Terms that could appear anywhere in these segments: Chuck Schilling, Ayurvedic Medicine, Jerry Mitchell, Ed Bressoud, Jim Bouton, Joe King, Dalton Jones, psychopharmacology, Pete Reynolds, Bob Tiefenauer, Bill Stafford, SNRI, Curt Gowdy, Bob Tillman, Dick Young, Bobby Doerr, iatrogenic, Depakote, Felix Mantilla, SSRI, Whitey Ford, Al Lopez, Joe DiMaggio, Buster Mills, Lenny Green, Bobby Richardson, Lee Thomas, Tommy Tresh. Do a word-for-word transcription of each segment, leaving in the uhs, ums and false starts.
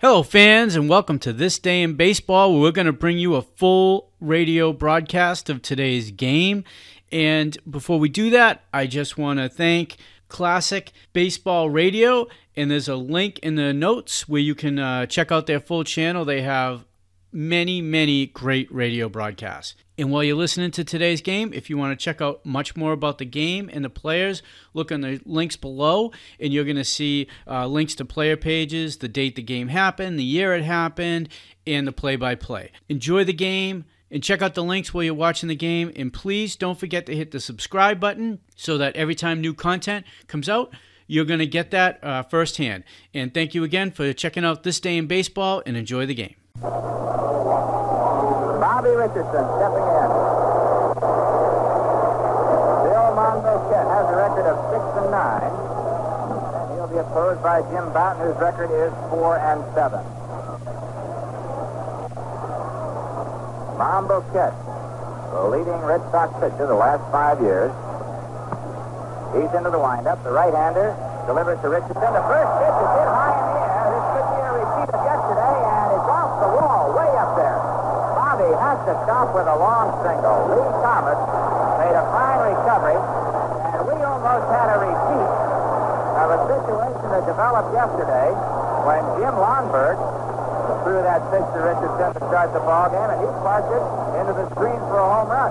Hello, fans, and welcome to This Day in Baseball, where we're going to bring you a full radio broadcast of today's game. And before we do that, I just want to thank Classic Baseball Radio, and there's a link in the notes where you can uh, check out their full channel. They have many, many great radio broadcasts. And while you're listening to today's game, if you want to check out much more about the game and the players, look on the links below, and you're going to see uh, links to player pages, the date the game happened, the year it happened, and the play-by-play. Enjoy the game, and check out the links while you're watching the game, and please don't forget to hit the subscribe button so that every time new content comes out, you're going to get that uh, firsthand. And thank you again for checking out This Day in Baseball, and enjoy the game. Bobby Richardson stepping in. Bill Monbouquette has a record of six and nine, and he'll be opposed by Jim Bouton, whose record is four and seven. Monbouquette, the leading Red Sox pitcher the last five years. He's into the windup. The right-hander delivers to Richardson. The first pitch is hit high in the air. This could be a repeat of yesterday, and it's off the wall, way up there. Bobby has to stop with a long single. Lee Thomas made a fine recovery, and we almost had a repeat of a situation that developed yesterday when Jim Lonberg threw that pitch to Richardson to start the ball game, and he parked it into the screen for a home run.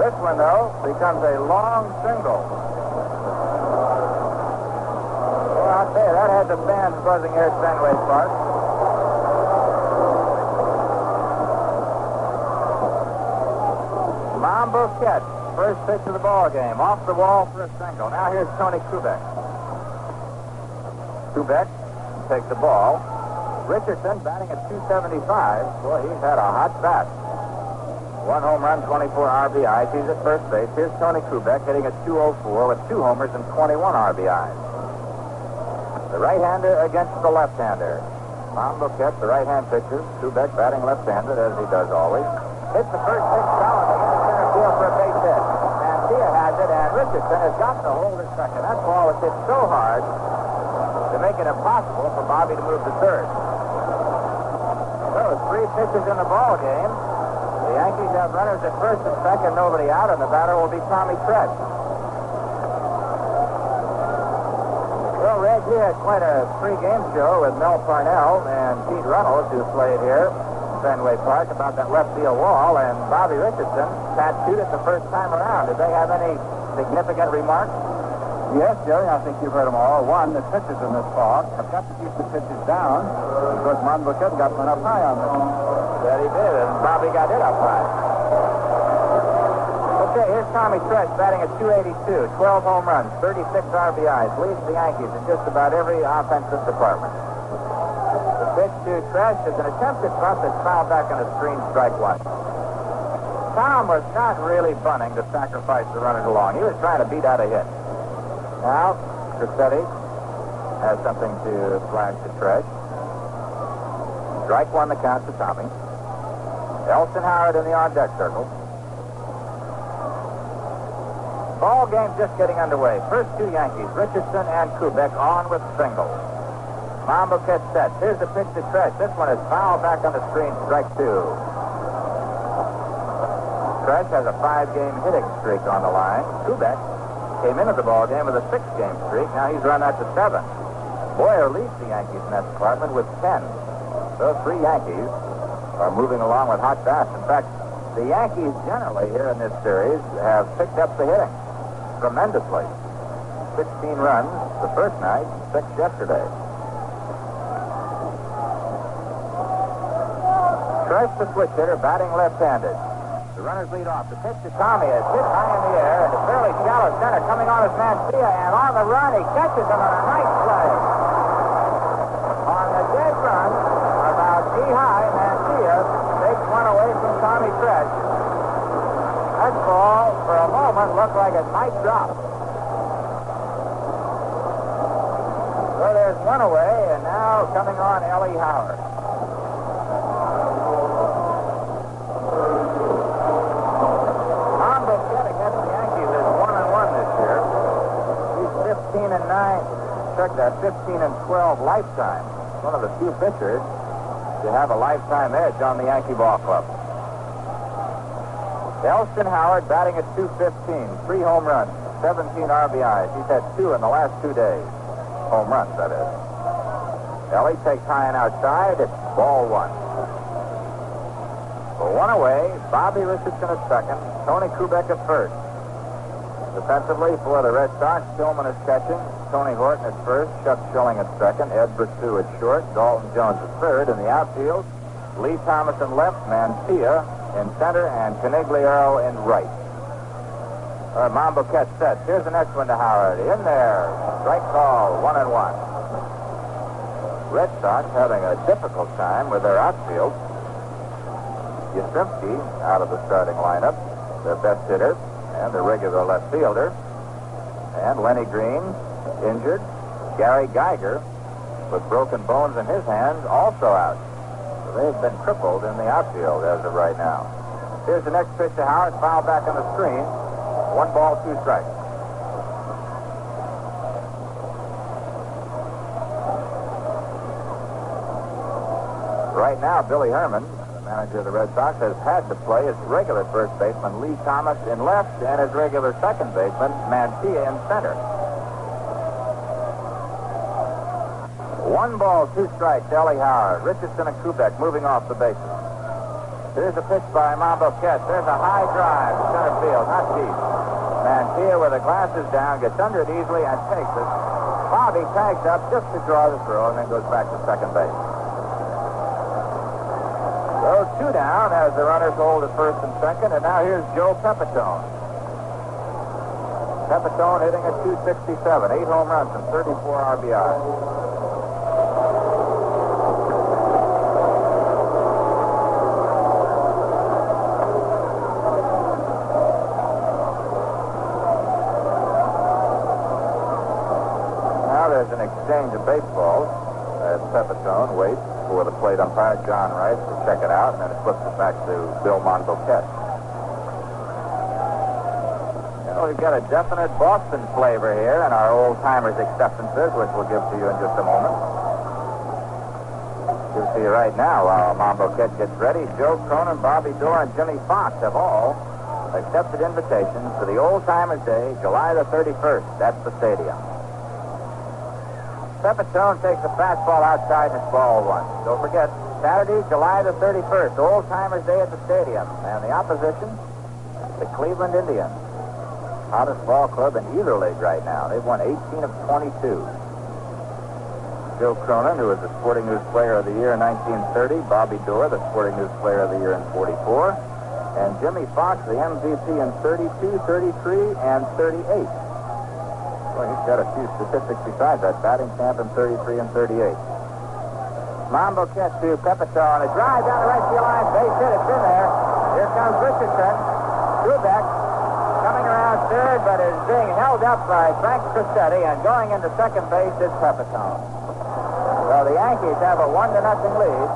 This one, though, becomes a long single. Well, I'll tell you, that had the fans buzzing here at Fenway Park. Monbouquette, first pitch of the ball game, off the wall for a single. Now here's Tony Kubek. Kubek takes the ball. Richardson batting at two seventy-five. Boy, he's had a hot bat. One home run, twenty-four R B Is. He's at first base. Here's Tony Kubek hitting at two oh four with two homers and twenty-one R B Is. The right-hander against the left-hander. Monbouquette, the right-hand pitcher. Kubek batting left-handed, as he does always. Hits the first pitch solidly into center field for a base hit. Mantilla has it, and Richardson has got the hold at second. That ball was hit so hard to make it impossible for Bobby to move to third. Three pitches in the ball game. The Yankees have runners at first and second, nobody out, and the batter will be Tommy Tresh. Well, Red here had quite a pregame show with Mel Parnell and Pete Reynolds, who played here in Fenway Park, about that left field wall, and Bobby Richardson tattooed it the first time around. Did they have any significant remarks? Yes, Jerry, I think you've heard them all. One, the pitches in this ball have got to keep the pitches down, because Monbouquette got one up high on them. That he did, and Bobby got it up high. Okay, here's Tommy Tresh batting at two eighty-two, twelve home runs, thirty-six R B Is, leads the Yankees in just about every offensive department. The pitch to Tresh is an attempted bunt that's fouled back on a screen, strike one. Tom was not really bunting to sacrifice the runners along. He was trying to beat out a hit. Now, Cassetti has something to flag to Tresh. Strike one, the count to Tommy. Elston Howard in the on-deck circle. Ball game just getting underway. First two Yankees, Richardson and Kubek, on with singles. Monbouquette sets. Here's the pitch to Tresh. This one is foul back on the screen. Strike two. Tresh has a five-game hitting streak on the line. Kubek came into the ball game with a six-game streak. Now he's run that to seven. Boyer leads the Yankees in that department with ten. Those three Yankees are moving along with hot bats. In fact, the Yankees generally here in this series have picked up the hitting tremendously. sixteen runs the first night, six yesterday. Tresh, the switch hitter, batting left-handed. The runners lead off. The pitch to Tommy is hit high in the air, and a fairly shallow center coming on is Mantilla, and on the run he catches him on a nice play. On the dead run, high, Mantilla takes one away from Tommy Tresh. That ball, for a moment, looked like it might drop. So there's one away, and now coming on, Ellie Howard. Monbouquette against the Yankees is one and one this year. He's fifteen and nine. Check that, fifteen and twelve lifetime. one of the few pitchers to have a lifetime edge on the Yankee Ball Club. Elston Howard batting at two fifteen, three home runs, seventeen R B Is. He's had two in the last two days. Home runs, that is. Ellie takes high and outside. It's ball one. For one away, Bobby Richardson at second, Tony Kubek at first. Defensively for the Red Sox, Tillman is catching, Tony Horton at first, Chuck Schilling at second, Ed Bressoud at short, Dalton Jones at third. In the outfield, Lee Thomas in left, Mantilla in center, and Conigliaro in right. Uh, Monbouquette sets. Here's the next one to Howard. In there. Strike call, one and one. Red Sox having a difficult time with their outfield. Yastrzemski out of the starting lineup, their best hitter and the regular left fielder. And Lenny Green, injured. Gary Geiger, with broken bones in his hands, also out. So they've been crippled in the outfield as of right now. Here's the next pitch to Howard, foul back on the screen. One ball, two strikes. Right now, Billy Herman, manager of the Red Sox, has had to play his regular first baseman Lee Thomas in left and his regular second baseman Mantilla in center. One ball, two strikes, Ellie Howard. Richardson and Kubek moving off the bases. Here's a pitch by Monbouquette. There's a high drive to center field, not deep. Mantilla with the glasses down gets under it easily and takes it. Bobby tags up just to draw the throw and then goes back to second base. So two down as the runners hold at first and second, and now here's Joe Pepitone. Pepitone hitting at two sixty-seven, eight home runs and thirty-four R B I. Now there's an exchange of baseballs as Pepitone waits for the plate umpire, John Rice, to check it out, and then it flips it back to Bill Monbouquette. You know, we've got a definite Boston flavor here in our old-timers' acceptances, which we'll give to you in just a moment. Give it to you right now while Monbouquette gets ready. Joe Cronin, Bobby Doerr, and Jimmy Fox have all accepted invitations for the Old-Timers' Day, July the thirty-first. That's the stadium. Pepitone takes a fastball outside and it's ball one. Don't forget, Saturday, July the thirty-first, Old Timers Day at the stadium. And the opposition, the Cleveland Indians. Hottest ball club in either league right now. They've won eighteen of twenty-two. Bill Cronin, who was the Sporting News Player of the Year in nineteen thirty. Bobby Doerr, the Sporting News Player of the Year in forty-four. And Jimmy Fox, the M V P in thirty-two, thirty-three, and thirty-eight. Well, he's got a few statistics besides that. Batting champ in thirty-three and thirty-eight. Monbouquette to Pepitone. A drive down the right field line. Base hit. It's in there. Here comes Richardson. Kubek coming around third, but is being held up by Frank Cassetti. And going into second base is Pepitone. So the Yankees have a one to nothing lead.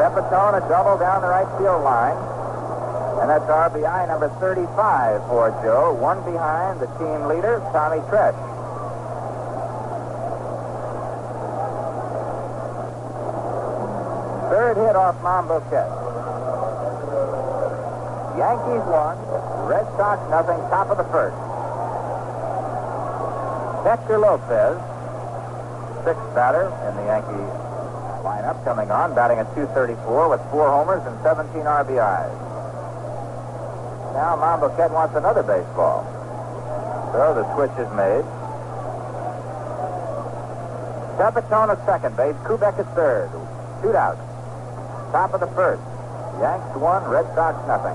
Pepitone a double down the right field line. And that's R B I number thirty-five for Joe, one behind the team leader, Tommy Tresh. Third hit off Monbouquette. Yankees one, Red Sox nothing, top of the first. Hector Lopez, sixth batter in the Yankee lineup, coming on, batting at two thirty-four with four homers and seventeen R B Is. Now Monbouquette wants another baseball. So the switch is made. Pepitone at second base. Kubek at third. Shootout. Top of the first. Yanks one, Red Sox nothing.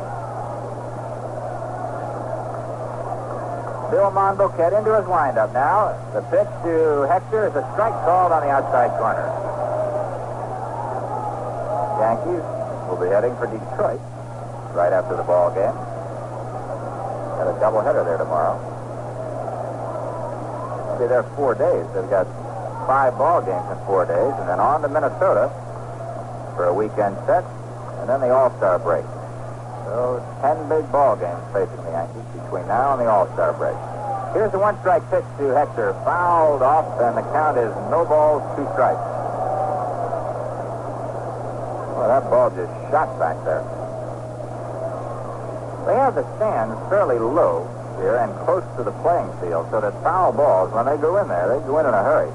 Bill Monbouquette into his windup now. The pitch to Hector is a strike called on the outside corner. Yankees will be heading for Detroit right after the ball game. Got a doubleheader there tomorrow. They'll be there four days. They've got five ball games in four days, and then on to Minnesota for a weekend set, and then the All-Star break. So ten big ball games facing the Yankees between now and the All-Star break. Here's the one-strike pitch to Hector. Fouled off, and the count is no balls, two strikes. Well, that ball just shot back there. They have the stands fairly low here and close to the playing field, so that foul balls, when they go in there, they go in in a hurry.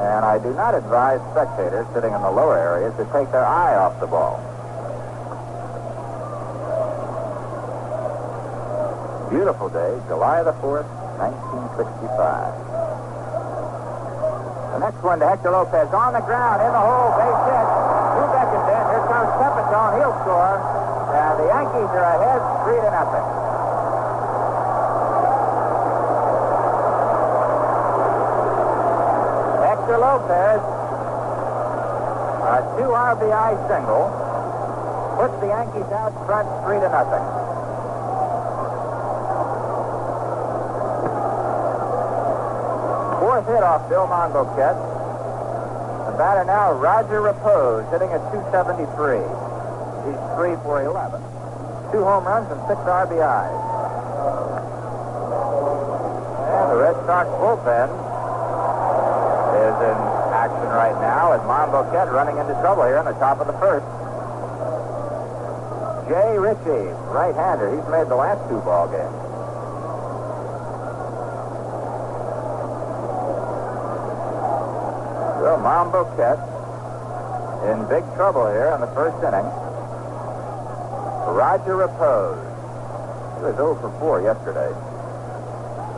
And I do not advise spectators sitting in the lower areas to take their eye off the ball. Beautiful day, July the fourth, nineteen sixty-five. The next one to Hector Lopez on the ground, in the hole, base hit. Kubek is in. Here comes Pepitone. He'll score. And the Yankees are ahead, three to nothing. Hector Lopez, a two R B I single, puts the Yankees out front, three to nothing. Fourth hit off Bill Monbouquette. The batter now, Roger Repoz, hitting at two seventy-three. He's three for eleven. Two home runs and six R B Is. And the Red Sox bullpen is in action right now, and Monbouquette running into trouble here in the top of the first. Jay Ritchie, right-hander. He's made the last two ball games. So Monbouquette in big trouble here in the first inning. Roger Repoz. He was oh for four yesterday.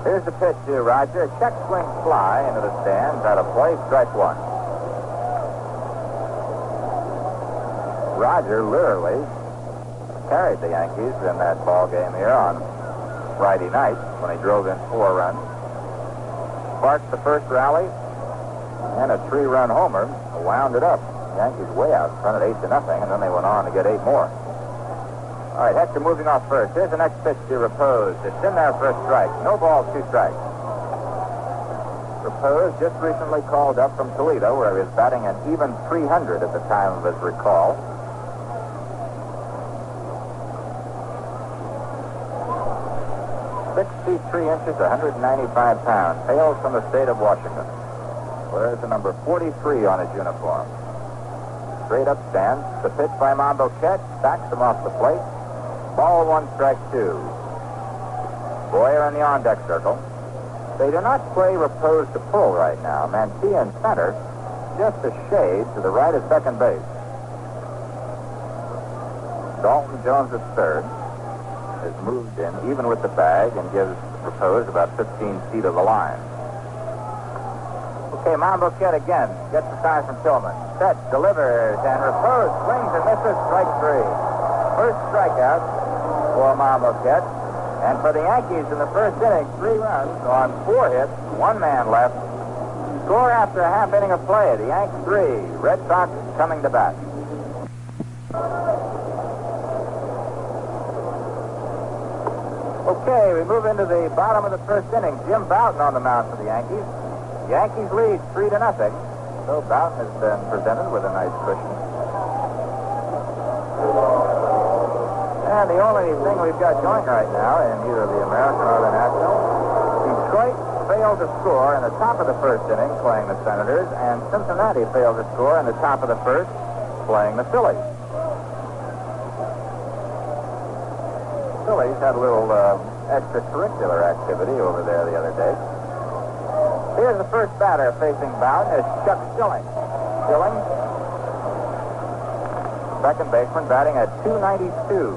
Here's the pitch to Roger. Check swing fly into the stands. Out of play, strike one. Roger literally carried the Yankees in that ball game here on Friday night when he drove in four runs. Sparked the first rally. And a three-run homer wound it up. The Yankees way out front at eight to nothing, and then they went on to get eight more. All right, Hector moving off first. Here's the next pitch to Repoz. It's in there for a strike. No balls, two strikes. Repoz just recently called up from Toledo, where he was batting an even three hundred at the time of his recall. Six feet three inches, one hundred ninety-five pounds. Hails from the state of Washington. There's the number forty-three on his uniform. Straight up stands. The pitch by Monbouquette. Backs him off the plate. Ball one, strike two. Boyer in the on-deck circle. They do not play Repoz to pull right now. Mantilla in center. Just a shade to the right of second base. Dalton Jones at third has moved in even with the bag and gives Repoz about fifteen feet of the line. Okay, Monbouquette again gets the sign from Tillman. Set, delivers, and Repoz swings and misses, strike three. First strikeout for Monbouquette. And for the Yankees in the first inning, three runs on four hits, one man left. Score after a half inning of play. The Yanks three, Red Sox coming to bat. Okay, we move into the bottom of the first inning. Jim Bouton on the mound for the Yankees. Yankees lead three to nothing. So Bouton has been presented with a nice cushion. And the only thing we've got going right now in either the American or the National, Detroit failed to score in the top of the first inning playing the Senators, and Cincinnati failed to score in the top of the first playing the Phillies. The Phillies had a little uh, extracurricular activity over there the other day. Here's the first batter facing Bouton is Chuck Schilling. Schilling, second baseman, batting at two ninety-two.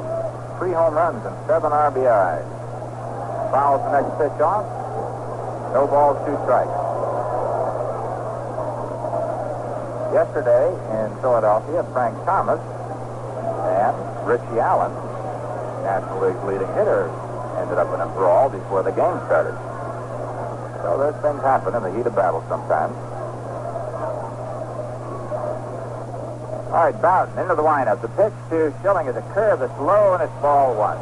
Three home runs and seven R B Is. Fouls the next pitch off. No balls, two strikes. Yesterday in Philadelphia, Frank Thomas and Richie Allen, National League leading hitter, ended up in a brawl before the game started. So those things happen in the heat of battle sometimes. All right, Bouton into the lineup. The pitch to Schilling is a curve that's low, and it's ball one.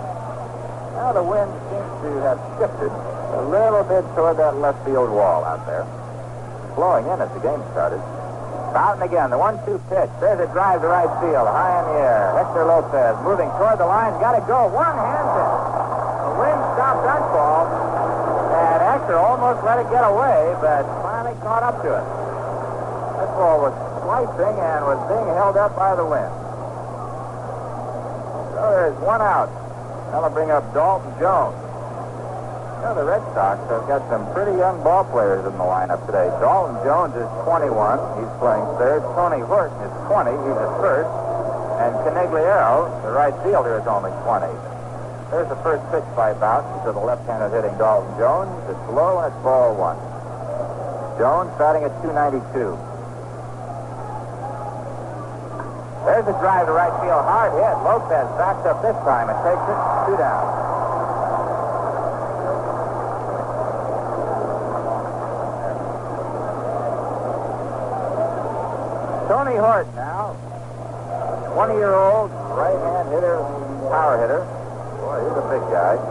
Now the wind seems to have shifted a little bit toward that left field wall out there. Blowing in as the game started. Bouton again, the one two pitch. There's a drive to right field, high in the air. Hector Lopez moving toward the line. Got to go. One hands it. The wind stopped that ball. Hector almost let it get away, but finally caught up to it. That ball was slicing and was being held up by the wind. So there's one out. That'll bring up Dalton Jones. You know, the Red Sox have got some pretty young ball players in the lineup today. Dalton Jones is twenty-one. He's playing third. Tony Horton is twenty. He's at first. And Conigliaro, the right fielder, is only twenty. There's the first pitch by Bouton to the left-hander hitting Dalton Jones. It's low, and it's ball one. Jones batting at two ninety-two. There's a drive to right field, hard hit. Lopez backs up this time and takes it, two down. Tony Horton now, twenty-year-old right-hand hitter, power hitter. Boy, he's a big guy. He's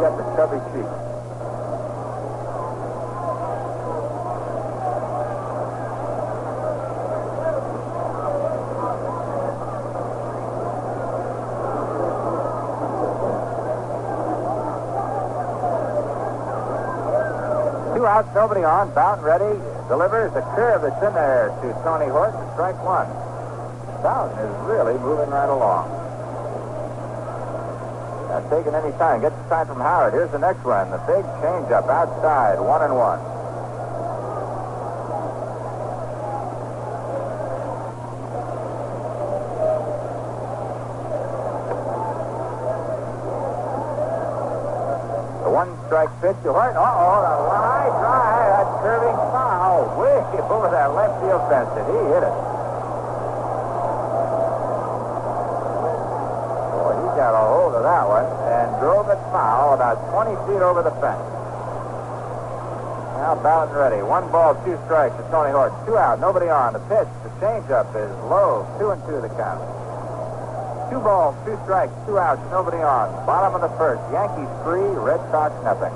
got the chubby cheek. Nobody on, Bouton ready, delivers a curve that's in there to Tony Horton, strike one. Bouton is really moving right along. Not taking any time, gets the sign from Howard. Here's the next one, the big changeup outside, one and one. The one strike pitch to Horton, uh-oh, that one. Curving foul way over that left field fence, and he hit it. Boy, he got a hold of that one and drove it foul about twenty feet over the fence. Now Bouton ready. One ball, two strikes to Tony Horton. Two out, nobody on. The pitch, the changeup is low. Two and two the count. Two balls, two strikes, two outs, nobody on. Bottom of the first. Yankees three, Red Sox nothing.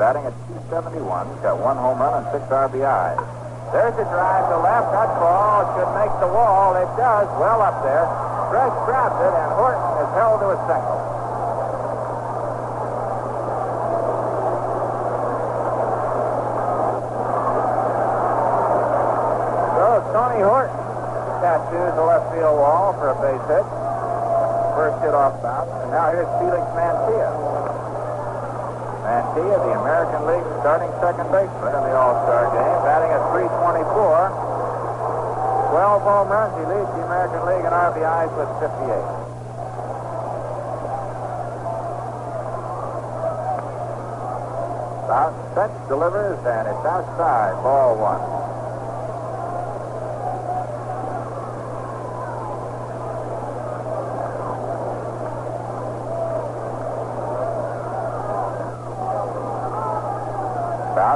Batting at two seventy-one, got one home run and six R B Is. There's a drive to left, that ball should make the wall. It does, well up there. Tresh grabs it, and Horton is held to a single. So Tony Horton tattoos the left field wall for a base hit. First hit off Bouton, and now here's Felix Mantilla. Mantilla, the American League starting second baseman in the All-Star game, batting at three twenty-four. twelve home runs. He leads the American League in R B Is with fifty-eight. Bout sets, delivers, and it's outside. Ball one.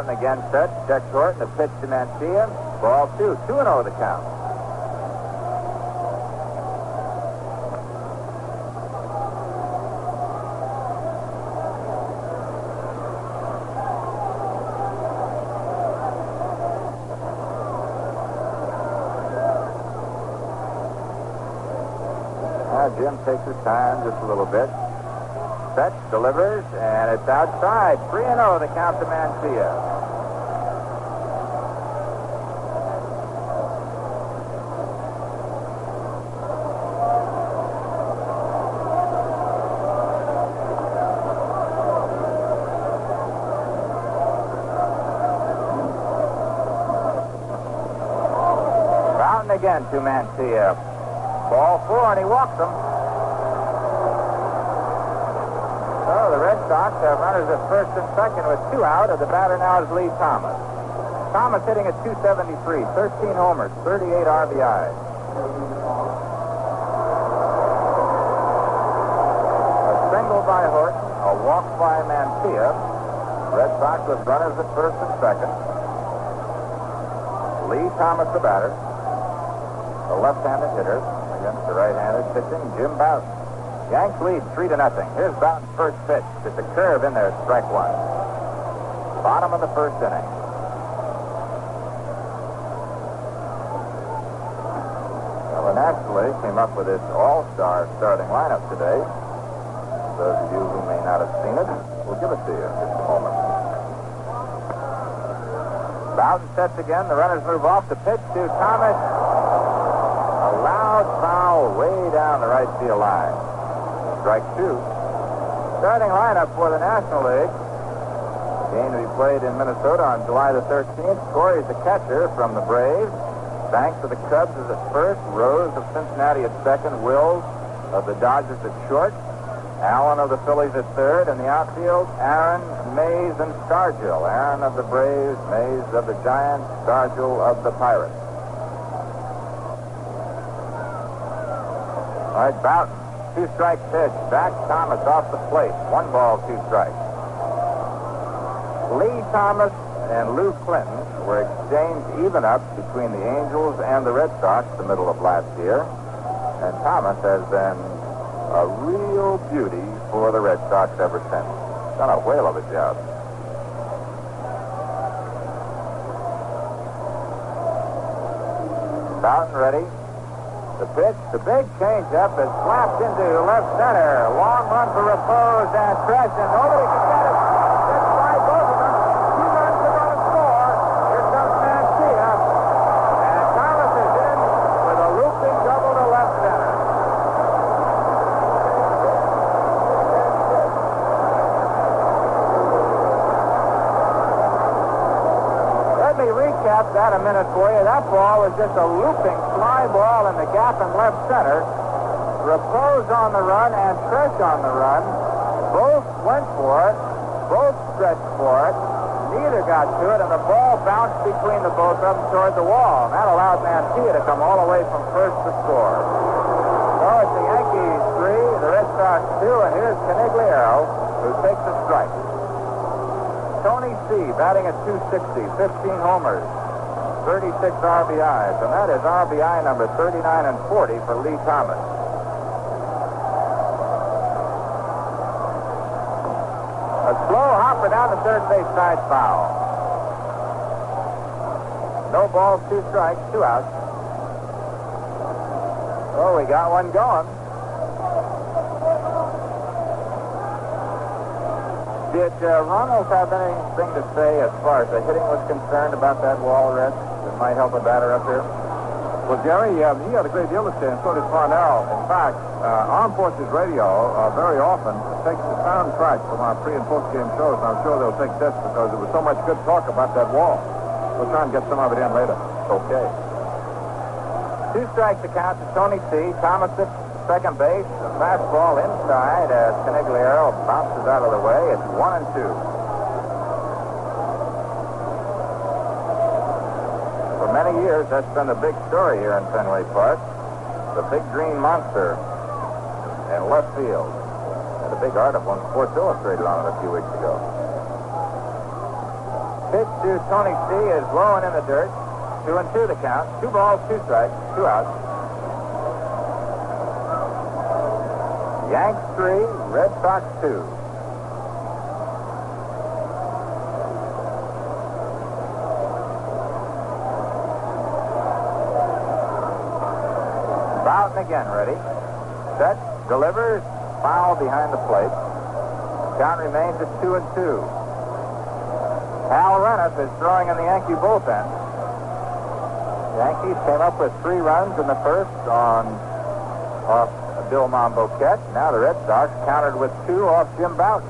Again set, check short, the pitch to Mantilla. Ball two, two and oh the count. Now Jim takes his time just a little bit. Set, delivers, and it's outside. Three and oh the count to Mantilla. Again to Mantilla. Ball four, and he walks him. So the Red Sox have runners at first and second with two out, and the batter now is Lee Thomas. Thomas hitting at two seventy-three, thirteen homers, thirty-eight R B Is. A single by Horton, a walk by Mantilla. Red Sox with runners at first and second. Lee Thomas, the batter. The left-handed hitter against the right-handed pitching, Jim Bouton. Yanks lead three to nothing. Here's Bouton's first pitch. It's a curve in there, strike one. Bottom of the first inning. Well, a naturally came up with its all-star starting lineup today. Those of you who may not have seen it, we'll give it to you in just a moment. Bouton sets again. The runners move off the pitch to Thomas. A loud foul way down the right field line. Strike two. Starting lineup for the National League. Game to be played in Minnesota on July the thirteenth. Corey's the catcher from the Braves. Banks of the Cubs is at first. Rose of Cincinnati at second. Wills of the Dodgers at short. Allen of the Phillies at third. In the outfield, Aaron, Mays, and Stargill. Aaron of the Braves, Mays of the Giants, Stargill of the Pirates. All right, Bouton. Two-strike pitch. Back Thomas off the plate. One ball, two strikes. Lee Thomas and Lou Clinton were exchanged even up between the Angels and the Red Sox the middle of last year. And Thomas has been a real beauty for the Red Sox ever since. Done a whale of a job. Bouton ready. The pitch, the big changeup is slapped into left center. Long run for Repoz and Tresh, and nobody can get it. That's why both of them. Two runs are going to score. Here comes Mantilla, and Thomas is in with a looping double to left center. Let me recap that a minute for you. That ball was just a looping fly ball in the gap in left center. Repoz on the run and Tresh on the run. Both went for it. Both stretched for it. Neither got to it, and the ball bounced between the both of them toward the wall. That allowed Mantilla to come all the way from first to score. So it's the Yankees three, the Red Sox two, and here's Conigliaro, who takes a strike. Tony C. batting at two sixty, fifteen homers. thirty-six R B Is, and that is R B I number thirty-nine and forty for Lee Thomas. A slow hopper down the third base side foul. No balls, two strikes, two outs. Oh, we got one going. Did uh, Ronald have anything to say as far as the hitting was concerned about that wall, Red? It might help a batter up here. Well, Jerry, uh, he had a great deal to say, and so did Parnell. In fact, uh, Armed Forces Radio uh, very often takes the sound tracks from our pre- and post-game shows, and I'm sure they'll take this because there was so much good talk about that wall. We'll try and get some of it in later. Okay. Two strikes to count to Tony C. Thomas at second base. A fastball inside as Conigliaro bounces out of the way. It's one and two. For many years, that's been the big story here in Fenway Park. The big green monster in left field. Had a big article in Sports Illustrated on it a few weeks ago. Pitch to Tony C is low and in the dirt. Two and two the count. Two balls, two strikes, two outs. Yanks three, Red Sox two. Bouton again ready. Set, delivers, foul behind the plate. Count remains at two and two. Al Rennick is throwing in the Yankee bullpen. The Yankees came up with three runs in the first on off Bill Monbouquette. Now the Red Sox countered with two off Jim Bouton.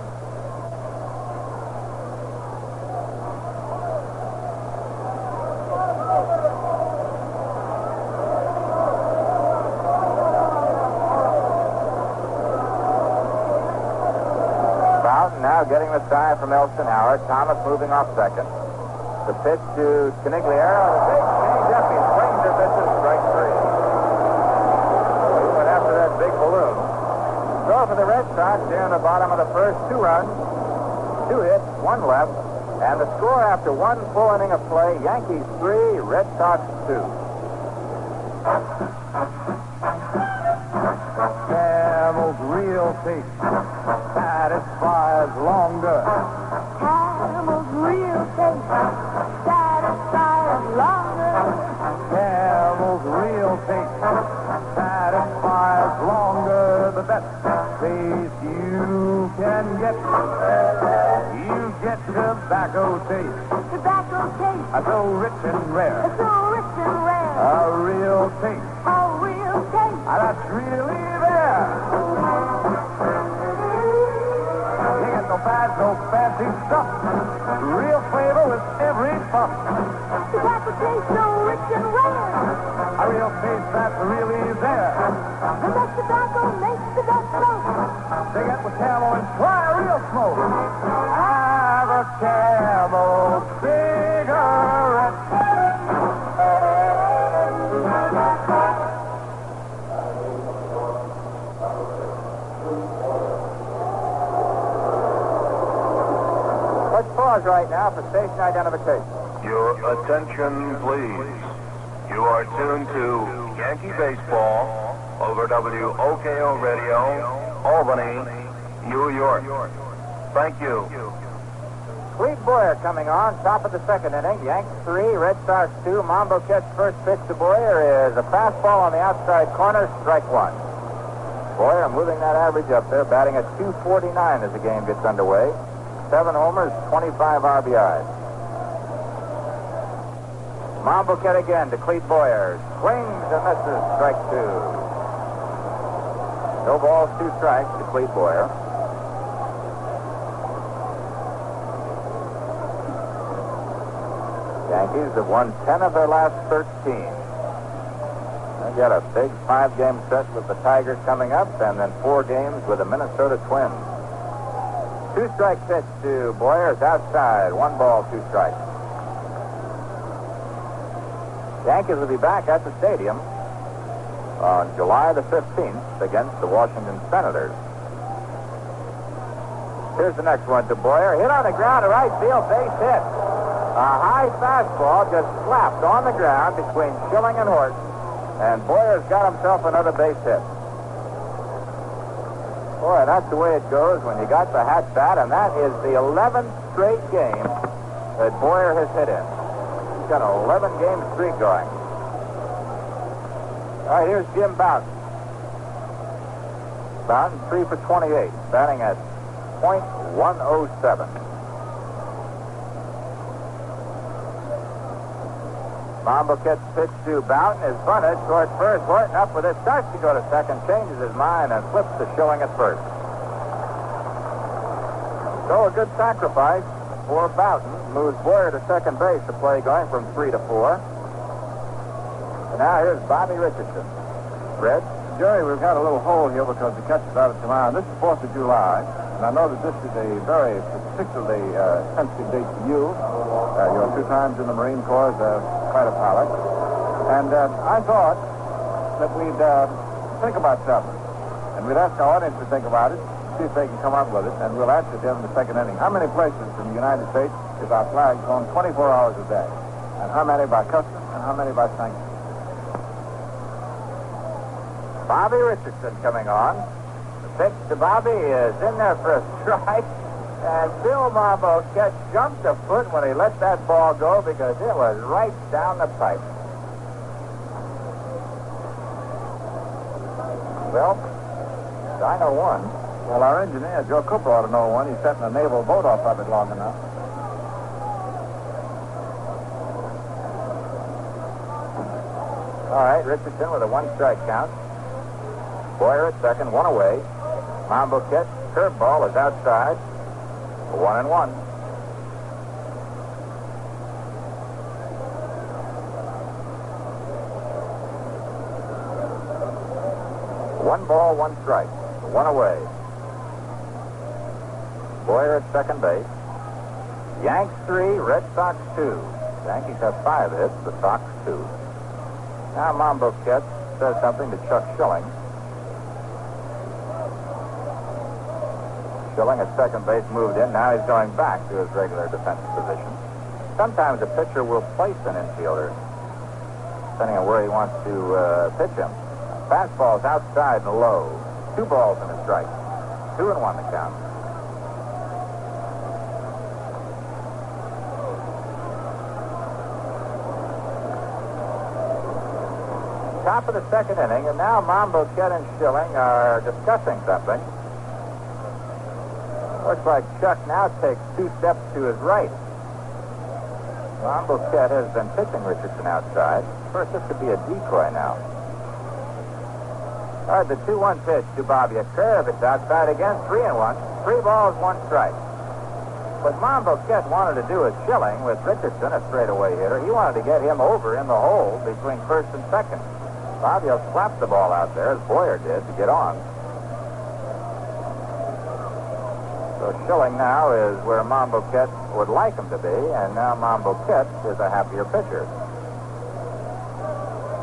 Bouton now getting the sign from Elston Howard. Thomas moving off second. The pitch to Conigliaro. The big change up. He swings and misses. Strike three. Balloon. So for the Red Sox, they're in the bottom of the first. Two runs, two hits, one left, and the score after one full inning of play, Yankees three, Red Sox two. And Camel's real feet. Satisfies longer. Camel's real feet. Satisfies longer. Camel's real feet. Satisfies longer. The best taste you can get. You get tobacco taste. Tobacco taste. A so rich and rare. A so rich and rare. A real taste. A real taste. And that's really there. You get no bad, no fancy stuff. Real flavor with every puff. Tobacco taste so rich and rare. A real taste that's really there. And that tobacco makes the best smoke. Dig out the Camel and try a real smoke. Have a Camel cigarette. Let's pause right now for station identification. Your attention, please. You are tuned to Yankee Baseball. Over W O K O Radio, Albany, New York. Thank you. Clete Boyer coming on, top of the second inning. Yanks three, Red Sox two. Monbouquette's first pitch to Boyer is a fastball on the outside corner, strike one. Boyer moving that average up there, batting at two forty-nine as the game gets underway. Seven homers, twenty-five R B Is. Monbouquette again to Clete Boyer. Swings and misses, strike two. No balls, two strikes to Clete Boyer. Yankees have won ten of their last thirteen. They've got a big five-game set with the Tigers coming up, and then four games with the Minnesota Twins. Two-strike pitch to Boyer is outside. One ball, two strikes. Yankees will be back at the stadium on July the fifteenth against the Washington Senators. Here's the next one to Boyer. Hit on the ground to right field. Base hit. A high fastball just slapped on the ground between Schilling and Horton. And Boyer's got himself another base hit. Boy, that's the way it goes when you got the hat bat. And that is the eleventh straight game that Boyer has hit in. He's got an eleven-game streak going. All right, here's Jim Bouton. Bouton, three for twenty-eight, batting at point one oh seven. Monbouquette's pitch to Bouton is bunted toward first. Horton up with it, starts to go to second, changes his mind, and flips to Schilling at first. So a good sacrifice for Bouton. Moves Boyer to second base. The play going from three to four. And now here's Bobby Richardson. Red? Jerry, we've got a little hole here because the catch is out of tomorrow. This is fourth of July, and I know that this is a very particularly uh, sensitive date for you. Uh, you're two times in the Marine Corps as a fighter pilot. And uh, I thought that we'd uh, think about something. And we'd ask our audience to think about it, see if they can come up with it, and we'll ask it in the second inning. How many places in the United States is our flag flown twenty-four hours a day? And how many by custom, and how many by sanction? Bobby Richardson coming on. The pitch to Bobby is in there for a strike. And Bill Monbouquette jumped a foot when he let that ball go because it was right down the pipe. Well, I know one. Well, our engineer, Joe Cooper, ought to know one. He's setting a naval boat off of it long enough. All right, Richardson with a one-strike count. Boyer at second, one away. Monbouquette, curveball is outside. One and one. One ball, one strike. One away. Boyer at second base. Yanks three, Red Sox two. Yankees have five hits, the Sox two. Now Monbouquette says something to Chuck Schilling. Schilling at second base moved in. Now he's going back to his regular defensive position. Sometimes a pitcher will place an infielder, depending on where he wants to uh, pitch him. Fastball's outside and low. Two balls and a strike. Two and one to count. Top of the second inning, and now Monbouquette and Schilling are discussing something. Looks like Chuck now takes two steps to his right. Monbouquette has been pitching Richardson outside. First, this could be a decoy now. All right, the two one pitch to Bobby. A curve, it's outside again, three and one. Three balls, one strike. What Monbouquette wanted to do is Schilling with Richardson, a straightaway hitter. He wanted to get him over in the hole between first and second. Bobby will slap the ball out there, as Boyer did, to get on. So Schilling now is where Monbouquette would like him to be, and now Monbouquette is a happier pitcher.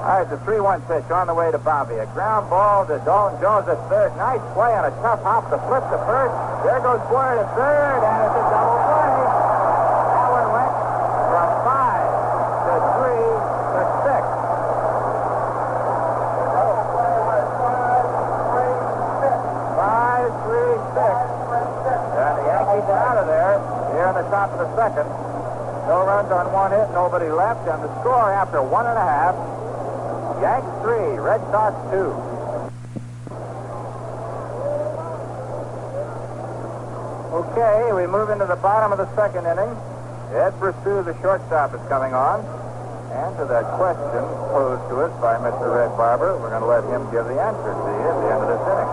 All right, the three one pitch on the way to Bobby. A ground ball to Dalton Jones at third. Nice play on a tough hop to flip to first. There goes Boyer to third, and it's a double play. That one went from five to three to six. Five, three, six. And the Yankees are out of there here in the top of the second. No runs on one hit, nobody left, and the score after one and a half. Yanks three, Red Sox two. Okay, we move into the bottom of the second inning. Ed Bressoud, the shortstop, is coming on. And to that question posed to us by Mister Red Barber, we're going to let him give the answer to you at the end of this inning.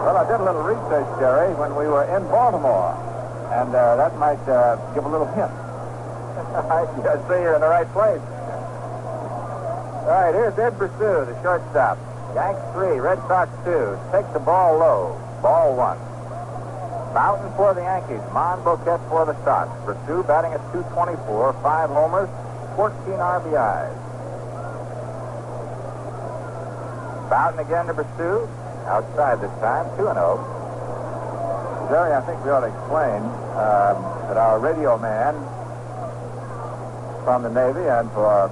Well, I did a little research, Jerry, when we were in Baltimore. And uh, that might uh, give a little hint. I see you're in the right place. All right, here's Ed Bressoud, the shortstop. Yanks three, Red Sox two. Take the ball low. Ball one. Bouton for the Yankees, Monbouquette for the Sox. Bressoud batting at two twenty-four, five homers, fourteen R B Is. Bouton again to Bressoud, outside this time, two and oh. Jerry, I think we ought to explain um, that our radio man from the Navy and for our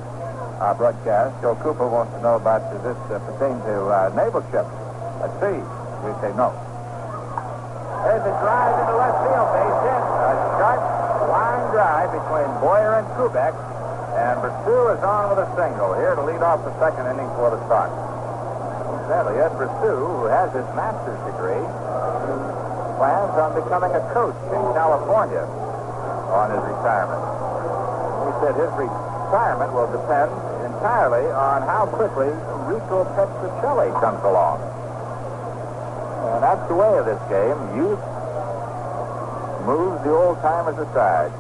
broadcast, Joe Cooper, wants to know about does this uh, pertain to uh, naval ships at sea. We say no. There's a drive into left field, base hit. A sharp line drive between Boyer and Kubek, and Bressoud is on with a single here to lead off the second inning for the Sox. Sadly, Ed Bressoud, who has his master's degree, plans on becoming a coach in California on his retirement. He said his retirement will depend entirely on how quickly Rico Petrocelli comes along. And that's the way of this game. Youth moves the old-timers aside.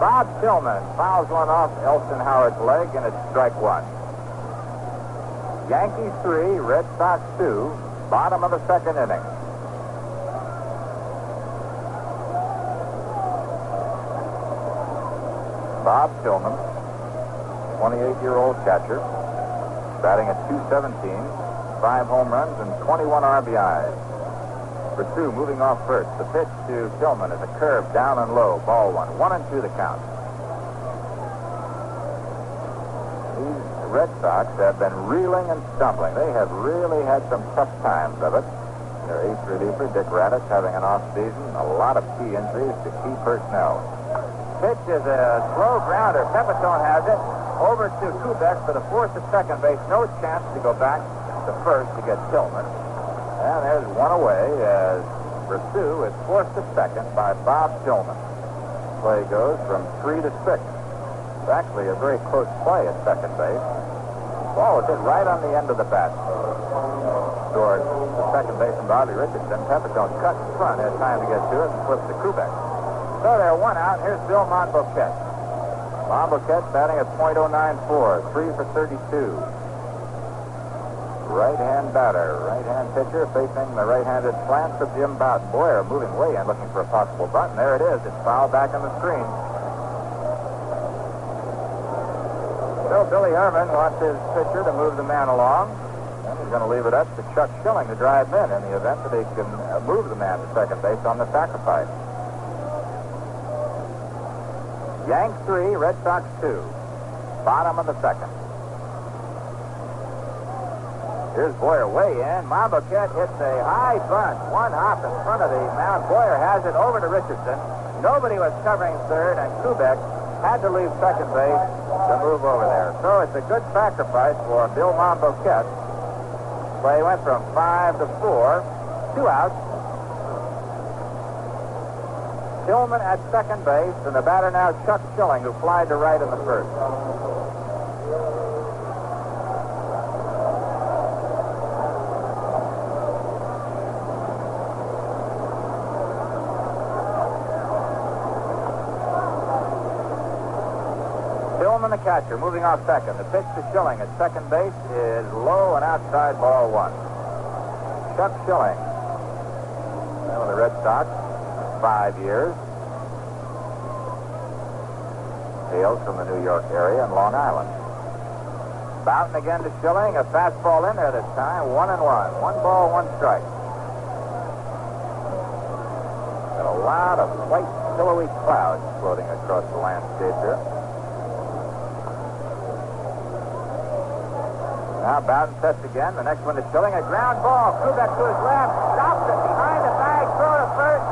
Bob Tillman fouls one off Elston Howard's leg, and it's strike one. Yankees three, Red Sox two, bottom of the second inning. Bob Tillman, twenty-eight-year-old catcher, batting at two seventeen. Five home runs and twenty-one R B Is. Bressoud moving off first. The pitch to Tillman is a curve down and low. Ball one. One and two the count. These Red Sox have been reeling and stumbling. They have really had some tough times of it. Their ace reliever, Dick Radatz, having an off season. A lot of key injuries to key personnel. Pitch is a slow grounder. Pepitone has it. Over to Kubek for the fourth to second base. No chance to go back the first to get Tillman. And there's one away as Bressoud is forced to second by Bob Tillman. Play goes from three to six. It's actually a very close play at second base. Ball is hit right on the end of the bat. Toward the second baseman Bobby Richardson. Pepitone cuts in front, had time to get to it, and flips to Kubek. So they're one out. Here's Bill Monbouquette. Monbouquette batting at point oh nine four, three for thirty-two. Right-hand batter, right-hand pitcher facing the right-handed slants of Jim Bouton. Boyer moving way in, looking for a possible bunt. There it is. It's fouled back on the screen. So Billy Herman wants his pitcher to move the man along. And he's going to leave it up to Chuck Schilling to drive in in the event that he can move the man to second base on the sacrifice. Yanks three, Red Sox two. Bottom of the second. Here's Boyer way in. Monbouquette hits a high bunt. One hop in front of the mound. Boyer has it over to Richardson. Nobody was covering third, and Kubek had to leave second base to move over there. So it's a good sacrifice for Bill Monbouquette. Play went from five to four. Two outs. Tillman at second base, and the batter now Chuck Schilling, who flied to right in the first. Tillman, the catcher, moving off second. The pitch to Schilling at second base is low and outside, ball one. Chuck Schilling, one of the Red Sox, five years. Hails from the New York area and Long Island. Bouton again to Schilling. A fastball in there this time. One and one. One ball, one strike. Got a lot of white, pillowy clouds floating across the landscape here. Now Bouton tests again. The next one to Schilling. A ground ball. Kubek to his left. Stops it behind the bag. Throw to first.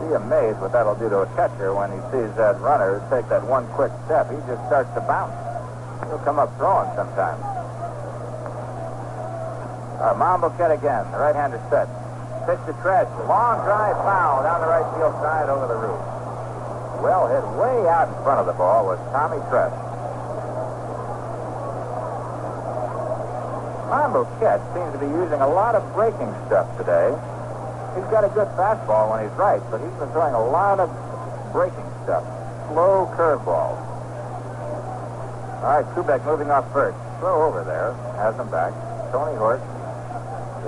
be amazed what that'll do to a catcher when he sees that runner take that one quick step. He just starts to bounce. He'll come up throwing sometime. Uh, Monbouquette again. The right-hander set. Pitch to Tresh. Long drive foul down the right field side over the roof. Well hit way out in front of the ball was Tommy Tresh. Monbouquette seems to be using a lot of breaking stuff today. He's got a good fastball when he's right, but he's been throwing a lot of breaking stuff. Slow curveballs. All right, Kubek moving off first. Throw over there. Has him back. Tony Horton,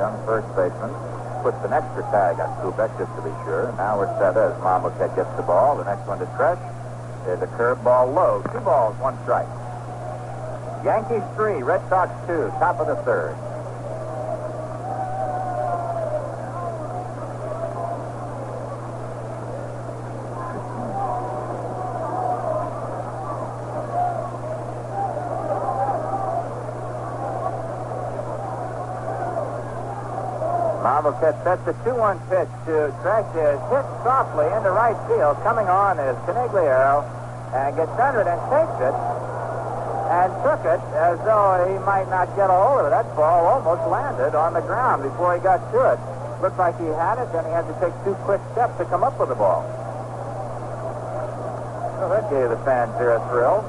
young first baseman, puts an extra tag on Kubek just to be sure. Now we're set as Monbouquette gets the ball. The next one to Tresh. There's a curveball low. Two balls, one strike. Yankees three, Red Sox two, top of the third. Monbouquette sets the two one pitch to Tresh. Is hit softly into right field. Coming on is Conigliaro and gets under it and takes it. And took it as though he might not get a hold of it. That ball almost landed on the ground before he got to it. Looked like he had it, then he had to take two quick steps to come up with the ball. Well, that gave the fans their thrill.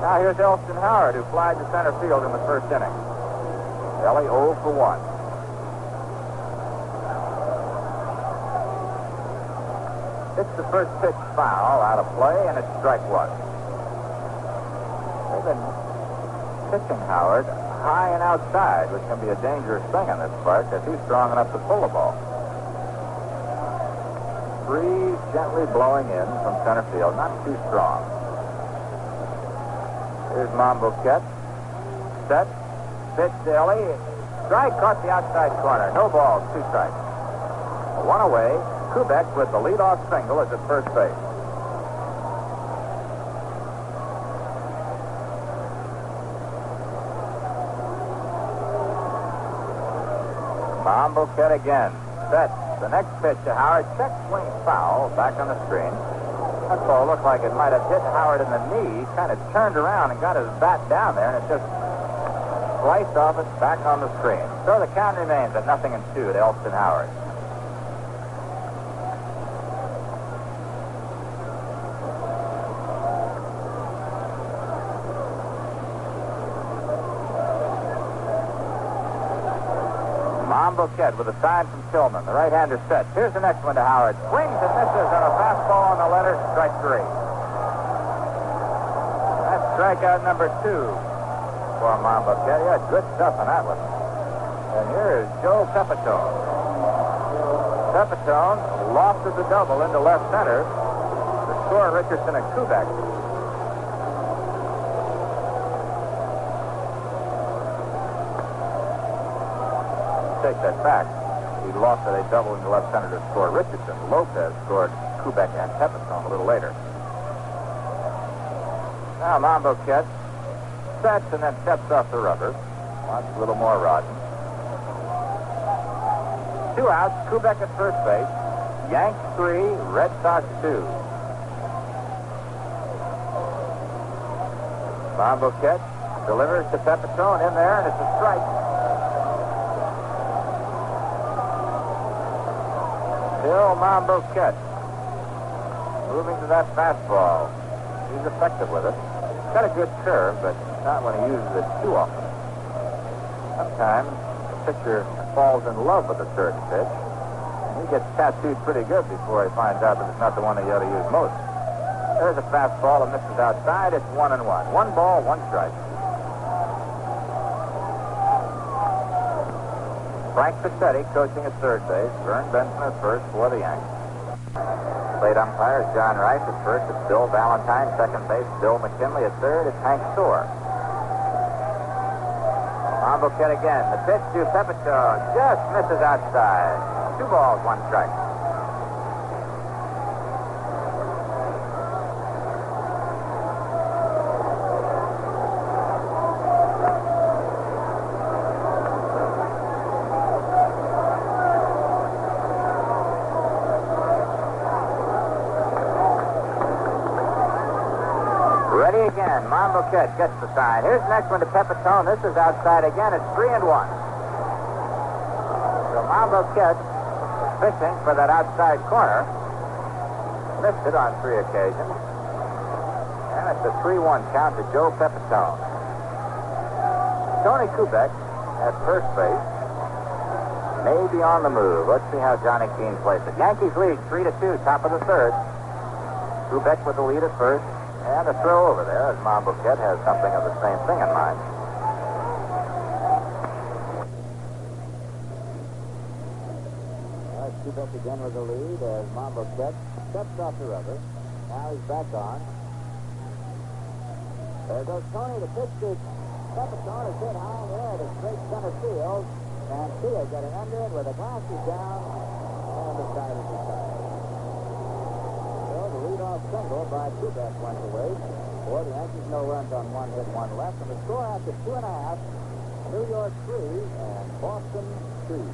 Now here's Elston Howard, who flied to center field in the first inning. Ellie oh for one. It's the first pitch foul out of play, and it's strike one. Pitching Howard high and outside, which can be a dangerous thing in this park if he's strong enough to pull the ball. Breeze gently blowing in from center field, not too strong. Here's Monbouquette. Set. Pitch to Ellie. Strike caught the outside corner. No balls, two strikes. One away. Kubek with the leadoff single is at first base. Monbouquette again. Set. The next pitch to Howard. Check swing foul back on the screen. That ball looked like it might have hit Howard in the knee. Kind of turned around and got his bat down there, and it just sliced off it back on the screen. So the count remains at nothing and two to Elston Howard. With a sign from Tillman. The right-hander set. Here's the next one to Howard. Swings and misses on a fastball on the letter. Strike three. That's strikeout number two for Monbouquette. Yeah, good stuff on that one. And here is Joe Pepitone. Pepitone lofted the double into left center to score Richardson and Kubek. That back. He lost at a double in the left center to score Richardson. Lopez scored Kubek and Pepitone a little later. Now Monbouquette sets and then steps off the rubber. Wants a little more rosin. Two outs. Kubek at first base. Yanks three. Red Sox two. Monbouquette delivers to Pepitone in there, and it's a strike. Bill Monbouquette moving to that fastball. He's effective with it. He's got a good curve, but not when he uses it too often. Sometimes the pitcher falls in love with a certain pitch, and he gets tattooed pretty good before he finds out that it's not the one he ought to use most. There's a fastball and misses outside. It's one and one. One ball, one strike. Frank Cassetti coaching at third base. Vern Benson at first for the Yanks. Plate umpires John Rice at first. It's Bill Valentine. Second base, Bill McKinley at third. It's Hank Soar. Monbouquette again. The pitch to Pepitone. Just misses outside. Two balls, one strike. again. Monbouquette gets the side. Here's the next one to Pepitone. This is outside again. It's three and one. So Monbouquette fishing for that outside corner. Missed it on three occasions. And it's a three one count to Joe Pepitone. Tony Kubek at first base. Maybe on the move. Let's see how Johnny Keene plays it. Yankees lead three to two, top of the third. Kubek with the lead at first. And a throw over there as Monbouquette has something of the same thing in mind. Kubek again with the lead as Monbouquette steps off the rubber. Now he's back on. There goes Tony. The pitch to Pepitone is hit high in the air to straight center field. And Tia getting under it with the glasses down. And the side is decided. So the leadoff single by Kubek went away. For the Yankees, no runs on one hit, one left. And the score after two and a half, New York three and Boston two.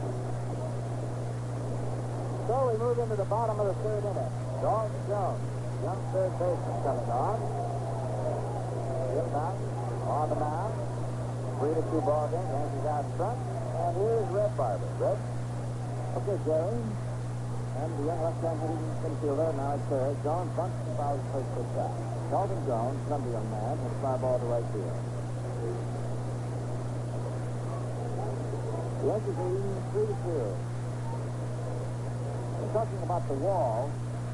So we move into the bottom of the third inning. Dalton Jones, young third baseman, coming on. Bill Mountain on the mound. Three to two ball game. Yankees out front. And here's Red Barber. Red. Okay, Jerry. And the young left-hand hitting infielder now at third. John Bunsen fouls the first pitch out. Dalton Jones, number young man, has fly ball to right field. The Yankees leading three to two. Talking about the wall,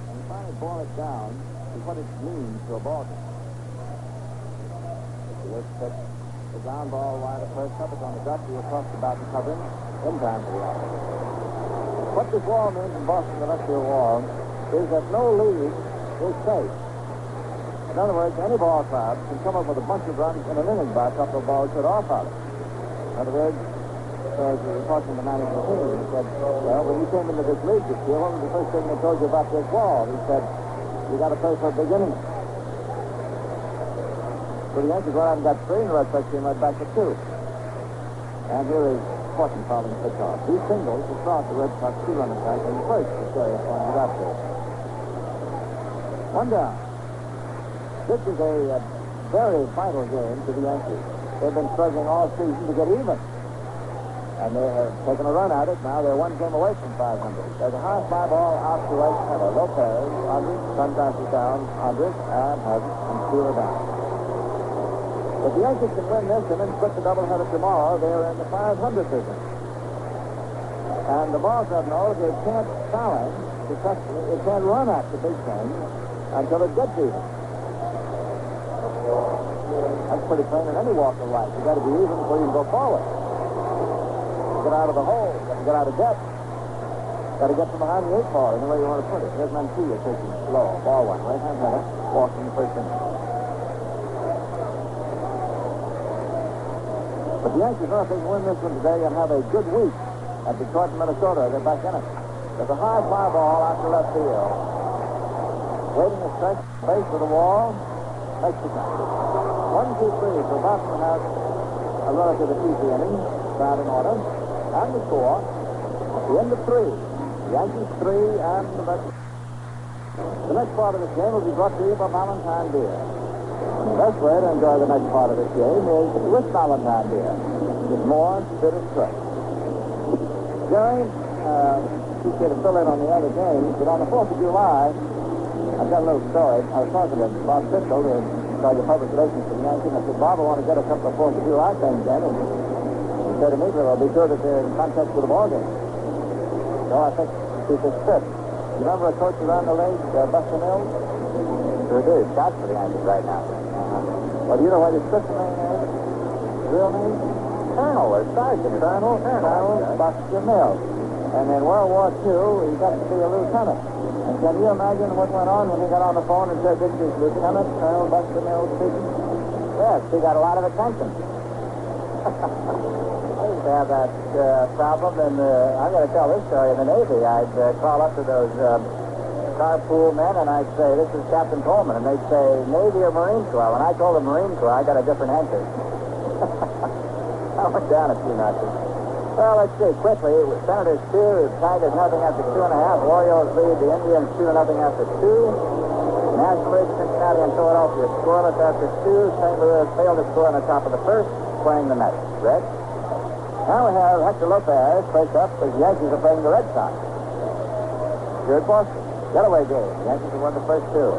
and he finally bore it down, is what it means to a ball game. It's the ground ball wide of first, Pepitone on the gut, we were talking about the covering in time for the out. What this wall means in Boston, the left field wall, is that no lead is safe. In other words, any ball club can come up with a bunch of runs in an inning by a couple of balls hit off of it. In other words, as we were talking to the manager, he said, well, when you came into this league this year, what was the first thing they told you about this wall? He said, you got to play for a big inning. So the Yankees went out and got three, and the Red Sox came right back to two. And here is Horton following the pitch-off. These singles across the Red Sox two run attack in the first, the Sheriff pointed out there. One down. This is a, a very vital game to the Yankees. They've been struggling all season to get even. And they have taken a run at it. Now they're one game away from five hundred. There's a high fly ball out to right center. Lopez, Andres, sunglasses down, Andres, and Hudson, and Steeler down. If the Yankees can win this and then split the doubleheader tomorrow, they are in the five hundred business. And the ball club knows they can't challenge, it can't run at the big thing until it gets even. That's pretty plain in any walk of life. You've got to be even before you can go forward. Get out of the hole, get out of depth. Got to get from behind the eight ball, any way you want to put it. Here's Mantilla taking it slow. Ball one, right hand hitter, walking the first inning. But the Yankees are going to win this one today and have a good week at Detroit, Minnesota. They're back in it. There's a high fly ball out to left field. Waiting to stretch base to the wall. Makes it count. One, two, three. So Boston has a relative easy inning. Out in order. And the score at the end of three. The Yankees three and the Mets. The next part of this game will be brought to you by Valentine Beer. The best way to enjoy the next part of this game is with Valentine Beer. It's more bitter stress. Jerry, uh, he's here to fill in on the other games, but on the fourth of July, I've got a little story. I was talking to Bob Tiefenauer, the Director of Public Relations for the Yankees, and I said, Bob, I want to get a couple of fourth of July things in. Said immediately, I'll be sure that they're in contact with the ballgame. So I think it's a fit. You remember a coach around the league, uh, Buster Mills? Sure do. He's got for the Yankees right now. Uh-huh. Well, do you know what his Christian name is? His real name? Colonel, or Sergeant Colonel, Colonel Buster Mills. And in World War Two, he got to be a lieutenant. And can you imagine what went on when he got on the phone and said, this is Lieutenant Colonel Buster Mills speaking? Yes, he got a lot of attention. Have that uh, problem, and uh, I'm going to tell this story. In the Navy, I'd uh, call up to those um, carpool men, and I'd say, this is Captain Coleman, and they'd say, Navy or Marine Corps? When I told them Marine Corps, I got a different answer. I went down a few notches. Well, let's see, quickly, it was Senators two, Tigers nothing after two and a half, Orioles lead, the Indians two nothing after two, has played Cincinnati and Philadelphia scoreless after two. Saint Louis failed to score in the top of the first, playing the Mets. Red. Now we have Hector Lopez plays up. The Yankees are playing the Red Sox. Here at Boston. Getaway game. The Yankees have won the first two.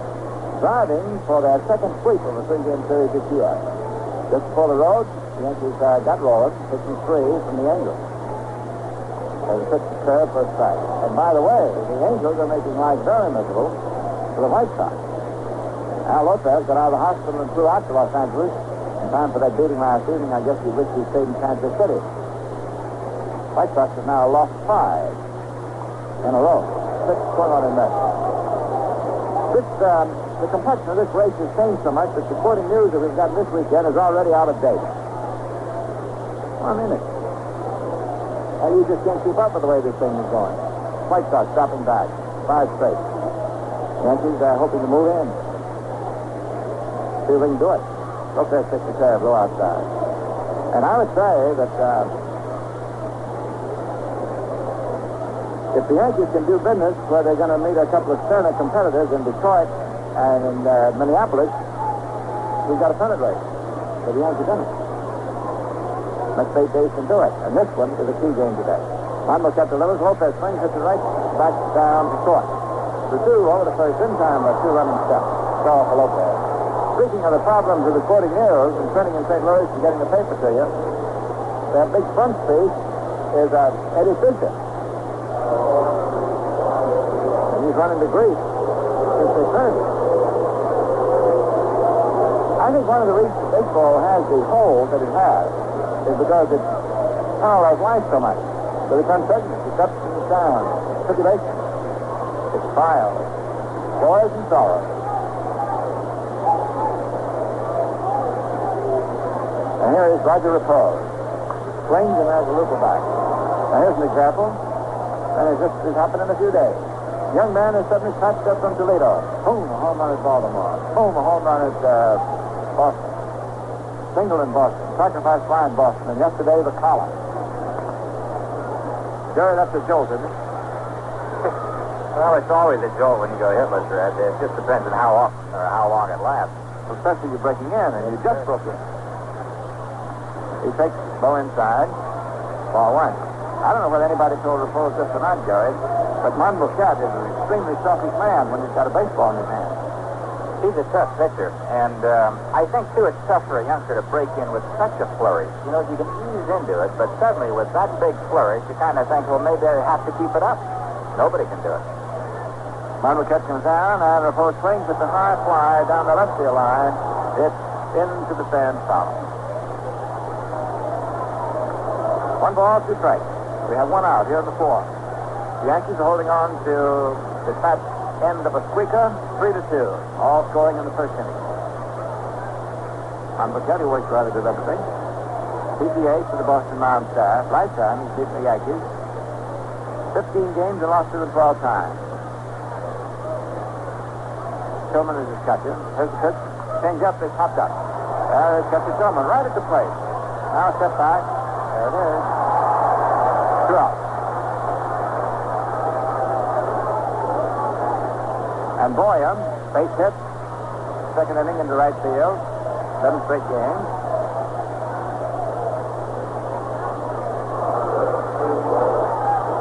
Driving for their second sweep of the three-game series this year. Just before the road, the Yankees uh, got rolling, pitching three from the Angels. They pitched the curve for a strike. And by the way, the Angels are making life very miserable for the White Sox. Al Lopez got out of the hospital and flew out to Los Angeles in time for that beating last evening. I guess he wished he stayed in Kansas City. White Sox have now lost five in a row. Six score on in that. This, um, the complexion of this race has changed so much that the sporting news that we've got this weekend is already out of date. One minute. And you just can't keep up with the way this thing is going. White Sox dropping back. Five straight. Yankees are uh, hoping to move in. See if they can do it. Lopez takes the curve, low outside. And I would say that uh, if the Yankees can do business where they're going to meet a couple of sterner competitors in Detroit and in uh, Minneapolis, we've got a pennant race. But the Yankees didn't. Next eight days can do it. And this one is a key game today. Monbouquette delivers. Lopez swings at the right, back down to short. The two over the first in time by two running steps. Call for Lopez. Speaking of the problems of recording errors and printing in Saint Louis and getting the paper to you, that big front piece is uh, Eddie Fisher. And he's running to grief since they turned it. I think one of the reasons baseball has the hold that it has is because it paralyzes life so much. So it's uncertain. It's ups and it's down. It's tribulation. It's filed. Boys and sorrows. And here is Roger Repoz. Swings and has a looper back. Now here's an example. And it just has happened in a few days. Young man is suddenly snatched up from Toledo. Boom, a home run at Baltimore. Boom, a home run at uh, Boston. Single in Boston. Sacrifice fly in Boston. And yesterday, the collar. Jerry left the jolt, isn't it? Well, it's always a jolt when you go hitless, Red. It just depends on how often or how long it lasts. Especially you're breaking in, and you just broke in. He takes low inside, ball one. I don't know whether anybody told Repoz this or not, Jerry, but Monbouquette is an extremely selfish man when he's got a baseball in his hand. He's a tough pitcher, and um, I think, too, it's tough for a youngster to break in with such a flourish. You know, you can ease into it, but suddenly with that big flourish, you kind of think, well, maybe I have to keep it up. Nobody can do it. Monbouquette comes down, and Repoz swings at the high fly down the left field line. It's into the sand foul. One ball, two strikes. We have one out here in the fourth. The Yankees are holding on to the fat end of a squeaker, three to two. All scoring in the first inning. Monbouquette, who works rather good everything. P P A for the Boston Mound staff. Last time he's beaten the Yankees. Fifteen games and lost to them for all time. Tillman is his catcher. His pitch. Change up. They popped up. There is catcher Tillman right at the plate. Now step back. There it is. Two out. And Boyer, base hit. Second inning into right field. Seventh straight game.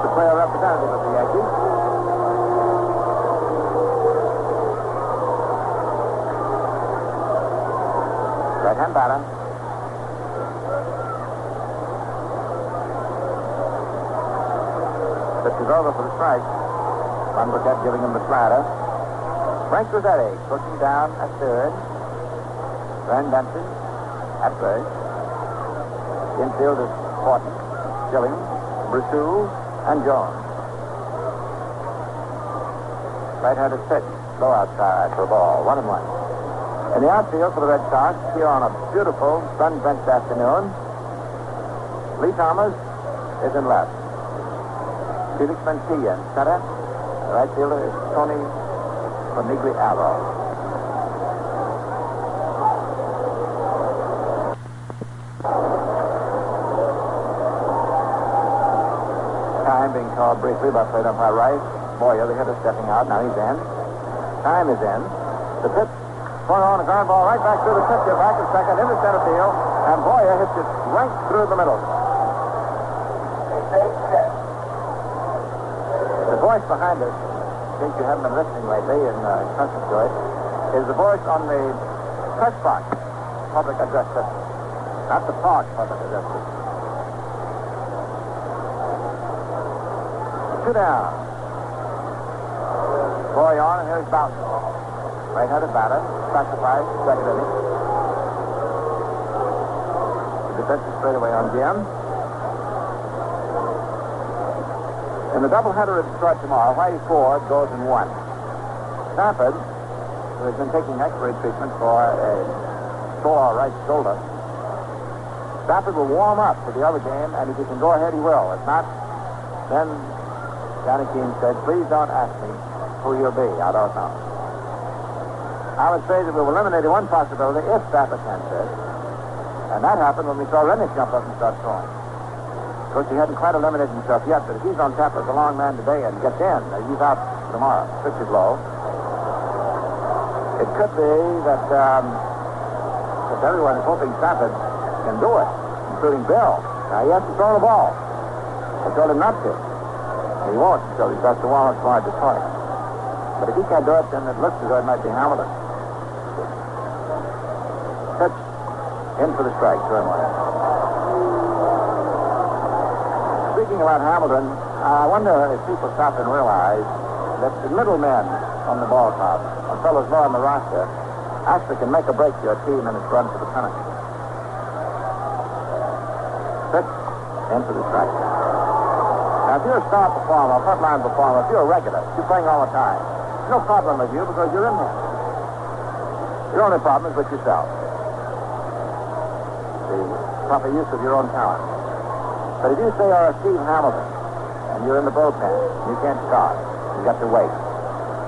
The player representative of the Yankees. Right-hand batter. This is over for the strike. Monbouquette giving him the slider. Frank Cassetti pushing down at third. Van Dempsey at first. Infield is Horton, Schilling, Bressoud, and Jones. Right-handed pitch. Low outside for a ball. One and one. In the outfield for the Red Sox, here on a beautiful sun-drenched afternoon, Lee Thomas is in left. Felix Mantilla in center. The right fielder is Tony Conigliaro. Time being called briefly by plate umpire Rice. Boyer, the hitter, stepping out. Now he's in. Time is in. The pitch swung on a ground ball right back through the pitcher, back in second, into center field, and Boyer hits it right through the middle. The voice behind us, I think you haven't been listening lately and uh, concentrate, is the voice on the press box, public address system, not the park public address system. Two down. Boy on, and here's Bouton. Right-handed batter, sacrifice, second inning. The defensive straightaway on Jim. In the doubleheader at Detroit tomorrow, Whitey Ford goes in one. Stafford, who has been taking X-ray treatment for a sore right shoulder, Stafford will warm up for the other game, and if he can go ahead, he will. If not, then Johnny Keene said, please don't ask me who you'll be. I don't know. I would say that we've eliminated one possibility if Stafford can fit. And that happened when we saw Rennick jump up and start throwing. Of course, he hadn't quite eliminated himself yet, but if he's on tap as a long man today and gets in, he's out tomorrow. Pitch is low. It could be that, um, that everyone is hoping Stafford can do it, including Bill. Now, he has to throw the ball. I told him not to. He won't until he starts to warm up tomorrow at Detroit. But if he can't do it, then it looks as though it might be Hamilton. Pitch in for the strike, two and one. Speaking about Hamilton, I wonder if people stop and realize that the middlemen on the ball club, the fellows low on the roster, actually can make or break your team in its run for the pennant. Pitch in for the strike. Now, if you're a star performer, a frontline performer, if you're a regular, you're playing all the time, no problem with you because you're in there. Your only problem is with yourself. The proper use of your own talent. But if you say you're a Steve Hamilton and you're in the bullpen, you can't start. You got to wait.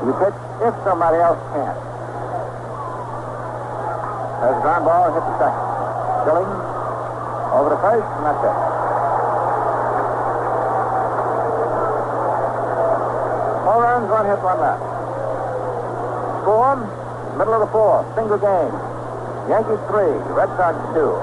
You pitch if somebody else can. There's a ground ball, hit the second. Schilling over the first, and that's it. One hit, one left. Score, middle of the fourth, single game. Yankees three, Red Sox two.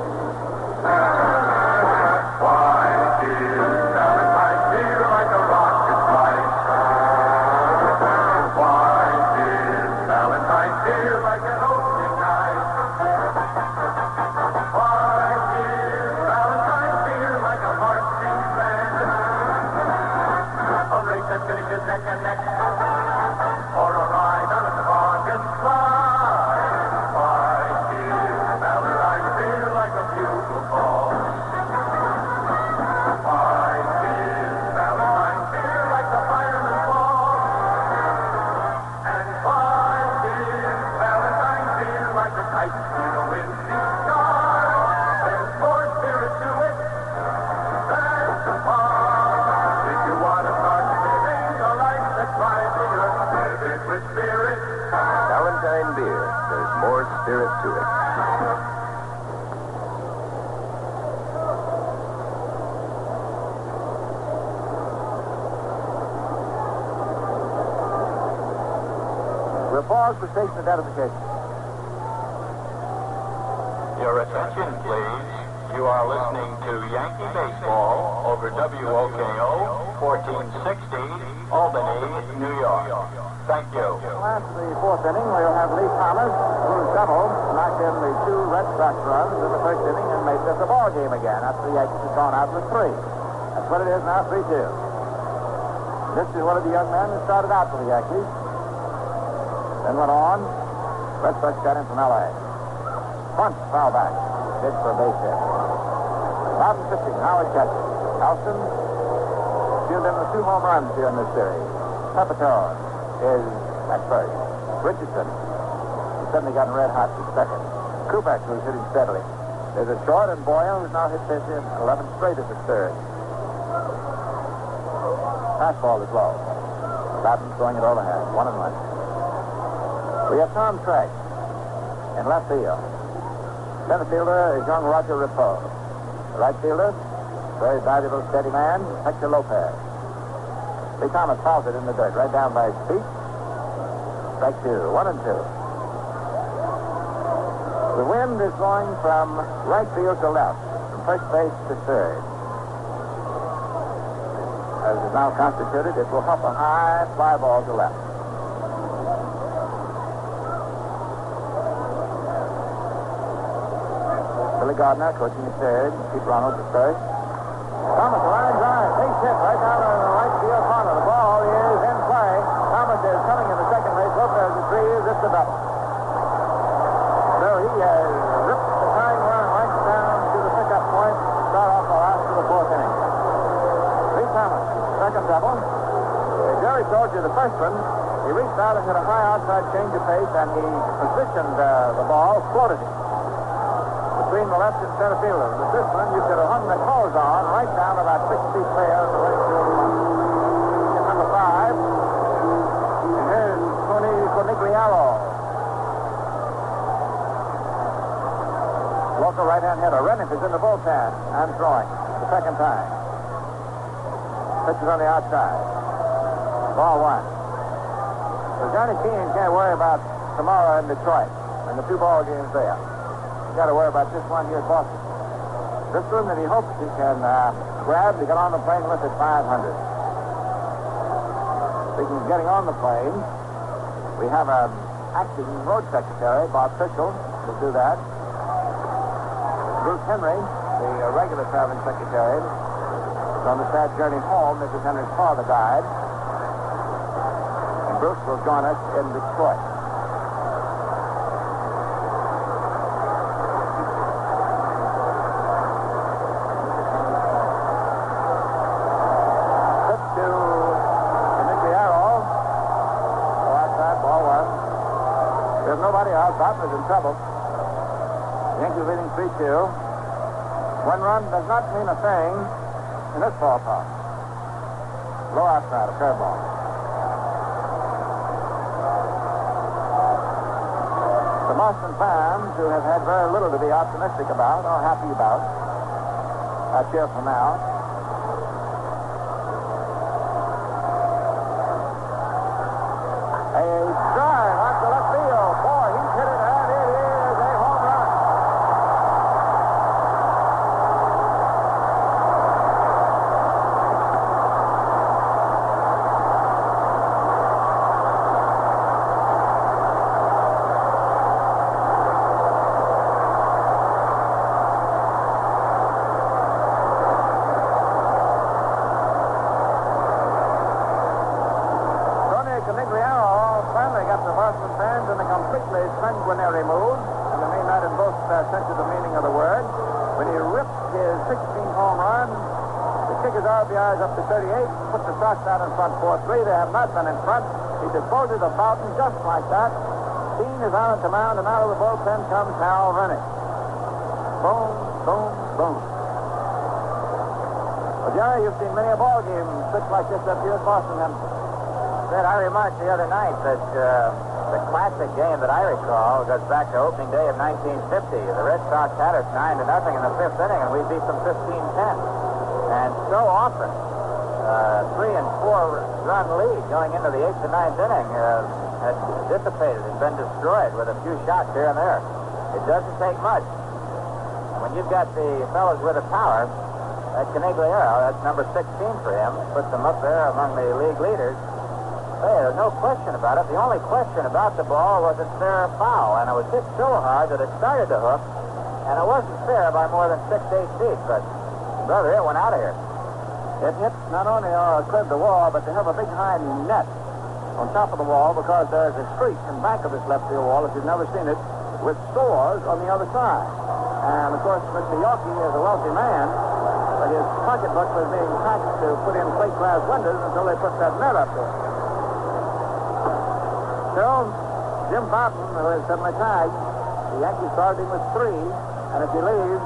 For station identification. Your attention, please. You are listening to Yankee Baseball over W O K O fourteen sixty, Albany, New York. Thank you. Well, after the fourth inning, we'll have Lee Thomas, who's double, knocked in the two Red Sox runs in the first inning and makes it the ball game again after the Yankees have gone out with three. That's what it is now, three two. This is one of the young men that started out for the Yankees. Then went on. Red Sox got in from L A. Bunch foul back. Did for a base hit. Bobby pitching. Howard catches. Elston fielded in the two home runs here in this series. Pepitone is at first. Richardson has suddenly gotten red hot to second. Kubek, who's hitting steadily. There's a short, and Boyer, who's now hit this in eleven straight at the third. Fastball is low. Bouton throwing it overhand. One and one. We have Tom Tresh in left field. Center fielder is young Roger Repoz. Right fielder, very valuable, steady man, Hector Lopez. Lee Thomas fouls it in the dirt, right down by his feet. Strike two, one and two. The wind is going from right field to left, from first base to third. As is now constituted, it will help a high fly ball to left. Billy Gardner coaching the third, Pete Ronald at first. Thomas lines on, base hit right down on the right field corner. The ball is in play. Thomas is coming in the second base. Lopez is three, is it's a double. So he has ripped the tying run right down to the pickup point to start off the last of the fourth inning. Lee Thomas, second double. As Jerry told you, the freshman, he reached out and had a high outside change of pace, and he positioned uh, the ball, floated it between the left and center fielder. The freshman, you could have hung the clothes on right down about six feet clear in the right field line. Hit number five. And here's Tony Conigliaro. Local right-hand hitter. Rennick is in the bullpen. I'm throwing the second time. Pitches on the outside. Ball one. So Johnny Keene can't worry about tomorrow in Detroit and the two ball games there. He's got to worry about this one here at Boston. This one that he hopes he can uh, grab to get on the plane with at five hundred. Speaking of getting on the plane, we have an acting road secretary, Bob Tischel, to do that. Bruce Henry, the uh, regular traveling secretary, is on the sad journey home. Missus Henry's father died. And Bruce will join us in Detroit. Is in trouble. Yankees leading three two. One run does not mean a thing in this ballpark. Low outside, a curveball. The Boston fans, who have had very little to be optimistic about or happy about, are cheerful now. Out the mound, and out of the bullpen comes Al Rennick. Boom, boom, boom. Well, Jerry, you've seen many a ball game such like this up here at Boston. Then I remarked the other night that uh, the classic game that I recall goes back to opening day of nineteen fifty. The Red Sox had us nine to nothing in the fifth inning, and we beat them fifteen ten. And so often, uh, three and four run lead going into the eighth and ninth inning. Uh, has dissipated and been destroyed with a few shots here and there. It doesn't take much. When you've got the fellows with the power, that Conigliaro, that's number sixteen for him, puts them up there among the league leaders. Hey, there's no question about it. The only question about the ball was it's fair or foul, and it was hit so hard that it started to hook, and it wasn't fair by more than six, eight feet, but, brother, it went out of here. It hit not only uh, cleared the wall, but they have a big high net on top of the wall, because there's a streak in back of this left field wall, if you've never seen it, with stores on the other side. And, of course, Mister Yawkey is a wealthy man, but his pocketbook was being packed to put in plate glass windows until they put that net up there. So, Jim Bouton, who is suddenly tagged, the Yankees started him with three, and if he leaves,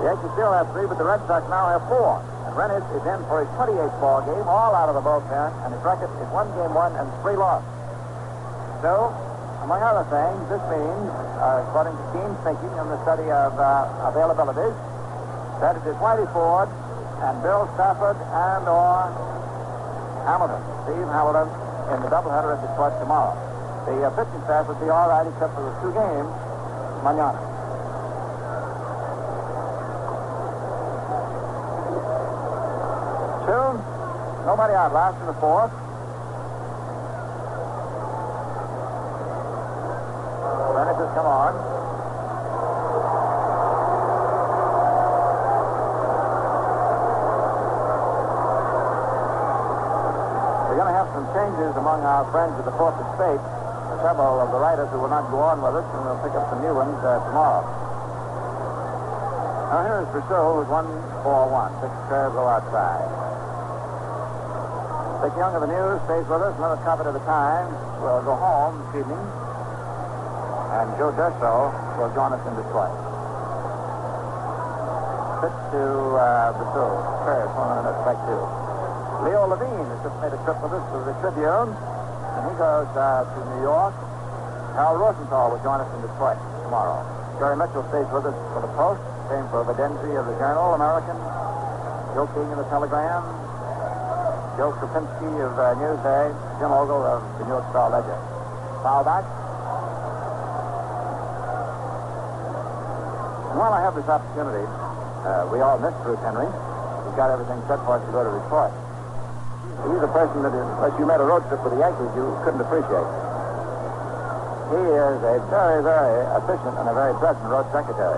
the Yankees still have three, but the Red Sox now have four. Rennick is in for his twenty-eighth ball game, all out of the bullpen, and his record is one game one and three lost. So, among other things, this means, uh, according to Keene's thinking and the study of uh, availabilities, that it is Whitey Ford and Bill Stafford and or Hamilton, Steve Hamilton, in the doubleheader at Detroit tomorrow. The uh, pitching staff would be all right except for the two games Mañana. Two. Nobody out last in the fourth. Rennick has come on. We're going to have some changes among our friends at the Fourth Estate. Several of the writers who will not go on with us, and we'll pick up some new ones uh, tomorrow. Now here's Bressoud with one for one. Six curves go outside. Dick Young of the News stays with us. Another copy of the Times will go home this evening, and Joe Durso will join us in Detroit. Six to uh, Bressoud. Curves one and a strike two. Leo Levine has just made a trip with us to the Tribune. He goes uh, to New York. Al Rosenthal will join us in Detroit tomorrow. Jerry Mitchell stays with us for the Post. Came for Videnzi of the Journal, American. Joe King of the Telegram. Joe Krupinski of uh, Newsday. Jim Ogle of the New York Star Ledger. Foulback. And while I have this opportunity, uh, we all miss Bruce Henry. He's got everything set for us to go to Detroit. He's a person that, is, unless you made a road trip with the Yankees, you couldn't appreciate. He is a very, very efficient and a very pleasant road secretary.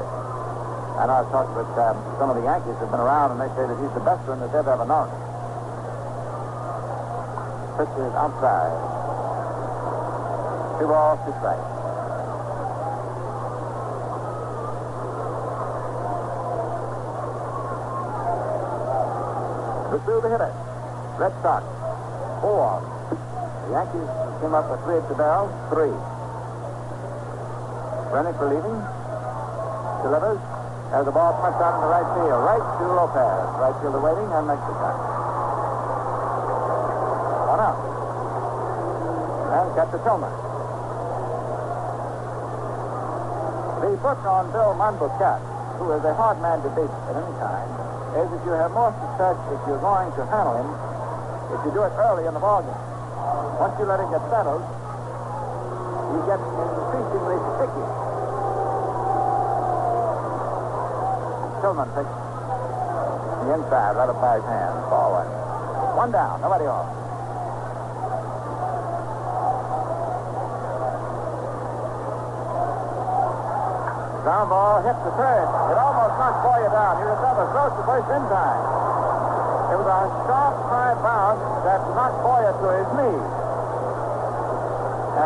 And I've talked with um, some of the Yankees who've been around, and they say that he's the best one that they've ever known. Pitch is outside. Two balls, two strikes. Bressoud the hitter. Red Sox, four. The Yankees came up with three at the barrel, three. Rennick relieving. Delivers. As the ball punched out in the right field. Right to Lopez. Right fielder waiting and makes the catch. One out. And Captain Tillman. The book on Bill Monbouquette, who is a hard man to beat at any time, is that you have more success if you're going to handle him if you do it early in the ballgame. Once you let it get settled, you get increasingly sticky. Tillman picks the inside right up by his hand. Ball one. One down. Nobody off. Ground ball hits the third. It almost knocked Boyer down. He recovers. Throws to first in time. It was a sharp high bounce that knocked Boyer to his knee.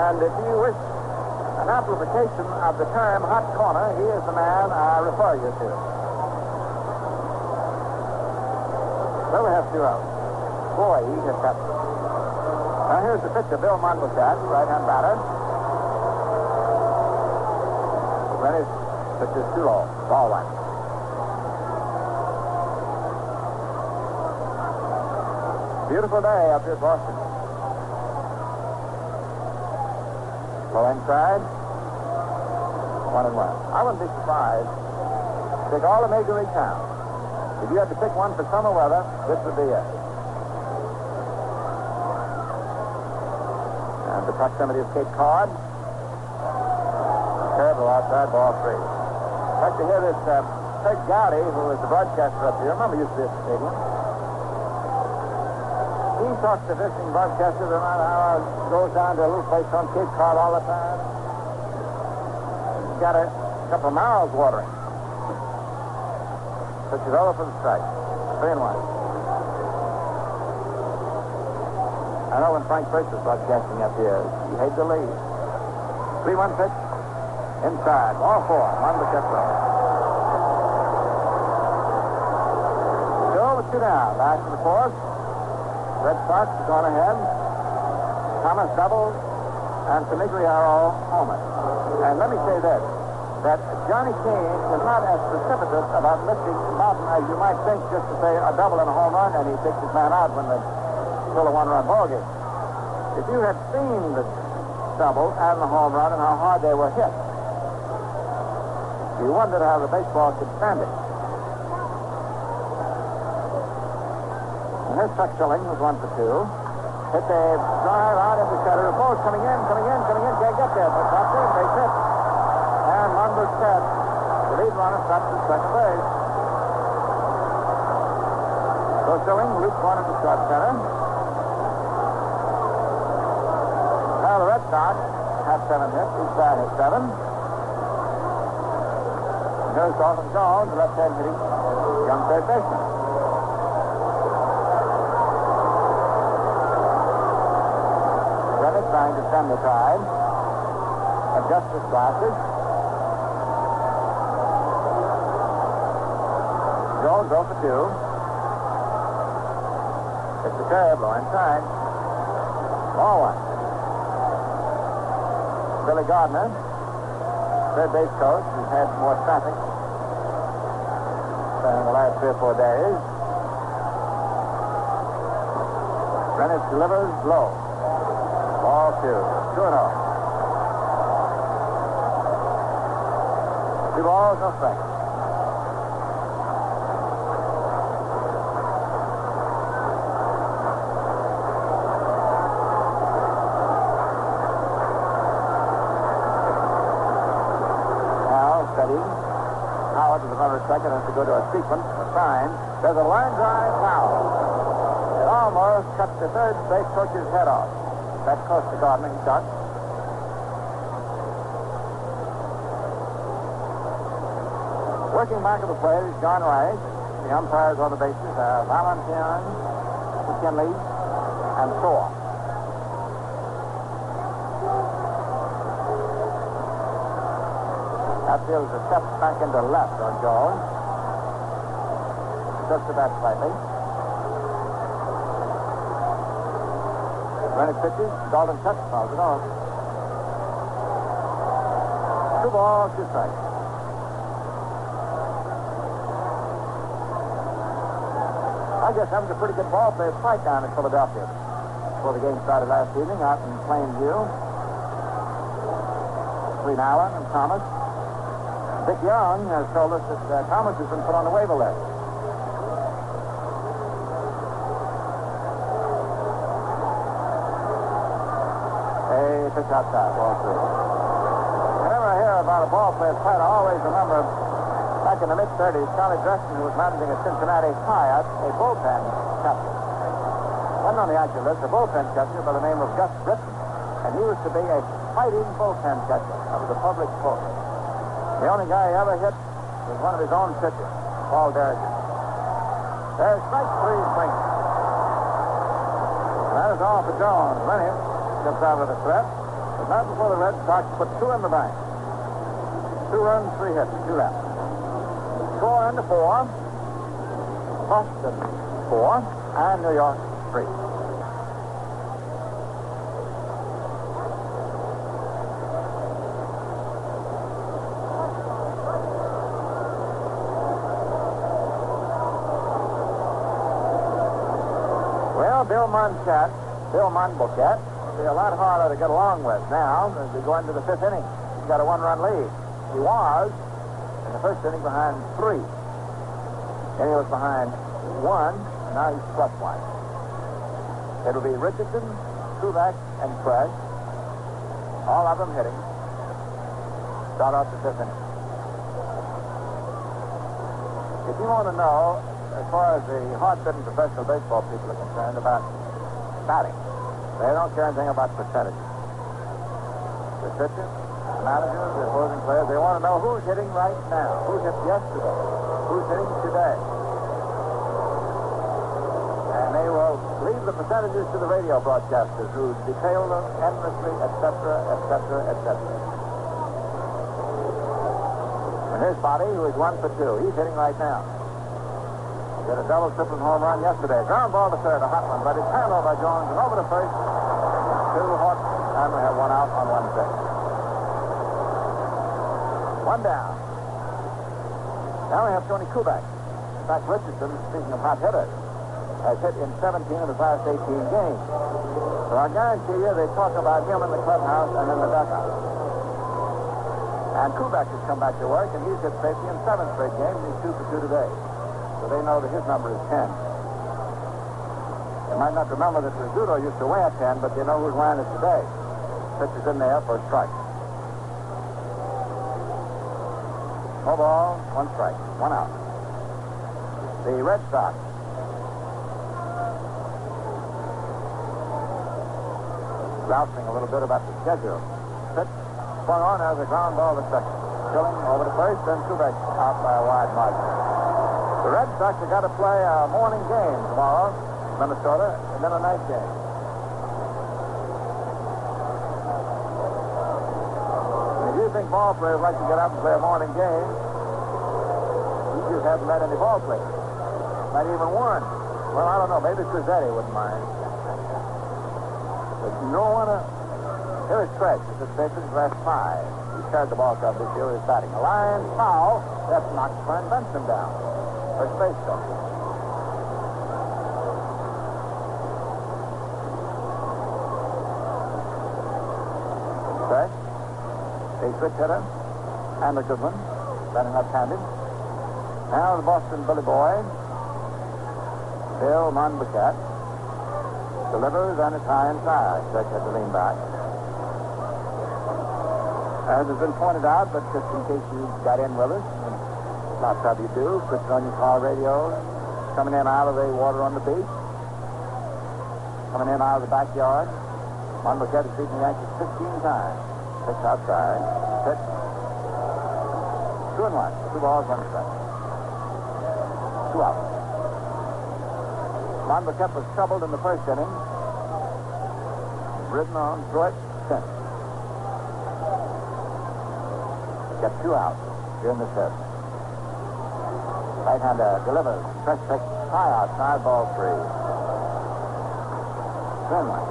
And if you wish an amplification of the term hot corner, he is the man I refer you to. So we have two out. Boy, he just got. Now here's the pitcher, Bill Monbouquette, right-hand batter. Rennie's pitch is too low. Ball one. Beautiful day up here in Boston. Low inside. One and one. I wouldn't be surprised. Take all the major league towns. If you had to pick one for summer weather, this would be it. And the proximity of Cape Cod. Terrible outside, ball three. I'd like to hear this. Um, Ted Gowdy, who is the broadcaster up here, remember used to be at the stadium. He talks to visiting broadcasters around how it goes down to a little place on Cape Cod all the time. He's got a couple of miles watering. Puts it over for the strike. Three and one. I know when Frank Burch was broadcasting up here, he hated the lead. three one pitch. Inside. All four. Monbouquette left. Joe with two down. Last in the fourth. Red Sox has gone ahead. Thomas doubles and Conigliaro homers. And let me say this, that Johnny King is not as precipitous about lifting Bouton as you might think, just to say a double and a home run, and he takes his man out when they pull a one-run ball game. If you had seen the double and the home run and how hard they were hit, you wondered how the baseball could stand it. Here's Chuck Schilling, who's one for two. Hit a drive out into the shutter. Repoz coming in, coming in, coming in. Can't get there, but that's it. They hit. And Monbouquette number ten. The lead runner stops at second base. So Schilling loops one at the short center. Now the Red Sox have seven hits. Each side has seven. And here's Dalton Jones, the left-hand hitting young third baseman. Rennick trying to stem the tide. Adjust his glasses. Jones goes for two. It's a terrible inside. Ball one. Billy Gardner, third base coach, has had more traffic in the last three or four days. Rennick delivers low. Ball two. Two and oh. Two balls, no strike. Second has to go to a sequence, a sign. There's a line drive now. It almost cuts the third base coach's head off. That's close to Gardner and Chuck. Working back of the plate is John Rice. The umpires on the bases are Valentin, McKinley, and so on. Is a step back into left on Jones. Just to that slightly. When it pitches, Dalton Chuck fouls it off. Two balls, two strikes. I guess that was a pretty good ball play fight down in Philadelphia before the game started last evening out in Plainview. Between Allen and Thomas. Dick Young has told us that uh, Thomas has been put on the waiver list. Hey, pitch outside, ball three. Whenever I hear about a ball player's fight, I always remember back in the mid-thirties, Charlie Dreston, who was managing a Cincinnati Fiat, a bullpen catcher. Wasn't on the active list, a bullpen catcher by the name of Gus Britton, and he used to be a fighting bullpen catcher of the public court. The only guy he ever hit was one of his own pitchers, Paul Derringer. There's strike three swinging. That is all for Jones. Rennick comes out with a threat, but not before the Red Sox put two in the bank. Two runs, three hits, two left. Score into four. Boston four, and New York three. Monbouquette, Bill Monbouquette, will be a lot harder to get along with now as we go into the fifth inning. He's got a one-run lead. He was in the first inning behind three. Then he was behind one, and now he's plus one. It'll be Richardson, Kubek, and Tresh. All of them hitting. Start off the fifth inning. If you want to know, as far as the hard-bitten professional baseball people are concerned about batting, they don't care anything about percentages. The pitchers, the managers, the opposing players, they want to know who's hitting right now, who hit yesterday, who's hitting today. And they will leave the percentages to the radio broadcasters who detail them endlessly, et cetera, et cetera, et cetera. And his body, who is one for two, he's hitting right now. He had a double, triple, and home run yesterday. Ground ball to third, a hot one, but it's handled by Jones and over to first. Two Horton, and we have one out on one pitch. One down. Now we have Tony Kubek. In fact, Richardson, speaking of hot hitters, has hit in seventeen of his last eighteen games. So I guarantee you, they talk about him in the clubhouse and in the dugout. And Kubek has come back to work, and he's hit safety in seven straight games. He's two for two today. So they know that his number is ten. They might not remember that Rizzuto used to weigh a ten, but they know who's wearing it today. Pitch is in there for a strike. No ball, one strike, one out. The Red Sox grousing a little bit about the schedule. Pitch swung on, has a ground ball to second. Schilling over to first, and Kubek out by a wide margin. The Red Sox have got to play a morning game tomorrow, Minnesota, and then a night game. Think ball players like to get up and play a morning game. You just haven't met any ball players. Not even one. Well, I don't know. Maybe Cassetti wouldn't mind. But no one. Uh, here is Tresh. This is Tresh' last five. He's carried the ball club this year. He's batting. A line foul. That's knocked Frank Benson down. First base coach. Tresh. A switch hitter and a good one, batting left-handed. Now the Boston Billy Boy, Bill Monbouquette, delivers and it's high inside. Tresh had to lean back. As has been pointed out, but just in case you got in with us, lots of you do, switch on your car radio, coming in out of the water on the beach, coming in out of the backyard. Monbouquette has beaten the Yankees fifteen times. Pitch outside. Pitch. Two and one. Two balls, one strike. Two out. Monbouquette was troubled in the first inning. Ridden on short since. Got two out here in the seventh. Right-hander delivers. Tresh takes high outside. Ball three. Two and one.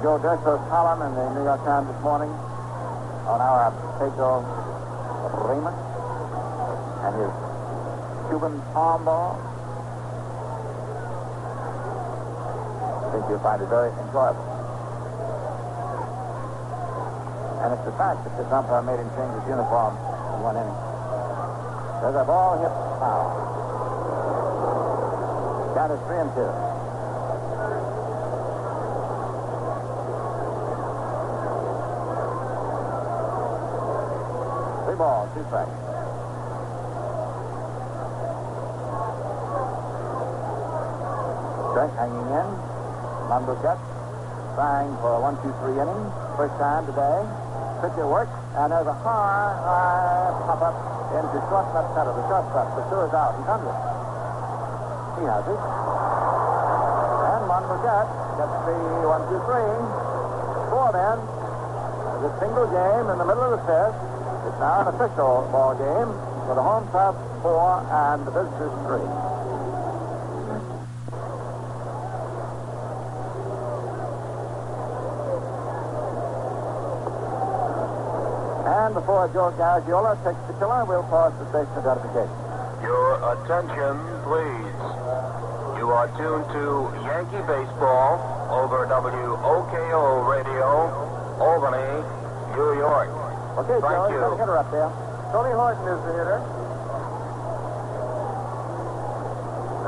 Joe Durso's column in the New York Times this morning on our Pedro Riemann and his Cuban palm ball. I think you'll find it very enjoyable. And it's the fact that the umpire made him change his uniform in one inning. There's a ball hit foul. Count is three and two. Ball, two strikes. Tresh hanging in. Monbouquette trying for a one two three inning. First time today. Pitcher works, and there's a high, high pop up into short left center. The shortstop pursues out. He's under it. He has it. And Monbouquette gets the one two three. Four men. There's a single game in the middle of the fifth. It's now an official ball game for the home club four and the visitors three. And before Joe Garagiola takes the killer, we'll pause the station identification. Your attention, please. You are tuned to Yankee Baseball over W O K O Radio, Albany, New York. Okay, Joe, Thank you. Got a hitter up there. Tony Horton is the hitter.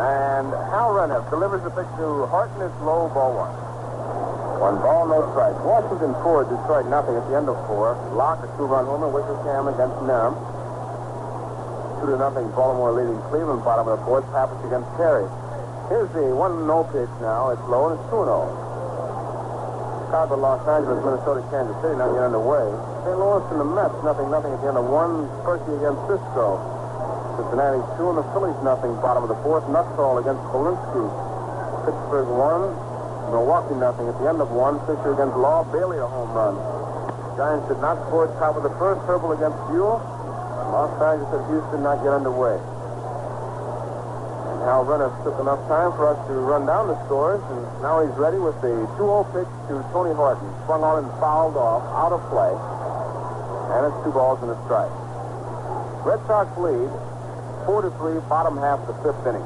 And Al Rennick delivers the pitch to Horton. It's low, ball one. One ball, no strike. Washington four, Detroit nothing at the end of four. Locke, a two-run homer, Wickersham against Nam. Two to nothing, Baltimore leading Cleveland, bottom of the fourth, Pappas against Terry. Here's the one-oh pitch now. It's low, and it's two-oh. Chicago, Los Angeles, Minnesota, Kansas City, not yet underway. Saint Louis and the Mets, nothing, nothing at the end of one. Percy against Cisco. Cincinnati two and the Phillies nothing. Bottom of the fourth. Nuttall against Polinsky. Pittsburgh one. Milwaukee nothing at the end of one. Fisher against Law. Bailey a home run. Giants did not score top of the first. Herbal against Buell. Los Angeles at Houston not yet underway. Al Rennick took enough time for us to run down the scores, and now he's ready with the two-oh pitch to Tony Horton. Swung on and fouled off, out of play, and it's two balls and a strike. Red Sox lead, four to three, bottom half of the fifth inning.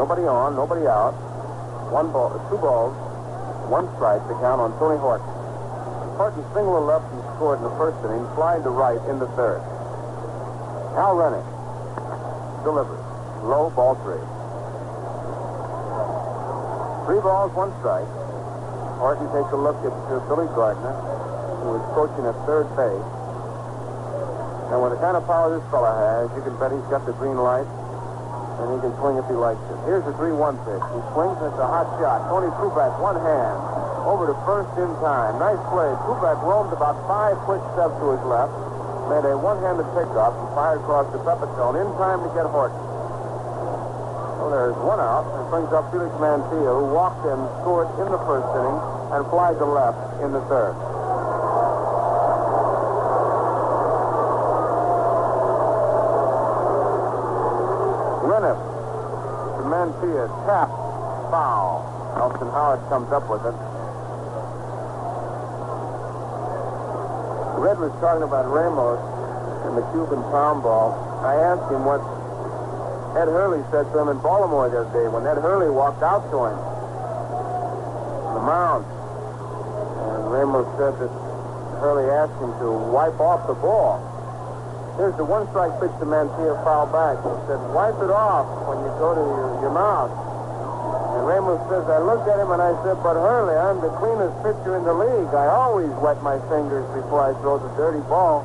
Nobody on, nobody out. One ball, two balls, one strike to count on Tony Horton. Horton single to left and scored in the first inning, slide to right in the third. Al Rennick delivers. Low, ball three. Three balls, one strike. Horton takes a look at uh, Billy Gardner, who is coaching at third base. And with the kind of power this fella has, you can bet he's got the green light, and he can swing if he likes it. Here's the three one pitch. He swings, and it's a hot shot. Tony Kubek, one hand, over to first in time. Nice play. Kubek roamed about five quick steps to his left, made a one-handed pickoff, and fired across the Pepitone in time to get Horton. Well, there's one out, and brings up Felix Mantilla, who walked and scored in the first inning and flies to left in the third. Rennick to Mantilla, tap, foul. Elston Howard comes up with it. Red was talking about Ramos and the Cuban pound ball. I asked him what Ed Hurley said to him in Baltimore the other day when Ed Hurley walked out to him on the mound. And Ramos said that Hurley asked him to wipe off the ball. Here's the one strike pitch to Mantilla, foul back. He said, wipe it off when you go to your, your mound. And Ramos says, I looked at him and I said, but Hurley, I'm the cleanest pitcher in the league. I always wet my fingers before I throw the dirty ball.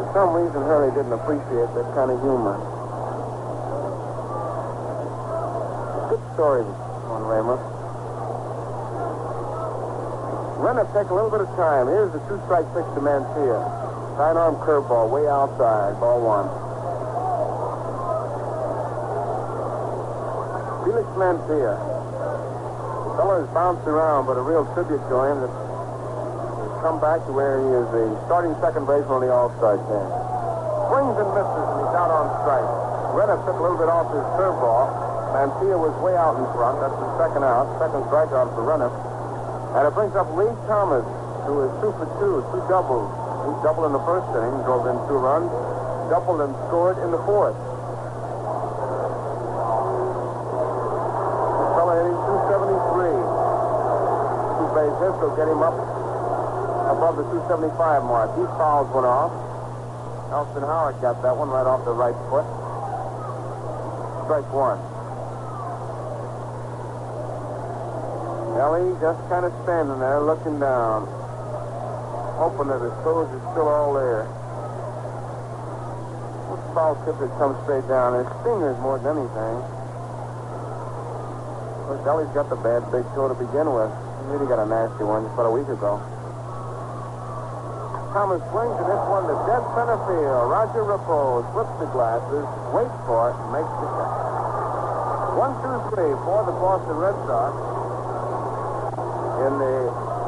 For some reason, Hurley didn't appreciate that kind of humor. Good story on Ramos. Rennick take a little bit of time. Here's the two-strike pitch to Mantilla. Sidearm curveball way outside. Ball one. Felix Mantilla. The fellow has bounced around, but a real tribute to him that come back to where he is the starting second baseman on the all-star team. Swings and misses, and he's out on strike. Rennick took a little bit off his curveball. Mantilla was way out in front. That's the second out, second strikeout for Rennick. And it brings up Lee Thomas, who is two for two, two doubles. He doubled in the first inning, drove in two runs, doubled and scored in the fourth. The fella hitting two seventy-three. Two base hits will get him up above the two seventy-five mark. He fouls one off. Elston Howard got that one right off the right foot. Strike one. Ellie just kind of standing there looking down, hoping that his toes are still all there. This foul tip that comes straight down. His fingers more than anything. Of course, Ellie's got the bad big toe to begin with. He really got a nasty one just about a week ago. Thomas swings and hits one to dead center field. Roger Repoz flips the glasses, waits for it, and makes the catch. One, two, three for the Boston Red Sox in the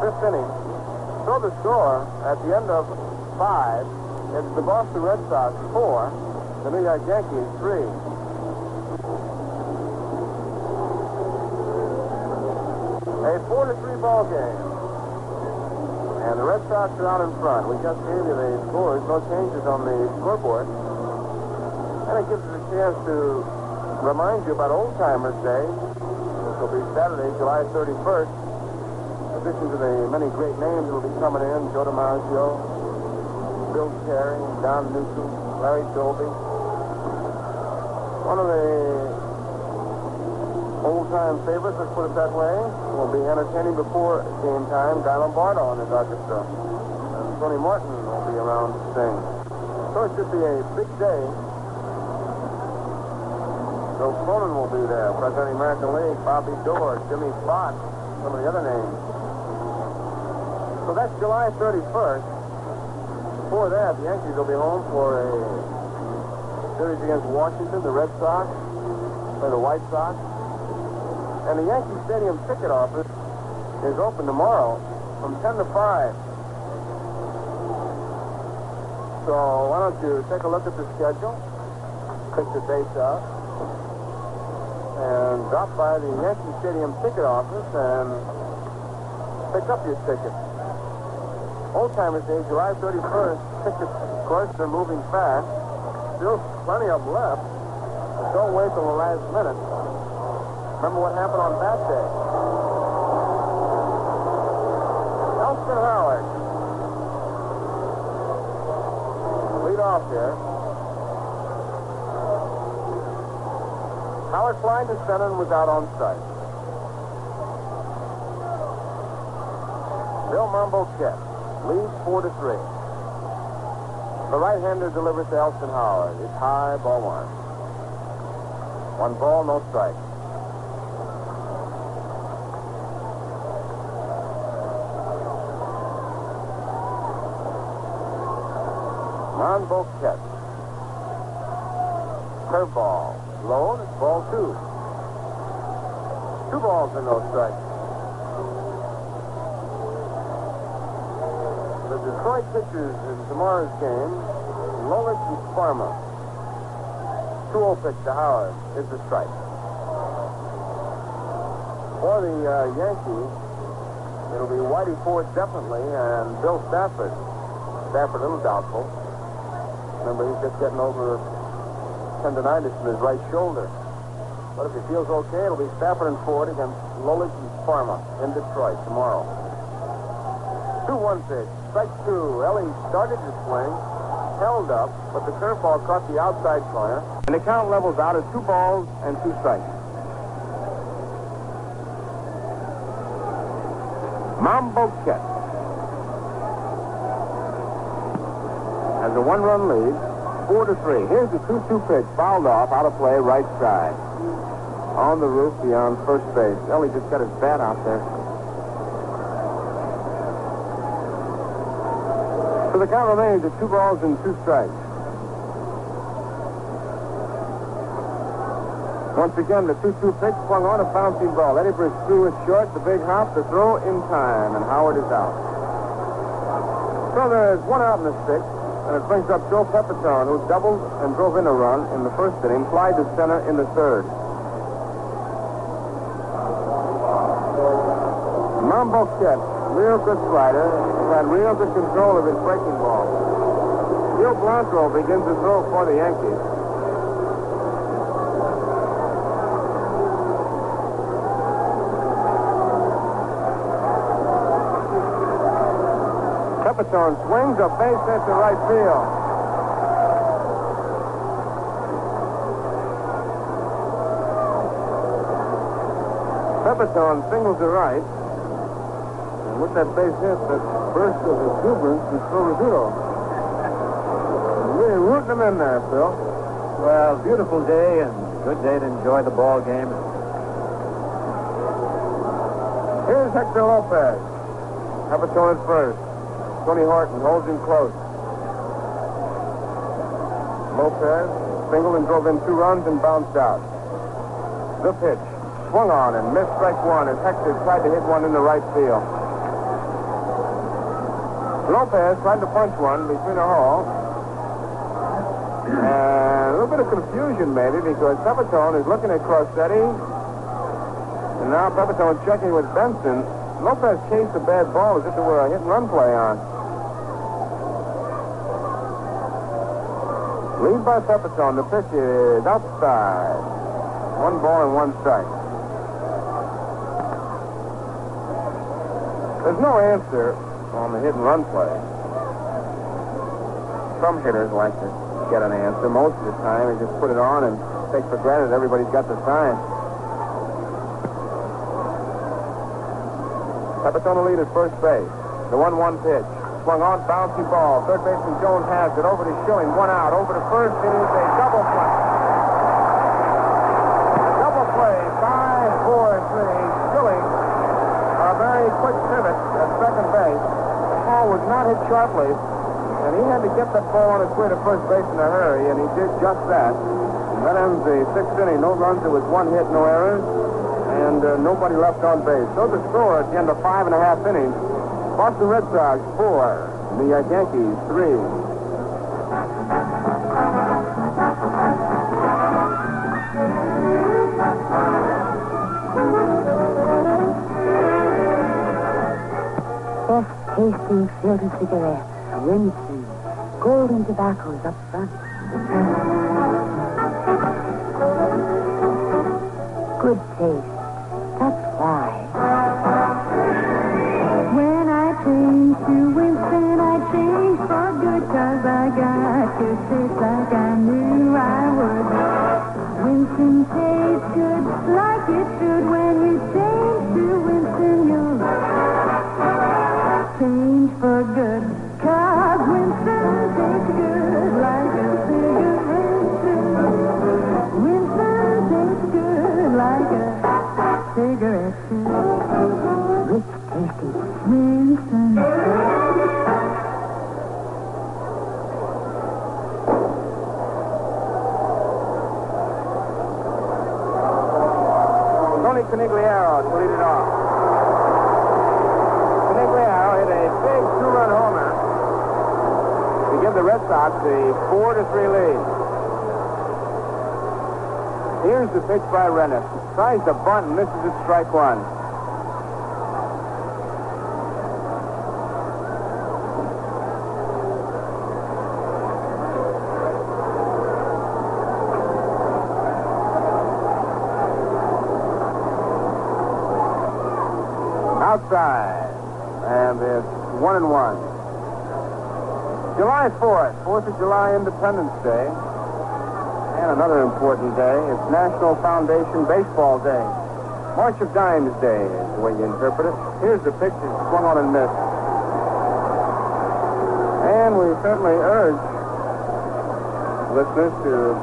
fifth inning. So the score at the end of five, it's the Boston Red Sox four, the New York Yankees three. A four to three ball game. And the Red Sox are out in front. We just gave you the scores. No changes on the scoreboard. And it gives us a chance to remind you about Old Timers Day, which will be Saturday, July thirty-first. In addition to the many great names that will be coming in, Joe DiMaggio, Bill Terry, Don Newton, Larry Dolby. One of the old-time favorites, let's put it that way, will be entertaining before game time. Guy Lombardo on his orchestra. Tony Martin will be around to sing. So it should be a big day. Joe Cronin will be there, president of the American League, Bobby Doerr, Jimmy Fox, some of the other names. So that's July thirty-first. Before that, the Yankees will be home for a series against Washington, the Red Sox, or the White Sox. And the Yankee Stadium ticket office is open tomorrow from ten to five. So why don't you take a look at the schedule, click the dates out, and drop by the Yankee Stadium ticket office and pick up your ticket. Old Timers Day, July thirty-first. Tickets, of course, are moving fast. Still plenty of them left, but don't wait till the last minute. Remember what happened on that day. Elston Howard. Lead off here. Howard flying to center and was out on strike. Bill Monbouquette leads four to three. The right-hander delivers to Elston Howard. It's high, ball one. One ball, no strike. Monbouquette. Curveball. Low, ball two. Two balls and no strike. The Detroit pitchers in tomorrow's game, Lowell and Farmer. two oh pitch to Howard is the strike. For the uh, Yankees, it'll be Whitey Ford definitely and Bill Stafford. Stafford a little doubtful. Remember, he's just getting over tendonitis in his right shoulder. But if he feels okay, it'll be Stafford and Ford against Lowell and Farmer in Detroit tomorrow. two one pitch, strike two. Ellie started to swing, held up, but the curveball caught the outside corner. And the count levels out at two balls and two strikes. Monbouquette has a one-run lead, four to three. Here's the two two pitch, fouled off, out of play, right side. On the roof beyond first base. Ellie just got his bat out there. So the count remains at two balls and two strikes. Once again, the two two pitch swung on a bouncing ball. Eddie Bressoud is short, the big hop, the throw in time, and Howard is out. So there's one out in the sixth, and it brings up Joe Pepitone, who doubled and drove in a run in the first inning, flied to center in the third. Monbouquette, real good slider, had real good control of his breaking ball. Gil Blanco begins to throw for the Yankees. Pepitone swings a base hit to right field. Pepitone singles to right. And with that base hit, that burst of exuberance is Rosario. Really rooting him in there, Phil. Well, beautiful day and good day to enjoy the ball game. Here's Hector Lopez. Pepitone at first. Tony Horton holds him close. Lopez singled and drove in two runs and bounced out. The pitch swung on and missed strike one as Hector tried to hit one in the right field. Lopez tried to punch one between a hole. And a little bit of confusion maybe because Pepitone is looking at Crosetti. And now Pepitone checking with Benson. Lopez chased a bad ball as if it were a hit and run play on. Lead by Pepitone. The pitch is outside. One ball and one strike. There's no answer on the hit and run play. Some hitters like to get an answer. Most of the time, they just put it on and take for granted everybody's got the sign. Pepitone lead at first base. The one one pitch. Swung on, bouncy ball. Third baseman Jones has it. Over to Schilling. One out. Over to first. It is a double play. Double play. Five, four, three. Schilling. A very quick pivot at second base. The ball was not hit sharply, and he had to get that ball on his way to first base in a hurry, and he did just that. And that ends the sixth inning. No runs. It was one hit, no errors, and uh, nobody left on base. So the score at the end of five and a half innings. Boston Red Sox, four. The Yankees, three. Best tasting filter cigarettes, Winston. Golden tobaccos up front. Good taste. That's why. It should when you change to Winston, you'll Winston's for good, 'cause Winston tastes good like a cigarette. Winston tastes good like a cigarette. Rich, tasty Winston. Tony Conigliaro to lead it off. The Red Sox the four to three lead. Here's the pitch by Rennick. Tries to bunt and misses at strike one. Outside. And it's one and one. July fourth, fourth of July, Independence Day, and another important day. It's National Foundation Baseball Day. March of Dimes Day is the way you interpret it. Here's the pitch that's swung on and missed. And we certainly urge listeners to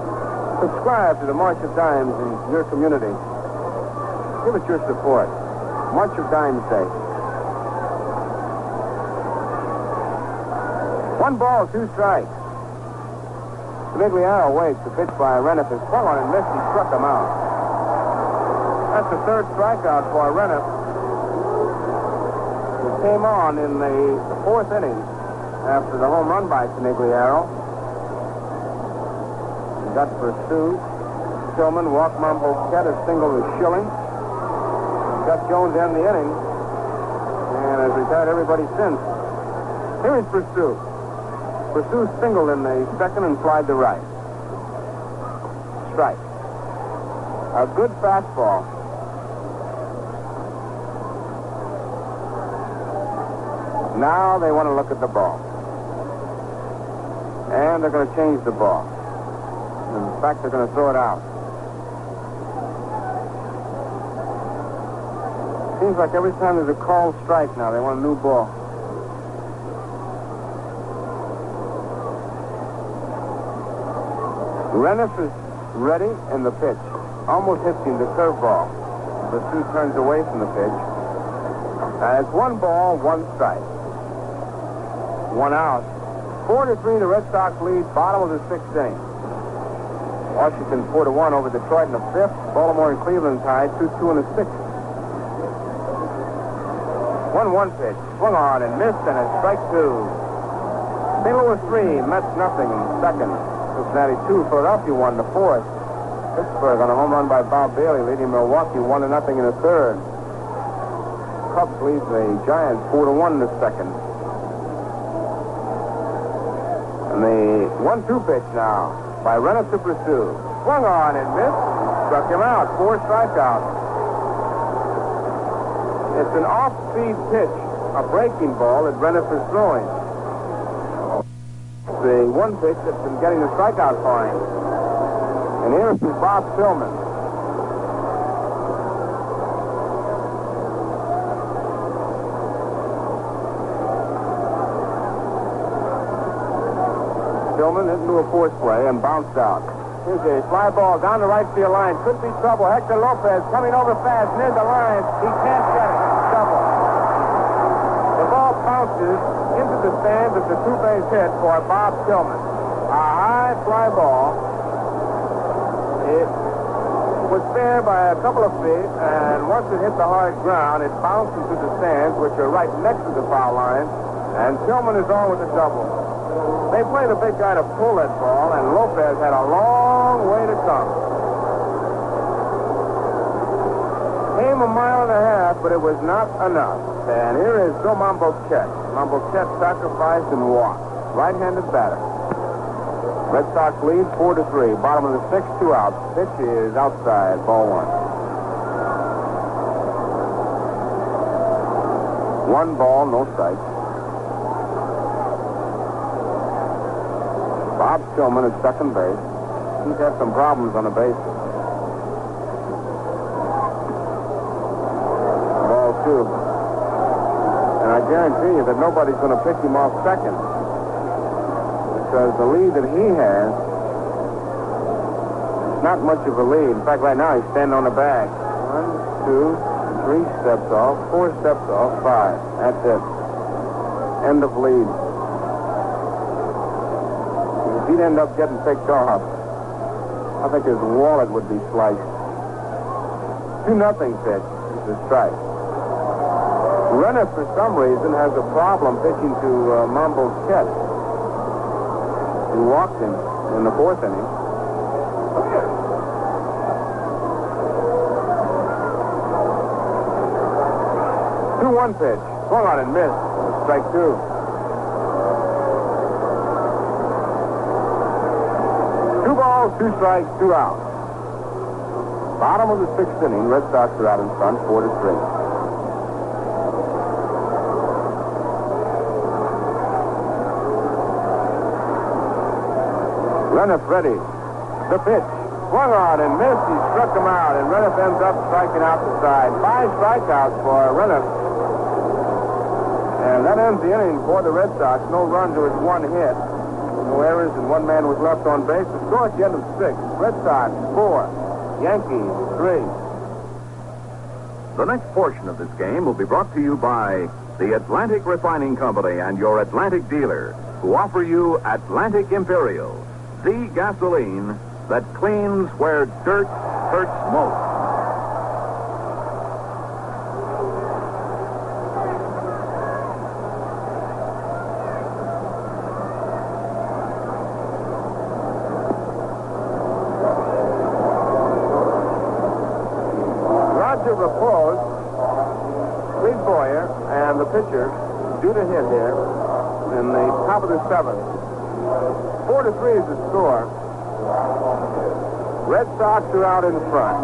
subscribe to the March of Dimes in your community. Give it your support. March of Dimes Day. One ball, two strikes. Conigliaro waits. The pitch by Rennick is swung on and missed. He struck him out. That's the third strikeout for Rennick. He came on in the fourth inning after the home run by Conigliaro. He got pursued. Tillman walked Monbouquette, a single to Schilling. Got Jones in the inning. And as we've had everybody since, here is Pursuit. Pursued singled in the second and flied to right. Strike. A good fastball. Now they want to look at the ball. And they're going to change the ball. In fact, they're going to throw it out. Seems like every time there's a called strike now, they want a new ball. Rennick is ready in the pitch. Almost hits him the curveball. The two turns away from the pitch. That's one ball, one strike. One out. Four to three, the Red Sox lead. Bottom of the sixth inning. Washington four to one over Detroit in the fifth. Baltimore and Cleveland tied two two in the sixth. One one pitch swung on and missed, and a strike two. Saint Louis three, Mets nothing in the second. Cincinnati two, Philadelphia one, the fourth. Pittsburgh on a home run by Bob Bailey, leading Milwaukee one to nothing in the third. Cubs lead the Giants four to one in the second. And the one-two pitch now by Rennick to Pursue. Swung on and missed. Struck him out. Four strikeouts. It's an off-speed pitch, a breaking ball that Rennick is throwing. The one pitch that's been getting the strikeout for him. And here is Bob Tillman. Tillman hit into a force play and bounced out. Here's a fly ball down the right field line. Could be trouble. Hector Lopez coming over fast near the line. He can't get it. Double. The ball bounces into the stands at the two-base hit for Bob Tillman. A high fly ball. It was fair by a couple of feet, and once it hit the hard ground, it bounced into the stands, which are right next to the foul line, and Tillman is on with a double. They played a big guy to pull that ball, and Lopez had a long way to come. Came a mile and a half, but it was not enough. And here is Bill Monbouquette. Monbouquette sacrificed and walked. Right-handed batter. Red Sox lead four to three. Bottom of the sixth, two outs. Pitch is outside. Ball one. One ball, no strikes. Bob Tillman at second base. He's had some problems on the bases. guarantee you that nobody's going to pick him off second, because the lead that he has, it's not much of a lead. In fact, right now he's standing on the bag. One, two, three steps off, four steps off, five. That's it. End of lead. If he'd end up getting picked off, I think his wallet would be sliced. Two nothing pitch is a strike. Renner, for some reason, has a problem pitching to uh, Monbouquette. He walked him in the fourth inning. two one pitch. Swung on and missed. Strike two. Two balls, two strikes, two outs. Bottom of the sixth inning. Red Sox are out in front, four to three. Renniff ready. The pitch. Swung on and missed. He struck him out, and Renniff ends up striking out the side. Five strikeouts for Renniff. And that ends the inning for the Red Sox. No runs. There was one hit. No errors, and one man was left on base. The score at the end of six. Red Sox, four. Yankees, three. The next portion of this game will be brought to you by the Atlantic Refining Company and your Atlantic dealer, who offer you Atlantic Imperial, the gasoline that cleans where dirt hurts most. Roger Repoz, Clete Boyer, and the pitcher due to hit here in the top of the seventh. Four to three is the score. Red Sox are out in front.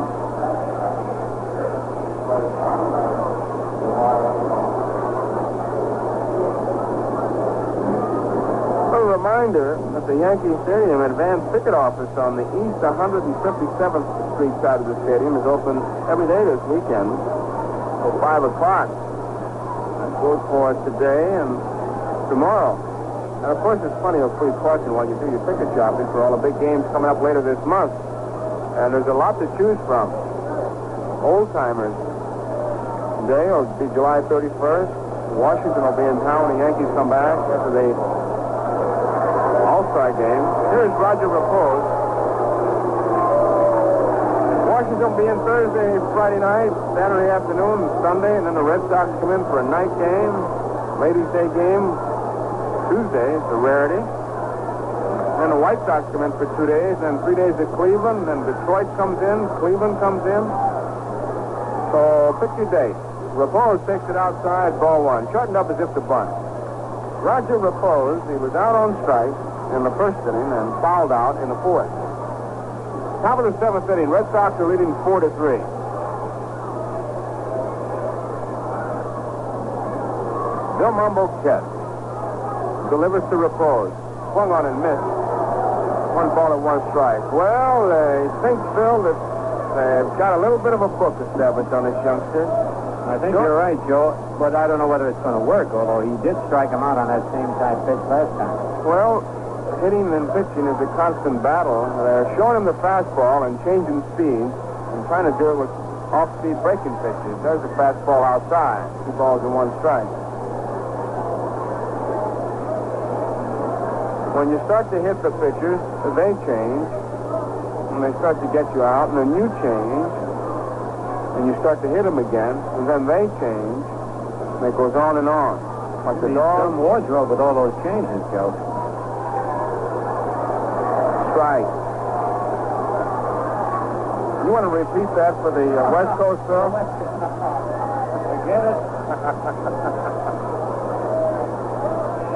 A reminder that the Yankee Stadium advanced ticket office on the east one hundred fifty-seventh street side of the stadium is open every day this weekend till five o'clock. That goes for today and tomorrow. And, of course, there's plenty of free parking while you do your ticket shopping for all the big games coming up later this month. And there's a lot to choose from. Old-timers. Today will be July thirty-first. Washington will be in town when the Yankees come back after the All-Star game. Here's Roger Repoz. Washington will be in Thursday, Friday night, Saturday afternoon, Sunday, and then the Red Sox come in for a night game, Ladies' Day game. Tuesday, it's a rarity. Then the White Sox come in for two days, then three days at Cleveland, then Detroit comes in, Cleveland comes in. So pick your date. Repoz takes it outside, ball one. Shortened up as if to bunt. Roger Repoz, he was out on strike in the first inning and fouled out in the fourth. Top of the seventh inning, Red Sox are leading four to three. Bill Monbouquette delivers to Repoz. Swung on and missed. One ball and one strike. Well, they think, Phil, that they've got a little bit of a book established on this youngster. I think Joe? You're right, Joe, but I don't know whether it's going to work, although he did strike him out on that same type pitch last time. Well, hitting and pitching is a constant battle. They're showing him the fastball and changing speed and trying to do it with off-speed breaking pitches. There's a fastball outside. Two balls and one strike. When you start to hit the pitchers, they change, and they start to get you out, and then you change, and you start to hit them again, and then they change, and it goes on and on. Like the dog in the wardrobe with all those changes, Joe. Strike. You want to repeat that for the uh, West Coast, sir? Forget it.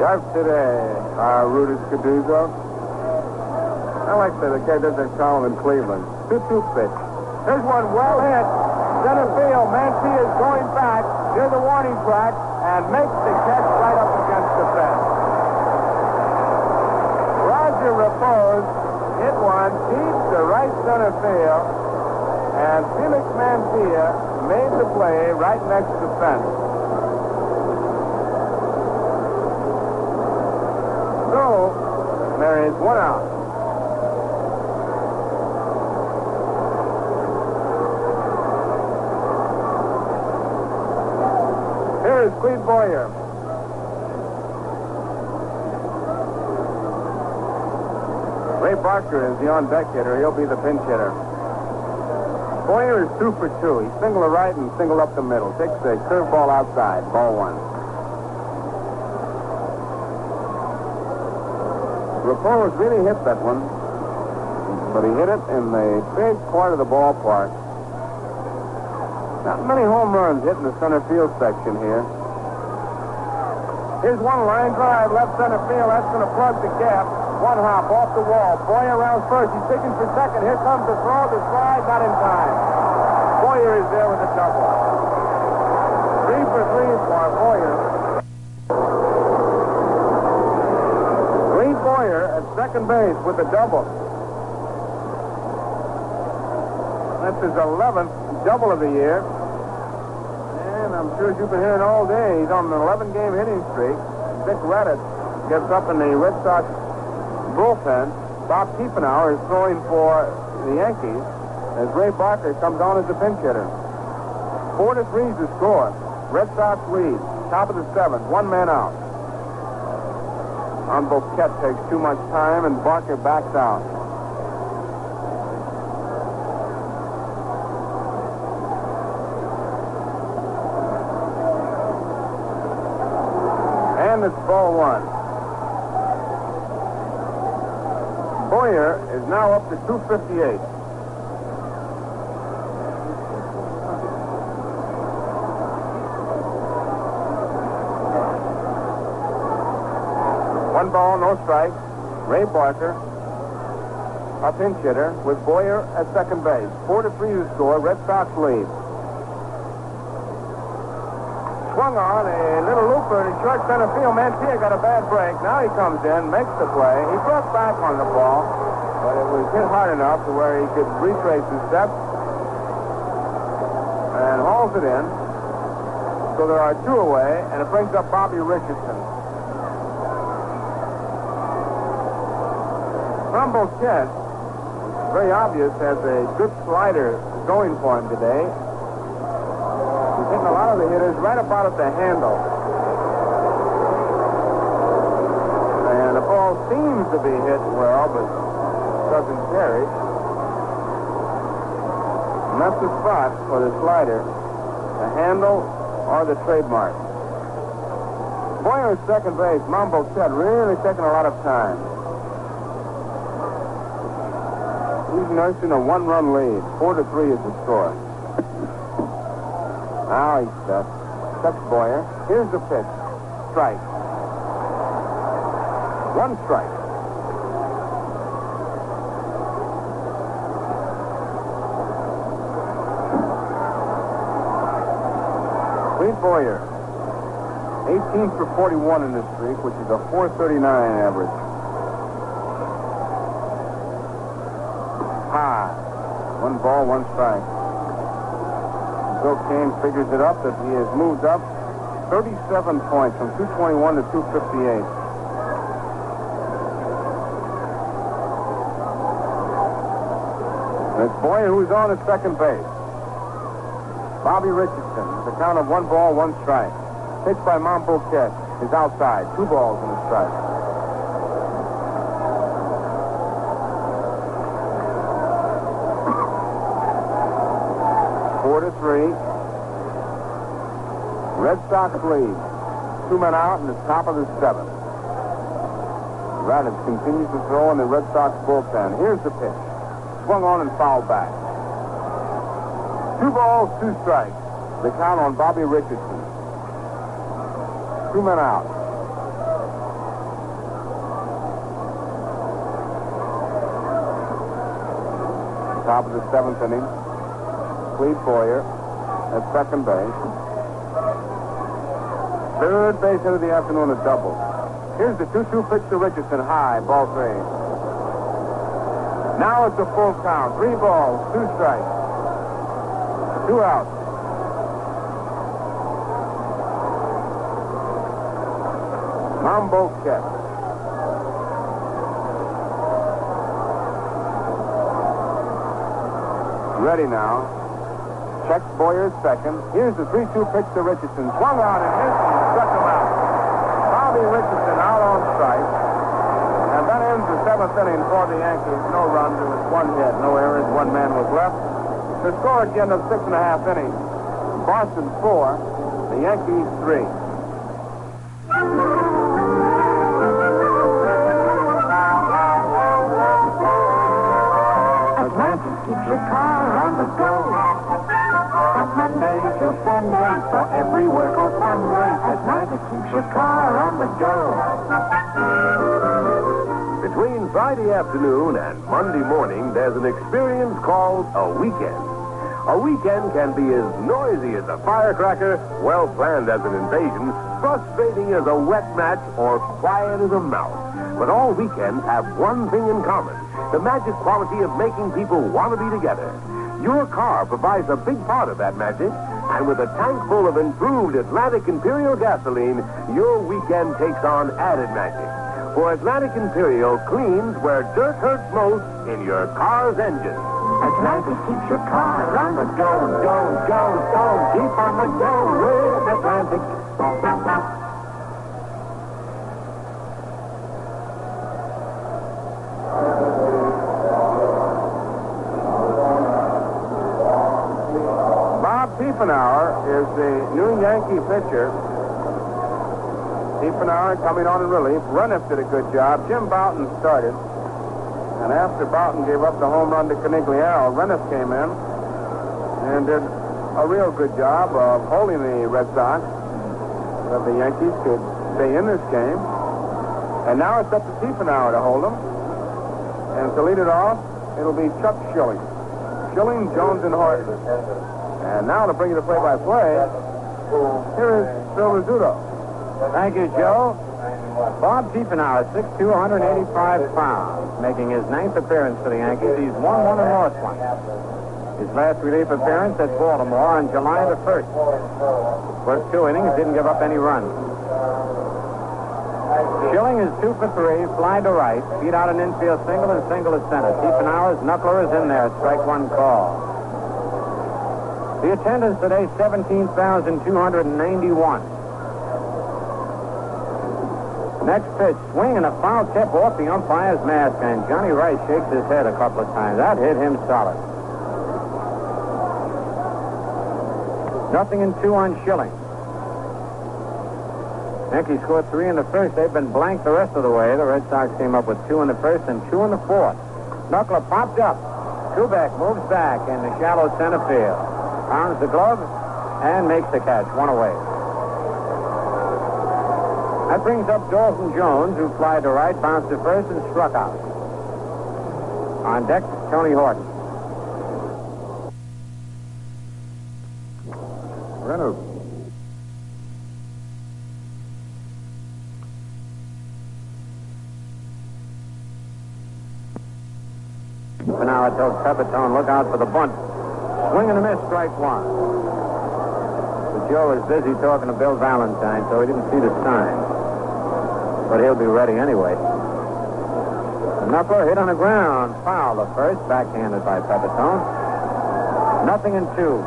Sharp today. Uh, Rudis Caduzo. I like that the guy doesn't call him in Cleveland. two two pitch. There's one well hit. Center field. Mantilla is going back near the warning track and makes the catch right up against the fence. Roger Repoz hit one deep to right center field, and Felix Mantilla made the play right next to the fence. is one out. Here is Clete Boyer. Ray Barker is the on-deck hitter. He'll be the pinch hitter. Boyer is two for two. He singled a right and singled up the middle. Takes a curveball outside. Ball one. Repoz really hit that one, but he hit it in the big part of the ballpark. Not many home runs hit in the center field section here. Here's one line drive left center field. That's going to plug the gap. One hop off the wall. Boyer around first. He's taking for second. Here comes the throw. The slide, not in time. Boyer is there with a double. Three for three for Boyer. Lee Boyer at second base with a double. That's his eleventh double of the year. And I'm sure you've been hearing all day, he's on an eleven-game hitting streak. Dick Radatz gets up in the Red Sox bullpen. Bob Tiefenauer is throwing for the Yankees as Ray Barker comes on as the pinch hitter. Four to three is the score. Red Sox lead. Top of the seventh. One man out. Monbouquette takes too much time and Barker backs out. And it's ball one. Boyer is now up to two fifty-eight. One ball, no strikes. Ray Barker, a pinch hitter, with Boyer at second base. Four to three to score. Red Sox lead. Swung on, a little looper in short center field. Mantilla got a bad break. Now he comes in, makes the play. He broke back on the ball, but it was hit hard enough to where he could retrace his steps and hauls it in. So there are two away, and it brings up Bobby Richardson. Monbouquette, very obvious, has a good slider going for him today. Hitting a lot of the hitters right about at the handle. And the ball seems to be hit well, but doesn't carry. And that's the spot for the slider, the handle, or the trademark. Boyer at second base. Monbouquette really taking a lot of time. He's nursing a one-run lead. Four to three is the score. Now he steps. Steps Boyer. Here's the pitch. Strike. One strike. Clete Boyer. eighteen for forty-one in this streak, which is a four thirty-nine average. High. One ball, one strike. Bill Kane figures it up that he has moved up thirty-seven points from two twenty-one to two fifty-eight. And it's Boyer who's on at second base. Bobby Richardson, the count of one ball, one strike. Pitched by Monbouquette is outside. Two balls and a strike. Three. Red Sox lead. Two men out in the top of the seventh. Radatz continues to throw in the Red Sox bullpen. Here's the pitch. Swung on and fouled back. Two balls, two strikes. The count on Bobby Richardson. Two men out. Top of the seventh inning. Clete Boyer at second base. Third base into the afternoon, a double. Here's the two two pitch to Richardson. High, ball three. Now it's a full count. Three balls, two strikes. Two outs. Monbouquette. ready now. Check Boyer second. Here's the three two pitch to Richardson. Swung out and hit and struck him out. Bobby Richardson out on strike. And that ends the seventh inning for the Yankees. No runs. It was one hit. No errors. One man was left. The score at the end of six and a half innings. Boston four. The Yankees three. Keeps your car on the go. From Monday to Sunday, for every work or fun way, at night it keeps your car on the go. Between Friday afternoon and Monday morning, there's an experience called a weekend. A weekend can be as noisy as a firecracker, well planned as an invasion, frustrating as a wet match, or quiet as a mouse. But all weekends have one thing in common. The magic quality of making people want to be together. Your car provides a big part of that magic, and with a tank full of improved Atlantic Imperial gasoline, your weekend takes on added magic. For Atlantic Imperial cleans where dirt hurts most in your car's engine. Atlantic keeps your car on the go, go, go, go, keep on the go with Atlantic. Tiefenauer is the new Yankee pitcher. Tiefenauer coming on in relief. Rennick did a good job. Jim Bouton started. And after Bouton gave up the home run to Conigliaro, Rennick came in and did a real good job of holding the Red Sox so the Yankees could stay in this game. And now it's up to Tiefenauer to hold them. And to lead it off, it'll be Chuck Schilling. Schilling, Jones, and Horton. And now to bring you to play-by-play, here is Bill Rizzuto. Thank you, Joe. Bob Tiefenauer, six foot two, one eighty-five pounds, making his ninth appearance for the Yankees. He's won one and lost one. His last relief appearance at Baltimore on July the first. First two innings, didn't give up any runs. Schilling is two for three, fly to right, beat out an infield single and single to center. Tiefenauer's knuckler is in there, strike one call. The attendance today, seventeen thousand two hundred ninety-one. Next pitch, swing and a foul tip off the umpire's mask, and Johnny Rice shakes his head a couple of times. That hit him solid. Nothing in two on Schilling. Yankees scored three in the first. They've been blank the rest of the way. The Red Sox came up with two in the first and two in the fourth. Knuckler popped up. Kubek moves back in the shallow center field. Pounds the glove and makes the catch. One away. That brings up Dalton Jones, who flied to right, bounced to first, and struck out. On deck, Tony Horton. Renner. For now, it tells Pepitone, look out for the bunt. Swing and a miss, strike one. But Joe is busy talking to Bill Valentine, so he didn't see the sign. But he'll be ready anyway. The knuckler hit on the ground. Foul the first, backhanded by Pepitone. Nothing in two.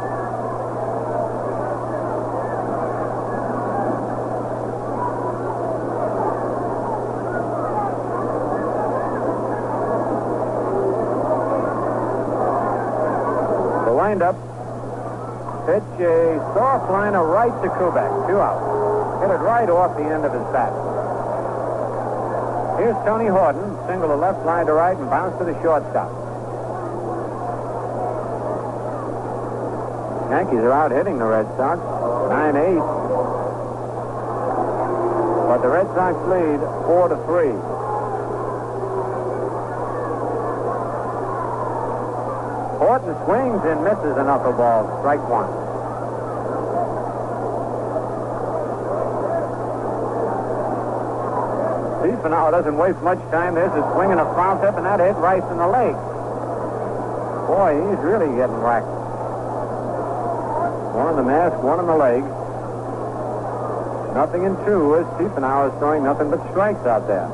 Up. Pitch a soft liner right to Kubek. Two outs. Hit it right off the end of his bat. Here's Tony Horton. Single to left, line to right, and bounce to the shortstop. Yankees are out hitting the Red Sox. nine eight. But the Red Sox lead four to three. Horton swings and misses a knuckleball. Strike one. Tiefenauer doesn't waste much time. There's a swing and a foul tip, and that hit Rice in the leg. Boy, he's really getting whacked. One in the mask, one in the leg. Nothing in two as Tiefenauer is throwing nothing but strikes out there.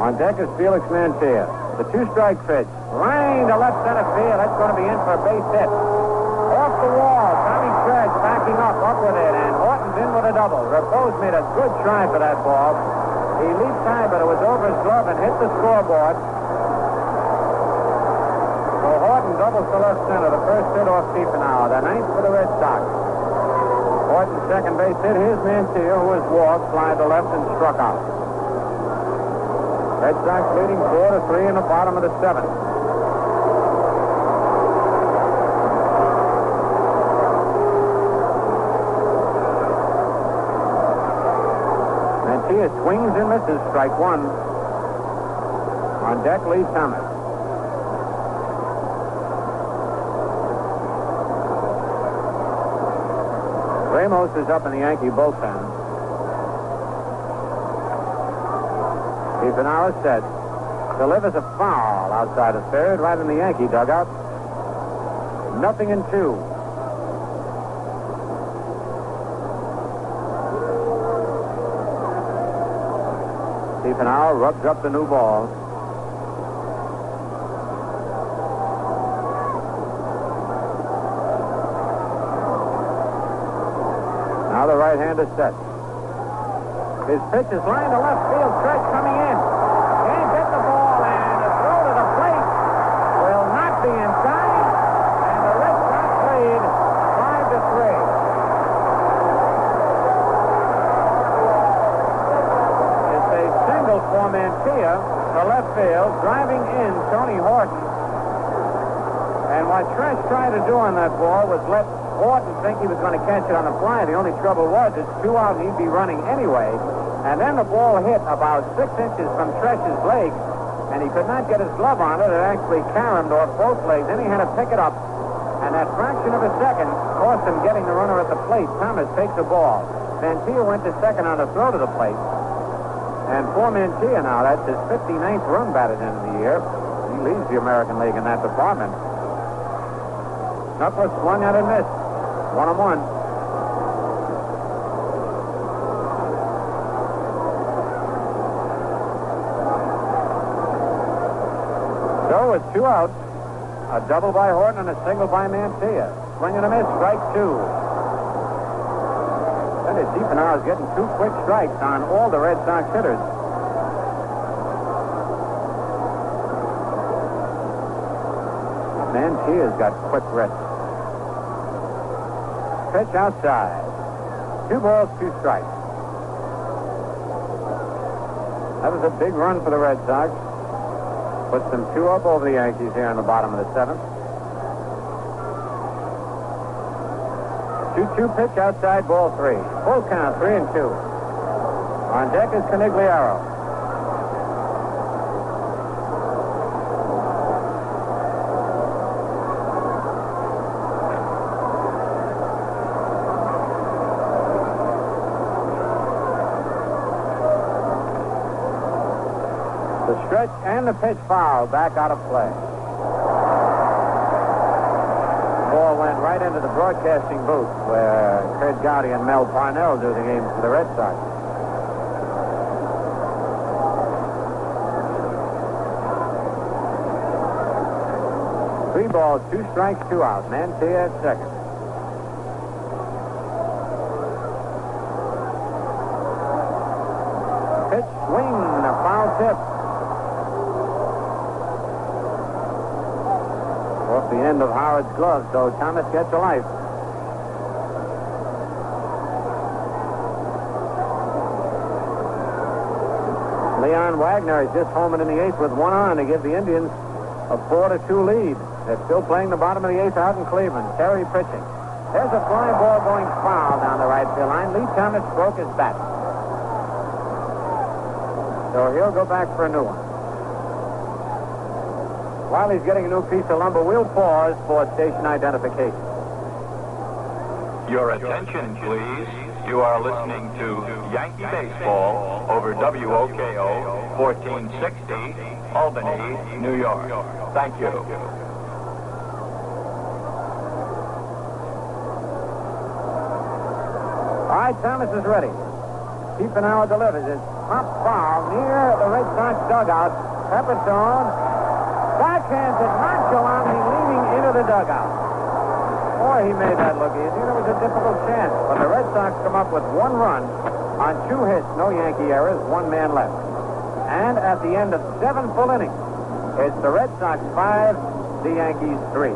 On deck is Felix Mantilla. The two-strike pitch. Running to left center field. That's going to be in for a base hit. Off the wall. Tommy Tresh backing up, up with it, and Horton's in with a double. Repoz made a good try for that ball. He leaped high, but it was over his glove and hit the scoreboard. So Horton doubles to left center. The first hit off Tiefenauer. The ninth for the Red Sox. Horton's second base hit. Here's Mantilla, who was walked, fly to left and struck out. Red Sox leading four to three in the bottom of the seventh. Mantilla swings and misses, strike one. On deck, Lee Thomas. Ramos is up in the Yankee bullpen. Tiefenauer set. Delivers a foul outside of third, right in the Yankee dugout. Nothing in two. Tiefenauer rubs up the new ball. Now the right hand is set. His pitch is lined to left field. Tresh coming in. Can't get the ball, and a throw to the plate will not be inside. And the Red Sox lead five to three. It's a single for Mantilla to left field, driving in Tony Horton. And what Tresh tried to do on that ball was let Horton think he was going to catch it on the fly. The only trouble was it's two out, and he'd be running anyway. And then the ball hit about six inches from Tresh's leg, and he could not get his glove on it. It actually caromed off both legs. Then he had to pick it up, and that fraction of a second cost him getting the runner at the plate. Thomas takes the ball. Mantilla went to second on the throw to the plate. And for Mantilla now, that's his fifty-ninth run batted in the year. He leads the American League in that department. Knuckles swung out and missed. One on one. With two out, a double by Horton and a single by Mantilla. Swing and a miss, strike two. That is, Tiefenauer is getting two quick strikes on all the Red Sox hitters. Mantilla's got quick wrists. Pitch outside. Two balls, two strikes. That was a big run for the Red Sox. Puts them two up over the Yankees here in the bottom of the seventh. two two pitch outside, ball three. Full count, three and two. On deck is Conigliaro. And the pitch foul, back out of play. The ball went right into the broadcasting booth where Curt Gowdy and Mel Parnell do the game for the Red Sox. Three balls, two strikes, two out. Mantilla at second. Pitch swing, a foul tip. The end of Howard's glove, so Thomas gets a life. Leon Wagner is just homing in the eighth with one on to give the Indians a four to two lead. They're still playing the bottom of the eighth out in Cleveland. Terry pitching. There's a fly ball going foul down the right field line. Lee Thomas broke his bat, so he'll go back for a new one. While he's getting a new piece of lumber, we'll pause for station identification. Your attention, please. You are listening to Yankee Baseball over W O K O fourteen sixty, Albany, New York. Thank you. All right, Thomas is ready. Tiefenauer delivers. It's pop foul near the Red Sox dugout. Pepitone. Backhand did not go on the leaning into the dugout. Boy, he made that look easy. It was a difficult chance, but the Red Sox come up with one run on two hits, no Yankee errors, one man left. And at the end of seven full innings, it's the Red Sox five, the Yankees three.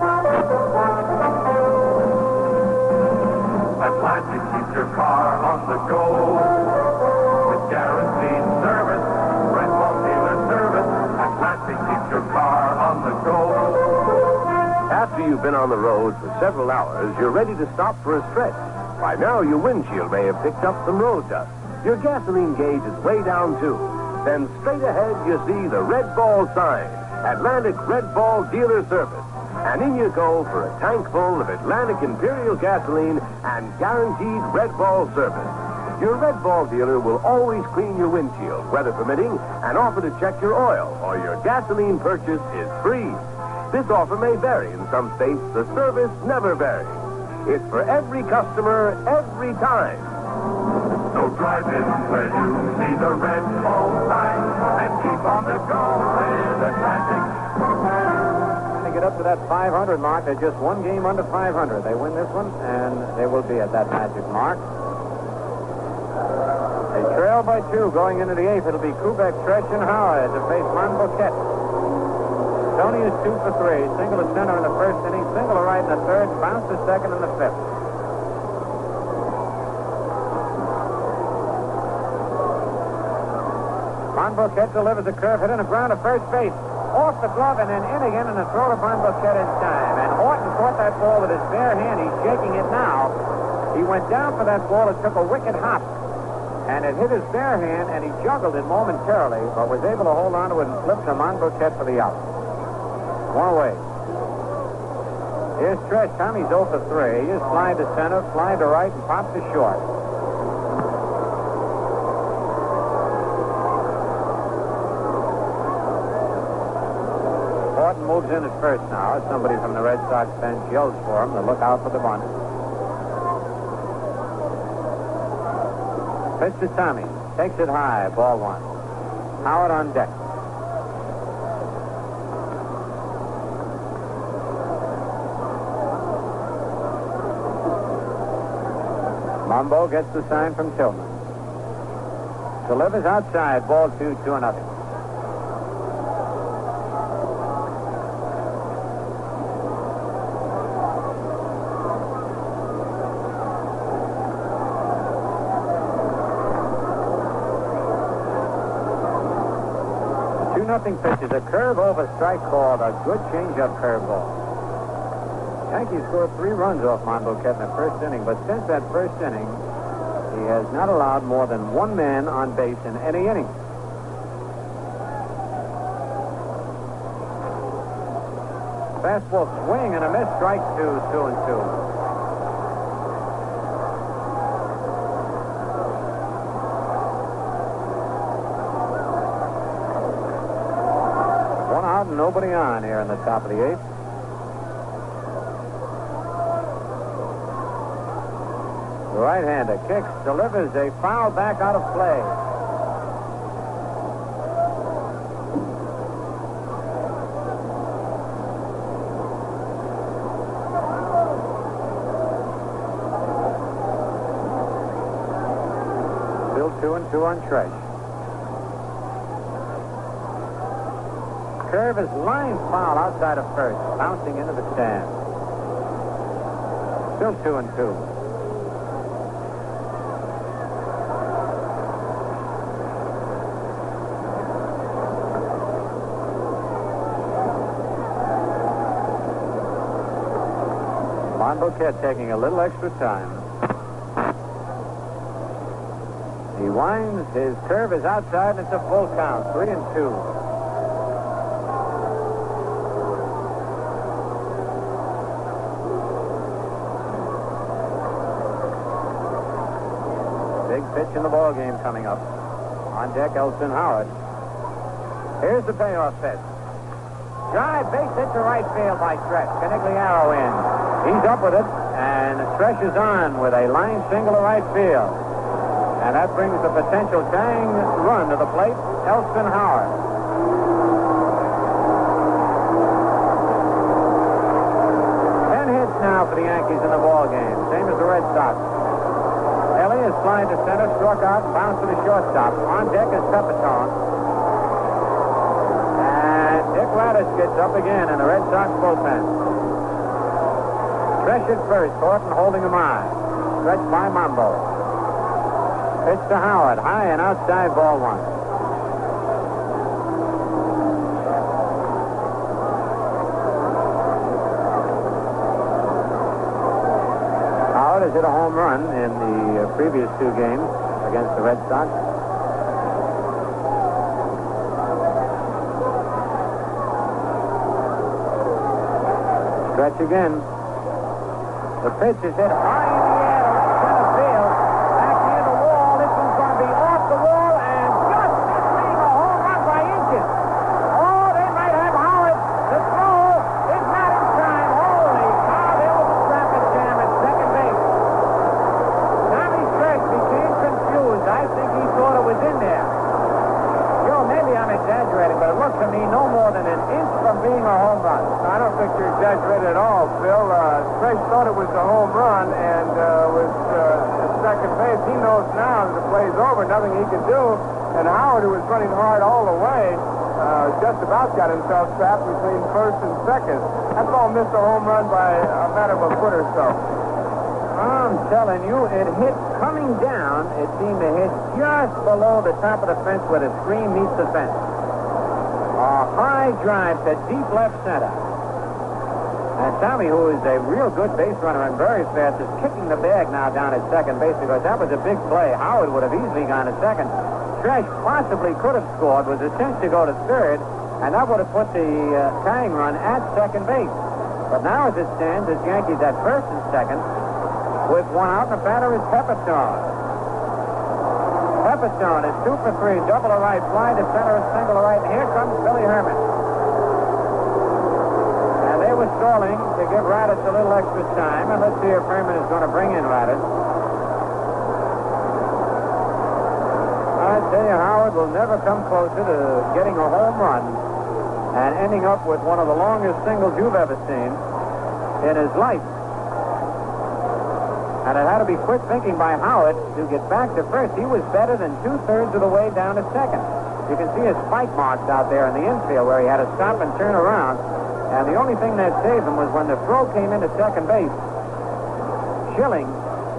I'd like to keep your car on the go with guaranteed service. Red Bull dealer service. I'd like to keep your car on the go. After you've been on the road for several hours, you're ready to stop for a stretch. By now, your windshield may have picked up some road dust. Your gasoline gauge is way down, too. Then straight ahead, you see the Red Bull sign. Atlantic Red Bull dealer service. And in you go for a tank full of Atlantic Imperial gasoline and guaranteed Red Ball service. Your Red Ball dealer will always clean your windshield, weather permitting, and offer to check your oil or your gasoline purchase is free. This offer may vary in some states. The service never varies. It's for every customer, every time. So drive in where you see the Red Ball sign and keep on the go with Atlantic. Up to that five hundred mark. They're just one game under five hundred. They win this one, and they will be at that magic mark. They trail by two going into the eighth. It'll be Kubek, Tresh, and Howard to face Monbouquette. Tony is two for three. Single to center in the first inning, single to right in the third, bounce to second in the fifth. Monbouquette delivers a curve hit and a ground to first base. Off the glove and then in again, and a throw to Monbouquette in time. And Horton caught that ball with his bare hand. He's shaking it now. He went down for that ball. It took a wicked hop, and it hit his bare hand, and he juggled it momentarily, but was able to hold on to it and flip to Monbouquette for the out. One away. Here's Tresh. Tommy's oh for three. He just slide to center, slide to right, and popped to short. Moves in at first now. Somebody from the Red Sox bench yells for him to look out for the bunt. Pitch to Tommy. Takes it high. Ball one. Howard on deck. Mumbo gets the sign from Tillman. Delivers outside. Ball two, two and nothing. Nothing pitches. A curve over strike called. A good change-up curveball. Yankees scored three runs off Monbouquette in the first inning, but since that first inning, he has not allowed more than one man on base in any inning. Fastball swing and a miss. Strike two, two and two. Nobody on here in the top of the eighth. The right-hander kicks, delivers a foul back out of play. Still two and two on Tresh. Curve is line foul outside of first, bouncing into the stand. Still two and two. Monbouquette taking a little extra time. He winds, his curve is outside, and it's a full count, three and two. Pitch in the ball game coming up. On deck, Elston Howard. Here's the payoff pitch. Drive, base hit to right field by Tresh. Conigliaro in. He's up with it, and Tresh is on with a line single to right field. And that brings the potential tying run to the plate, Elston Howard. now for the Yankees in the ballgame. Same as the Red Sox. Ellie is flying to center, struck out, bounced to the shortstop. On deck is Pepitone. And Dick Radatz gets up again in the Red Sox bullpen. Tresh at first, Horton holding him on. Stretched by Mambo. Pitch to Howard, high and outside, ball one. Hit a home run in the uh, previous two games against the Red Sox. Stretch again. The pitch is hit high in the air to center field. Back near the wall. This one's going to be off the wall and just missing a home run by inches. Oh, they might have Howard. The throw is not in time. Holy cow, there was a traffic jam at second base. I think he thought it was in there. Joe, maybe I'm exaggerating, but it looked to me no more than an inch from being a home run. I don't think you're exaggerating at all, Phil. Uh, Tresh thought it was a home run and uh, was uh, at second base. He knows now that the play's over, nothing he could do. And Howard, who was running hard all the way, uh, just about got himself trapped between first and second. That ball missed a home run by a matter of a foot or so. I'm telling you, it hit coming down. It seemed to hit just below the top of the fence where the screen meets the fence. A high drive to deep left center. And Tommy, who is a real good base runner and very fast, is kicking the bag now down at second base because that was a big play. Howard would have easily gone to second. Tresh possibly could have scored, was attempting to go to third, and that would have put the uh, tying run at second base. But now as it stands, it's Yankees at first and second, with one out, the batter is Pepitone. Pepitone is two for three, double a right, fly to center, a single a right, and here comes Billy Herman. And they were stalling to give Radatz a little extra time, and let's see if Herman is going to bring in Radatz. I tell you, Howard will never come closer to getting a home run and ending up with one of the longest singles you've ever seen in his life. And it had to be quick thinking by Howard to get back to first. He was better than two-thirds of the way down to second. You can see his spike marks out there in the infield where he had to stop and turn around. And the only thing that saved him was when the throw came into second base. Schilling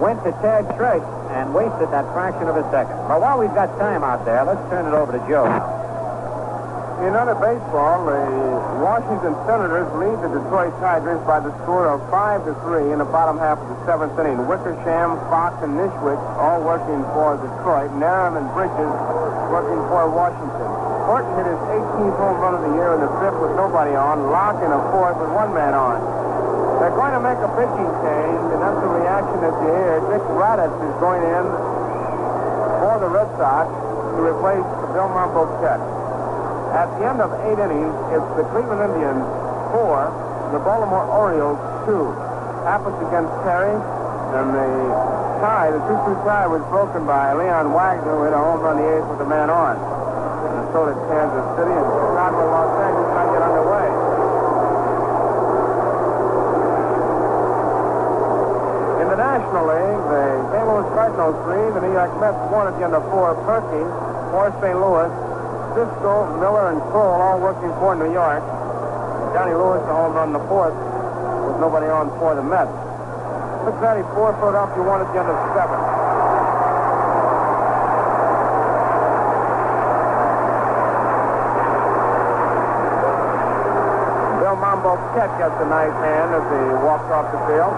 went to tag Tresh and wasted that fraction of a second. But while we've got time out there, let's turn it over to Joe. In other baseball, the Washington Senators lead the Detroit Tigers by the score of five to three in the bottom half of the seventh inning. Wickersham, Fox, and Nishwick all working for Detroit. Narum and Bridges working for Washington. Horton hit his eighteenth home run of the year in the fifth with nobody on. Locke in a fourth with one man on. They're going to make a pitching change, and that's the reaction that you hear. Dick Radatz is going in for the Red Sox to replace Bill Monbouquette. At the end of eight innings, it's the Cleveland Indians four, the Baltimore Orioles two. Apples against Terry, and the tie, the two two tie, was broken by Leon Wagner, who hit a home run the eighth with a man on. And so did Kansas City, and Chicago, Los Angeles might get underway. In the National League, the Saint Louis Cardinals three, the New York Mets one at the end of four. Perky for Saint Louis. Cisco, Miller, and Kroll all working for New York. Johnny Lewis a home run in the fourth with nobody on for the Mets. Looks at it, four Philadelphia one at the end of seven. Bill Monbouquette gets a nice hand as he walks off the field.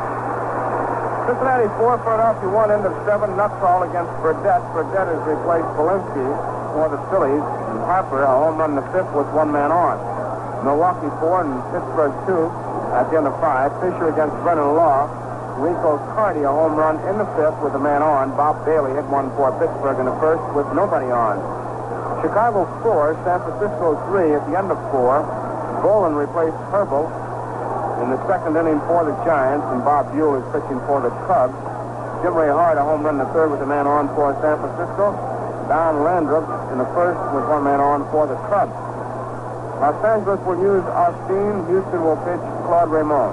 Cincinnati four, Philadelphia one, end of seven. Nuttall against Burdett. Burdett has replaced Polinsky for the Phillies. Harper, a home run in the fifth with one man on. Milwaukee four and Pittsburgh two at the end of five. Fisher against Brennan Law. Rico Cardi, a home run in the fifth with a man on. Bob Bailey hit one for Pittsburgh in the first with nobody on. Chicago four, San Francisco three at the end of four. Bolin replaced Herbal in the second inning for the Giants, and Bob Buell is pitching for the Cubs. Jim Ray Hart, a home run in the third with a man on for San Francisco. Don Landrup in the first with one man on for the Cubs. Los Angeles will use Austin. Houston will pitch Claude Raymond.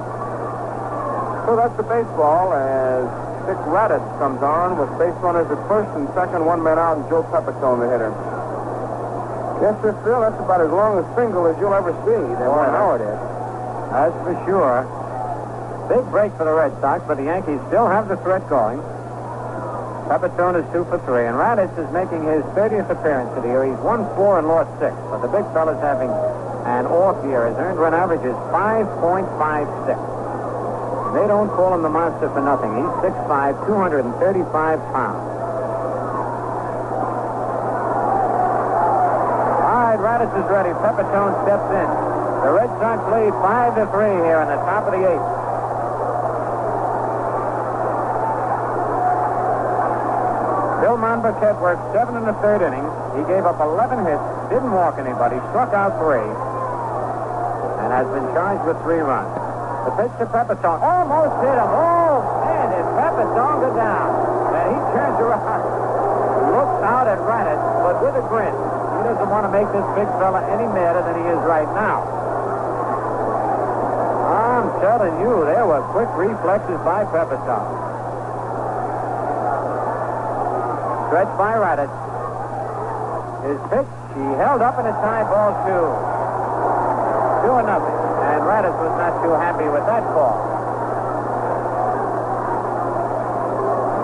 So that's the baseball as Dick Radatz comes on with base runners at first and second, one man out, and Joe Pepitone, the hitter. Yes, sir, Phil, that's about as long a single as you'll ever see. They want to know it is. That's for sure. Big break for the Red Sox, but the Yankees still have the threat going. Pepitone is two for three, and Radatz is making his thirtieth appearance of the year. He's won four and lost six, but the big fella's having an off year. His earned run average is five point five six. They don't call him the monster for nothing. He's six five, two thirty-five pounds. All right, Radatz is ready. Pepitone steps in. The Red Sox lead five to three here in the top of the eighth. Bill Monbouquette worked seven in the third inning. He gave up eleven hits, didn't walk anybody, struck out three, and has been charged with three runs. The pitch to Pepitone. Almost hit him. Oh, man, did Pepitone go down. And he turns around, looks out at Radatz, but with a grin. He doesn't want to make this big fella any madder than he is right now. I'm telling you, there were quick reflexes by Pepitone. Stretched by Radatz. His pitch, he held up in a tie ball two. Two and nothing. And Radatz was not too happy with that call.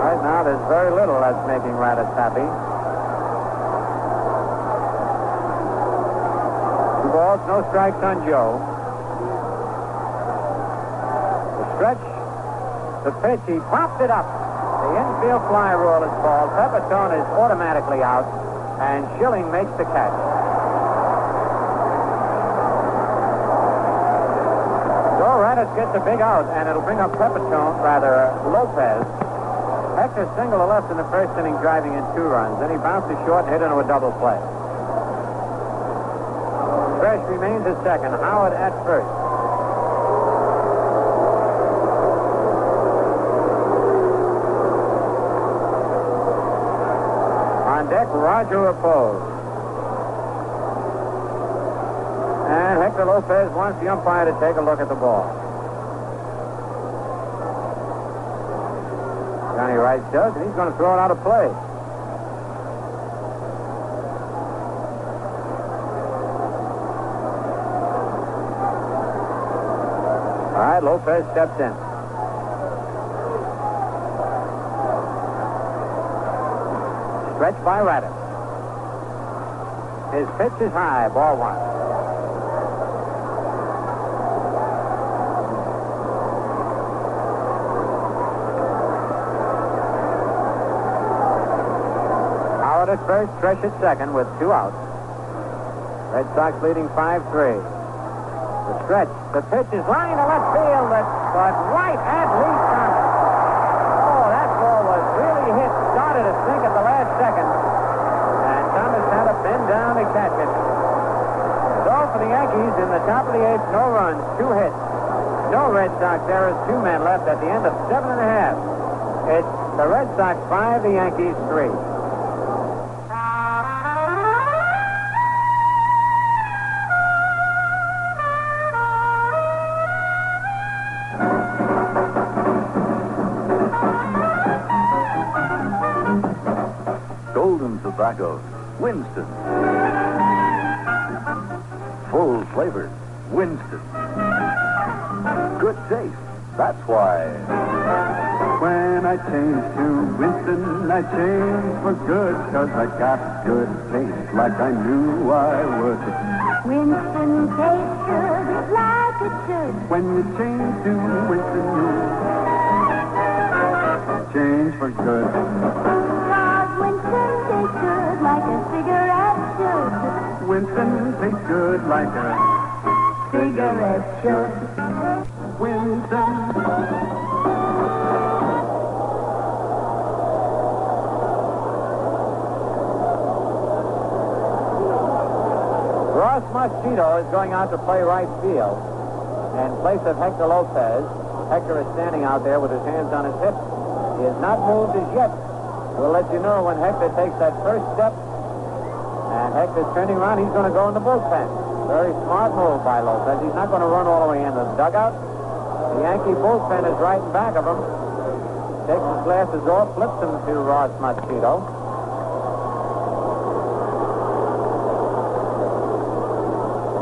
Right now, there's very little that's making Radatz happy. Two balls, no strikes on Joe. The stretch, the pitch, he popped it up. The infield fly rule is called. Pepitone is automatically out, and Schilling makes the catch. So Radatz gets a big out, and it'll bring up Pepitone, rather Lopez. Hector single to left in the first inning, driving in two runs. Then he bounced to short and hit into a double play. Tresh remains at second. Howard at first. Roger Repoz. And Hector Lopez wants the umpire to take a look at the ball. Johnny Rice does, and he's going to throw it out of play. All right, Lopez steps in. Stretched by Radatz. His pitch is high, ball one. Howard at first, Tresh at second with two outs. Red Sox leading five three. The stretch, the pitch is lined to left field, but right at Lee Thomas. Oh, that ball was really hit, started to sink at the last second. Down to catch it. So for the Yankees in the top of the eighth, no runs, two hits, no Red Sox errors, two men left at the end of seven and a half. It's the Red Sox five, the Yankees three. Golden Tobacco, Winston. Full flavored Winston. Good taste. That's why. When I change to Winston, I change for good, 'cause I got good taste like I knew I would. Winston tastes good like it should. When you change to Winston, you change for good. Winston tastes good like a cigarette should. Winston. Ross Marchito is going out to play right field in place of Hector Lopez. Hector is standing out there with his hands on his hips. He has not moved as yet. We'll let you know when Hector takes that first step. And Hector's turning around. He's going to go in the bullpen. Very smart move by Lopez. He's not going to run all the way into the dugout. The Yankee bullpen is right in back of him. Takes his glasses off, flips him to Ross Moschito.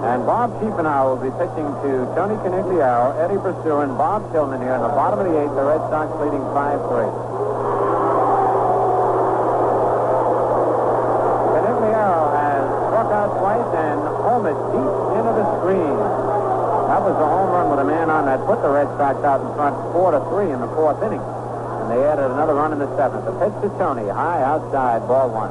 And Bob Tiefenauer will be pitching to Tony Conigliaro, Eddie Bressoud, and Bob Tillman here in the bottom of the eighth. The Red Sox leading five three. Put the Red Sox out in front four to three in the fourth inning, and they added another run in the seventh. The pitch to Tony, high outside, ball one.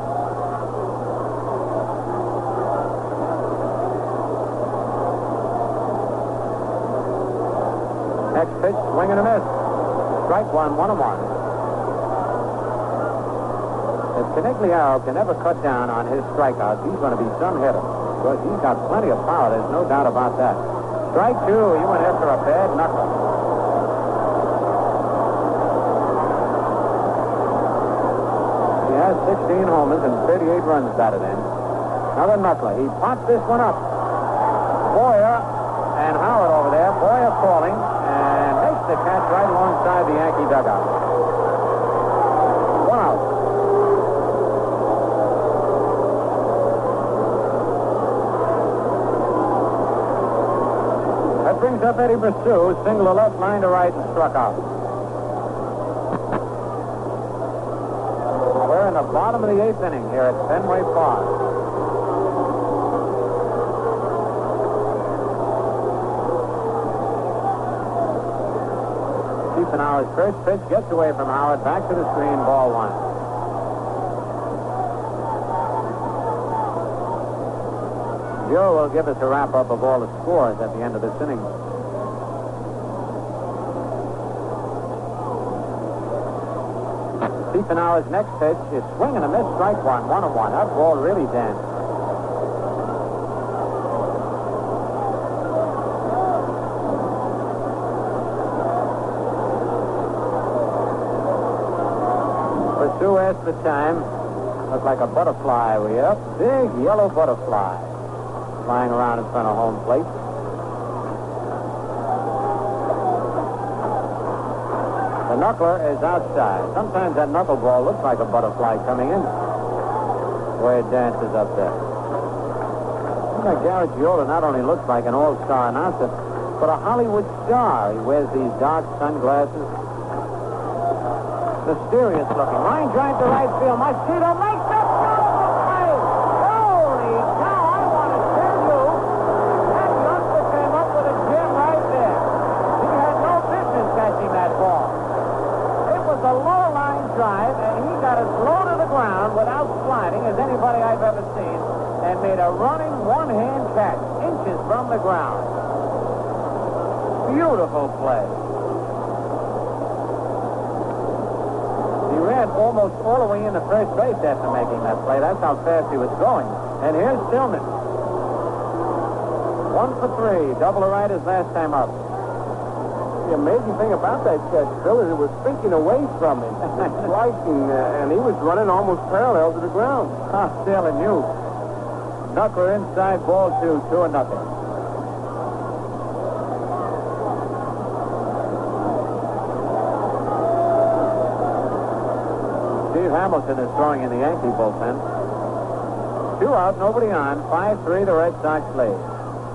Next pitch, swing and a miss. Strike one, one and one. If Conigliaro can ever cut down on his strikeouts, he's going to be some hitter, because he's got plenty of power. There's no doubt about that. Strike two. He went after a bad knuckle. He has sixteen homers and thirty-eight runs batted in. Another knuckler. He popped this one up. Boyer and Howard over there. Boyer falling and makes the catch right alongside the Yankee dugout. One out. Brings up Eddie Bressoud, single to left, line to right, and struck out. We're in the bottom of the eighth inning here at Fenway Park. Tiefenauer's first pitch gets away from Howard, back to the screen, ball one. Joe will give us a wrap-up of all the scores at the end of this inning. Tiefenauer's next pitch is swing and a miss, strike one, one and one. That ball really danced. Pursuit asked for time. Looked like a butterfly. We up, big yellow butterfly. Flying around in front of home plate. The knuckler is outside. Sometimes that knuckleball looks like a butterfly coming in, where it dances up there. Like Garrett Giola not only looks like an all-star announcer, but a Hollywood star. He wears these dark sunglasses. Mysterious looking. Line drive to right field. Moschito makes it! After making that play, that's how fast he was going. And here's Tillman, one for three, double to right his last time up. The amazing thing about that catch, Bill, is it was thinking away from him, striking, uh, and he was running almost parallel to the ground. I'm telling you, knuckler inside, ball two, two and nothing. Hamilton is throwing in the Yankee bullpen. Two out, nobody on. five three, the Red Sox lead.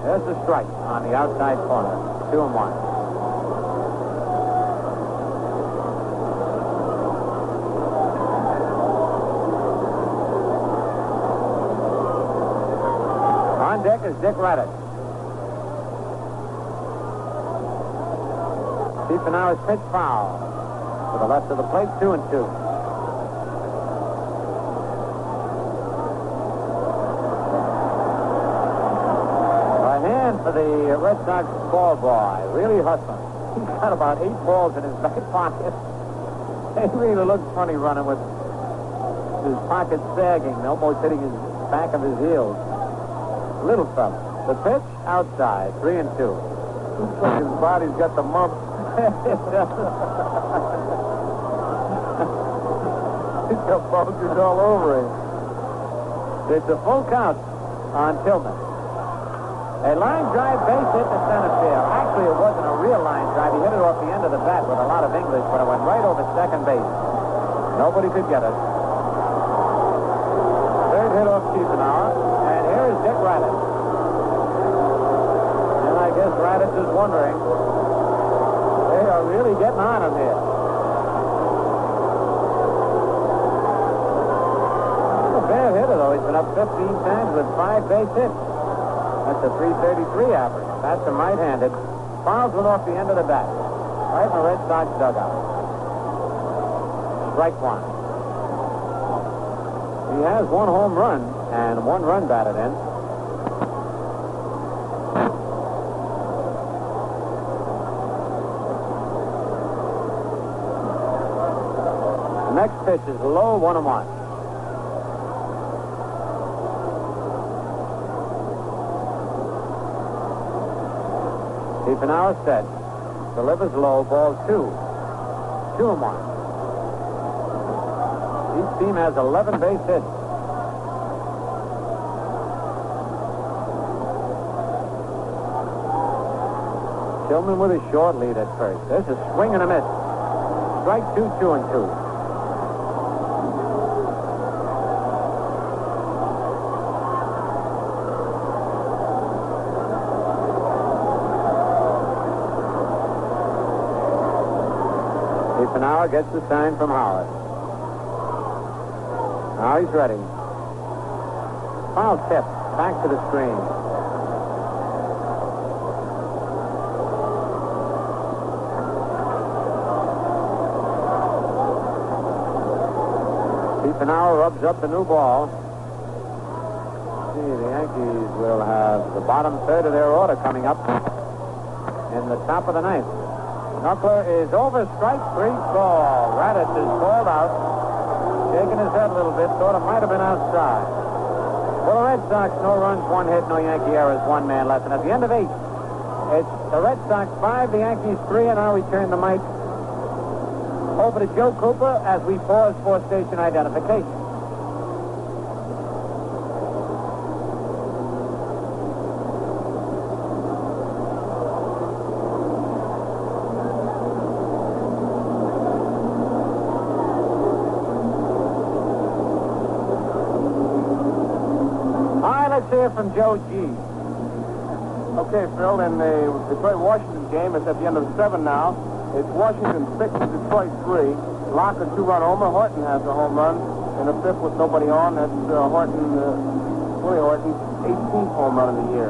There's the strike on the outside corner. Two and one. On deck is Dick Radatz. Tiefenauer's pitch foul. To the left of the plate, two and two. The Red Sox ball boy, really hustling. He's got about eight balls in his back pocket. He really looks funny running with his pocket sagging, almost hitting his back of his heels. Little fella. The pitch outside, three and two. Looks like his body's got the mumps. He's got bulges all over him. It's a full count on Tillman. A line drive base hit to center field. Actually, it wasn't a real line drive. He hit it off the end of the bat with a lot of English, but it went right over second base. Nobody could get it. Third hit off Tiefenauer, and here is Dick Radatz. And I guess Radatz is wondering, they are really getting on him here. He's a bad hitter, though. He's been up fifteen times with five base hits. That's a three thirty-three average. That's a right-handed. Fouls went off the end of the bat. Right in the Red Sox dugout. Strike one. He has one home run and one run batted in. The next pitch is low, one and one. Tiefenauer set. Delivers low, ball two. Two and one. Each team has eleven base hits. Tillman with a short lead at first. There's a swing and a miss. Strike two, two and two. Tiefenauer gets the sign from Howard. Now he's ready. Foul tip. Back to the screen. Tiefenauer rubs up the new ball. See, the Yankees will have the bottom third of their order coming up in the top of the ninth. Knuckler is over, strike three, ball. Radatz is called out, shaking his head a little bit, thought it might have been outside. For the Red Sox, no runs, one hit, no Yankee errors, one man left. And at the end of eight, it's the Red Sox five, the Yankees three, and now we turn the mic over to Joe Cooper as we pause for station identification. From Joe G. Okay, Phil, in the Detroit-Washington game, it's at the end of seven now. It's Washington six, Detroit three. Locke a two-run homer. Horton has a home run in the fifth with nobody on. That's uh, Horton, uh, Willie Horton's eighteenth home run of the year.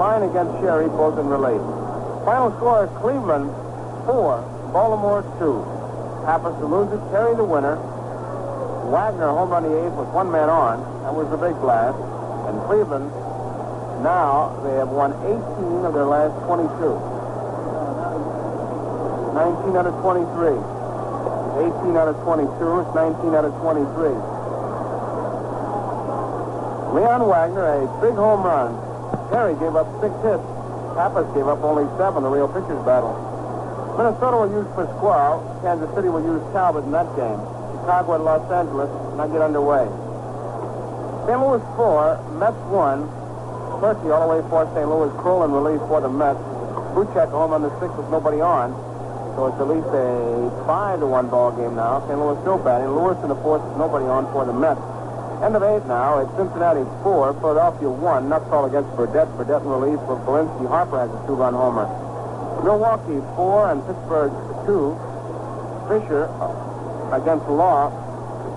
Klein against Sherry, both in relay. Final score is Cleveland four, Baltimore two. Pappas to lose it, Terry the winner. Wagner home run the eighth with one man on. That was the big blast. And Cleveland, now they have won eighteen of their last twenty-two. nineteen out of twenty-three. eighteen out of twenty-two. It's nineteen out of twenty-three. Leon Wagner, a big home run. Terry gave up six hits. Pappas gave up only seven, the real pitcher's battle. Minnesota will use Pasquale. Kansas City will use Talbot in that game. Chicago and Los Angeles, and I get underway. Saint Louis four, Mets one. Murphy all the way for Saint Louis. Kroll in relief for the Mets. Buchek home on the sixth with nobody on. So it's at least a five to one ball game now. Saint Louis still batting. Lewis in the fourth with nobody on for the Mets. End of eight now. It's Cincinnati four, Philadelphia one. Nuttall against Burdett. Burdett in relief for Valinsky. Harper has a two-run homer. Milwaukee four and Pittsburgh two. Fisher against Law.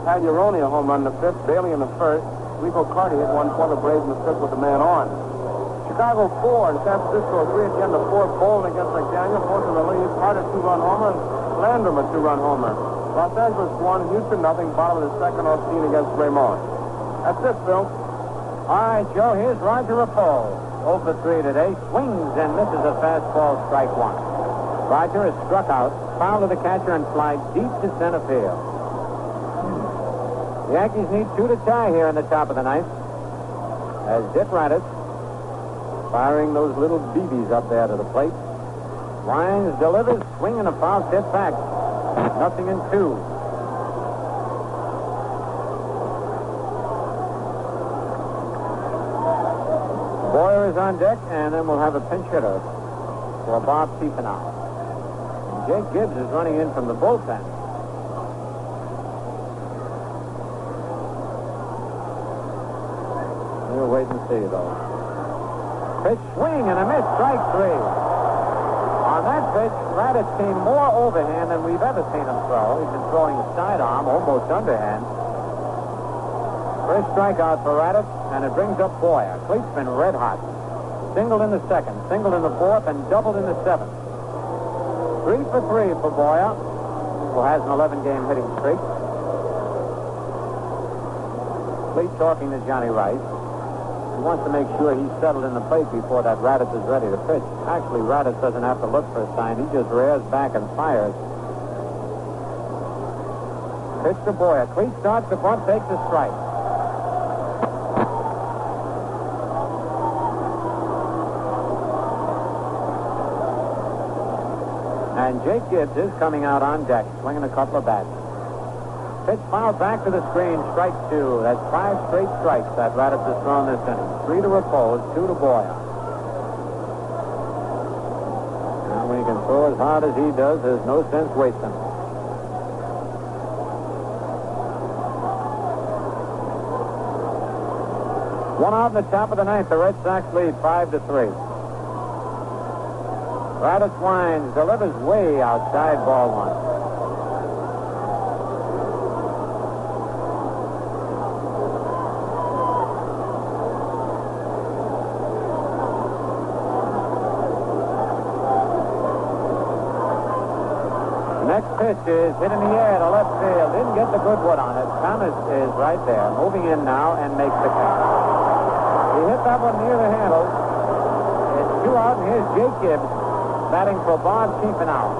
Pagliarone a home run in the fifth. Bailey in the first. Rico Carty hit one for the Braves in the fifth with a man on. Chicago four and San Francisco three at the end of four. Bolden against McDaniel, fourth in the lead. Carter two-run homer. Landrum a two-run homer. Los Angeles one, Houston nothing. Bottom of the second. Austin against Raymond. That's it, Phil. All right, Joe. Here's Roger Repoz. oh for three today. Swings and misses a fastball. Strike one. Roger is struck out. Foul to the catcher and fly deep to center field. The Yankees need two to tie here in the top of the ninth. As Dick Radatz firing those little B Bs up there to the plate. Wines delivers, swing and a foul tip back. Nothing in two. Boyer runners on deck, and then we'll have a pinch hitter for Bob Tiefenauer. And Jake Gibbs is running in from the bullpen. We'll wait and see, though. Pitch swing and a miss, strike three. On that pitch, Radatz came more overhand than we've ever seen him throw. He's been throwing a sidearm, almost underhand. First strikeout for Radatz, and it brings up Boyer. Clete's been red hot. Singled in the second, singled in the fourth, and doubled in the seventh. Three for three for Boyer, who has an eleven-game hitting streak. Clete talking to Johnny Rice. He wants to make sure he's settled in the plate before that Radatz is ready to pitch. Actually, Radatz doesn't have to look for a sign. He just rears back and fires. Pitch to Boyer. Clete starts the bunt, takes a strike. And Jake Gibbs is coming out on deck, swinging a couple of bats. Pitch fouled back to the screen, strike two. That's five straight strikes that Radatz has thrown this inning. Three to Repoz, two to Boyer. And when he can throw as hard as he does, there's no sense wasting. One out in the top of the ninth. The Red Sox lead five to three. Radatz winds, delivers way outside, ball one. Is hit in the air to left field. Didn't get the good one on it. Thomas is right there, moving in now and makes the catch. He hit that one near the handle. It's two out, and here's Jake Gibbs batting for Bob Tiefenauer.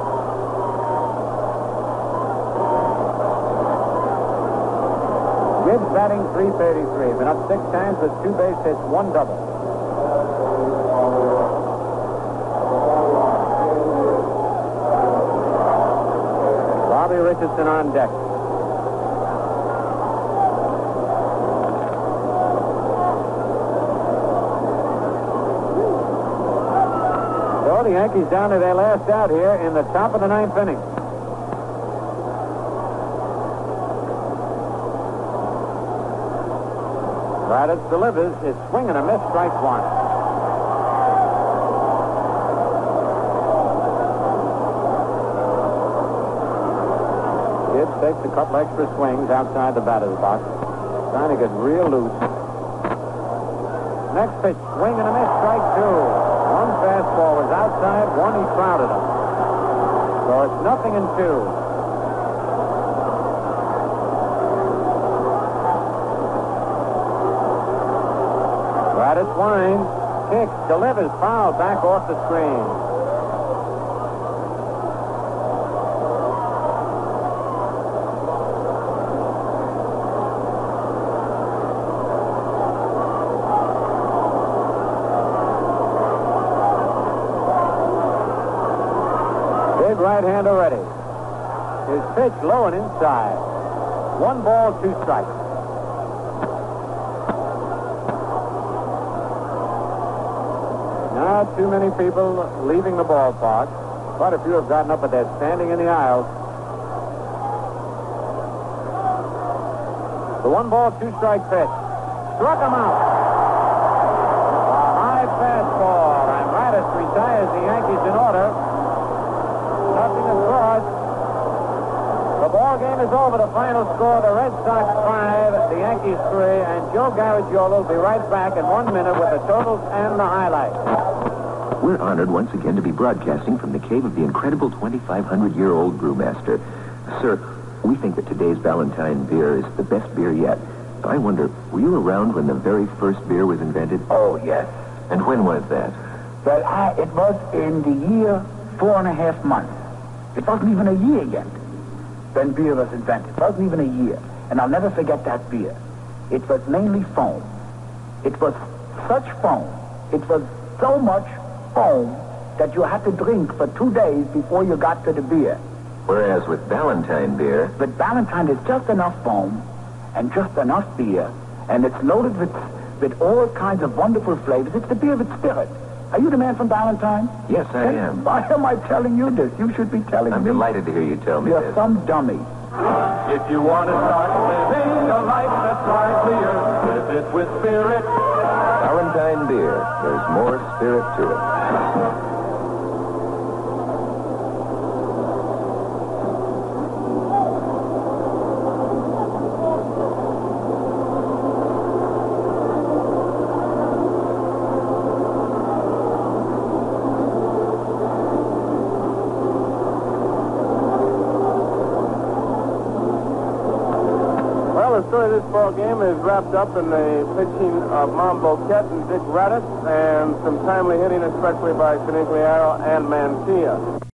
Gibbs batting three thirty-three. Been up six times with two base hits, one double. Bobby Richardson on deck. So the Yankees down to their last out here in the top of the ninth inning. Radatz delivers. It's swing and a miss, strike one. Takes a couple extra swings outside the batter's box. Trying to get real loose. Next pitch, swing and a miss, strike two. One fastball was outside, one he crowded him. So it's nothing in two. Radatz winds, kicks, delivers, foul back off the screen. Hand already. His pitch low and inside. One ball, two strikes. Not too many people leaving the ballpark. Quite a few have gotten up, but they're standing in the aisles. The one ball, two strike pitch. Struck him out. A high fastball, and Radatz retires the Yankees in order. The ball game is over. The final score, the Red Sox five, the Yankees three, and Joe Garagiola will be right back in one minute with the totals and the highlights. We're honored once again to be broadcasting from the cave of the incredible twenty-five hundred year old brewmaster. Sir, we think that today's Valentine beer is the best beer yet. I wonder, were you around when the very first beer was invented? Oh, yes. And when was that? Well, I, it was in the year four and a half months. It wasn't even a year yet when beer was invented. It wasn't even a year. And I'll never forget that beer. It was mainly foam. It was such foam. It was so much foam that you had to drink for two days before you got to the beer. Whereas with Valentine beer... With Valentine, it's just enough foam and just enough beer. And it's loaded with with all kinds of wonderful flavors. It's the beer with spirit. Are you the man from Valentine? Yes, I and am. Why am I telling you this? You should be telling I'm me. I'm delighted to hear you tell me You're this. You're some dummy. If you want to start living a life that's livelier, live it with spirit. Valentine beer. There's more spirit to it. Game is wrapped up in the pitching of Monbouquette and Dick Radatz and some timely hitting, especially by Conigliaro and Mantilla.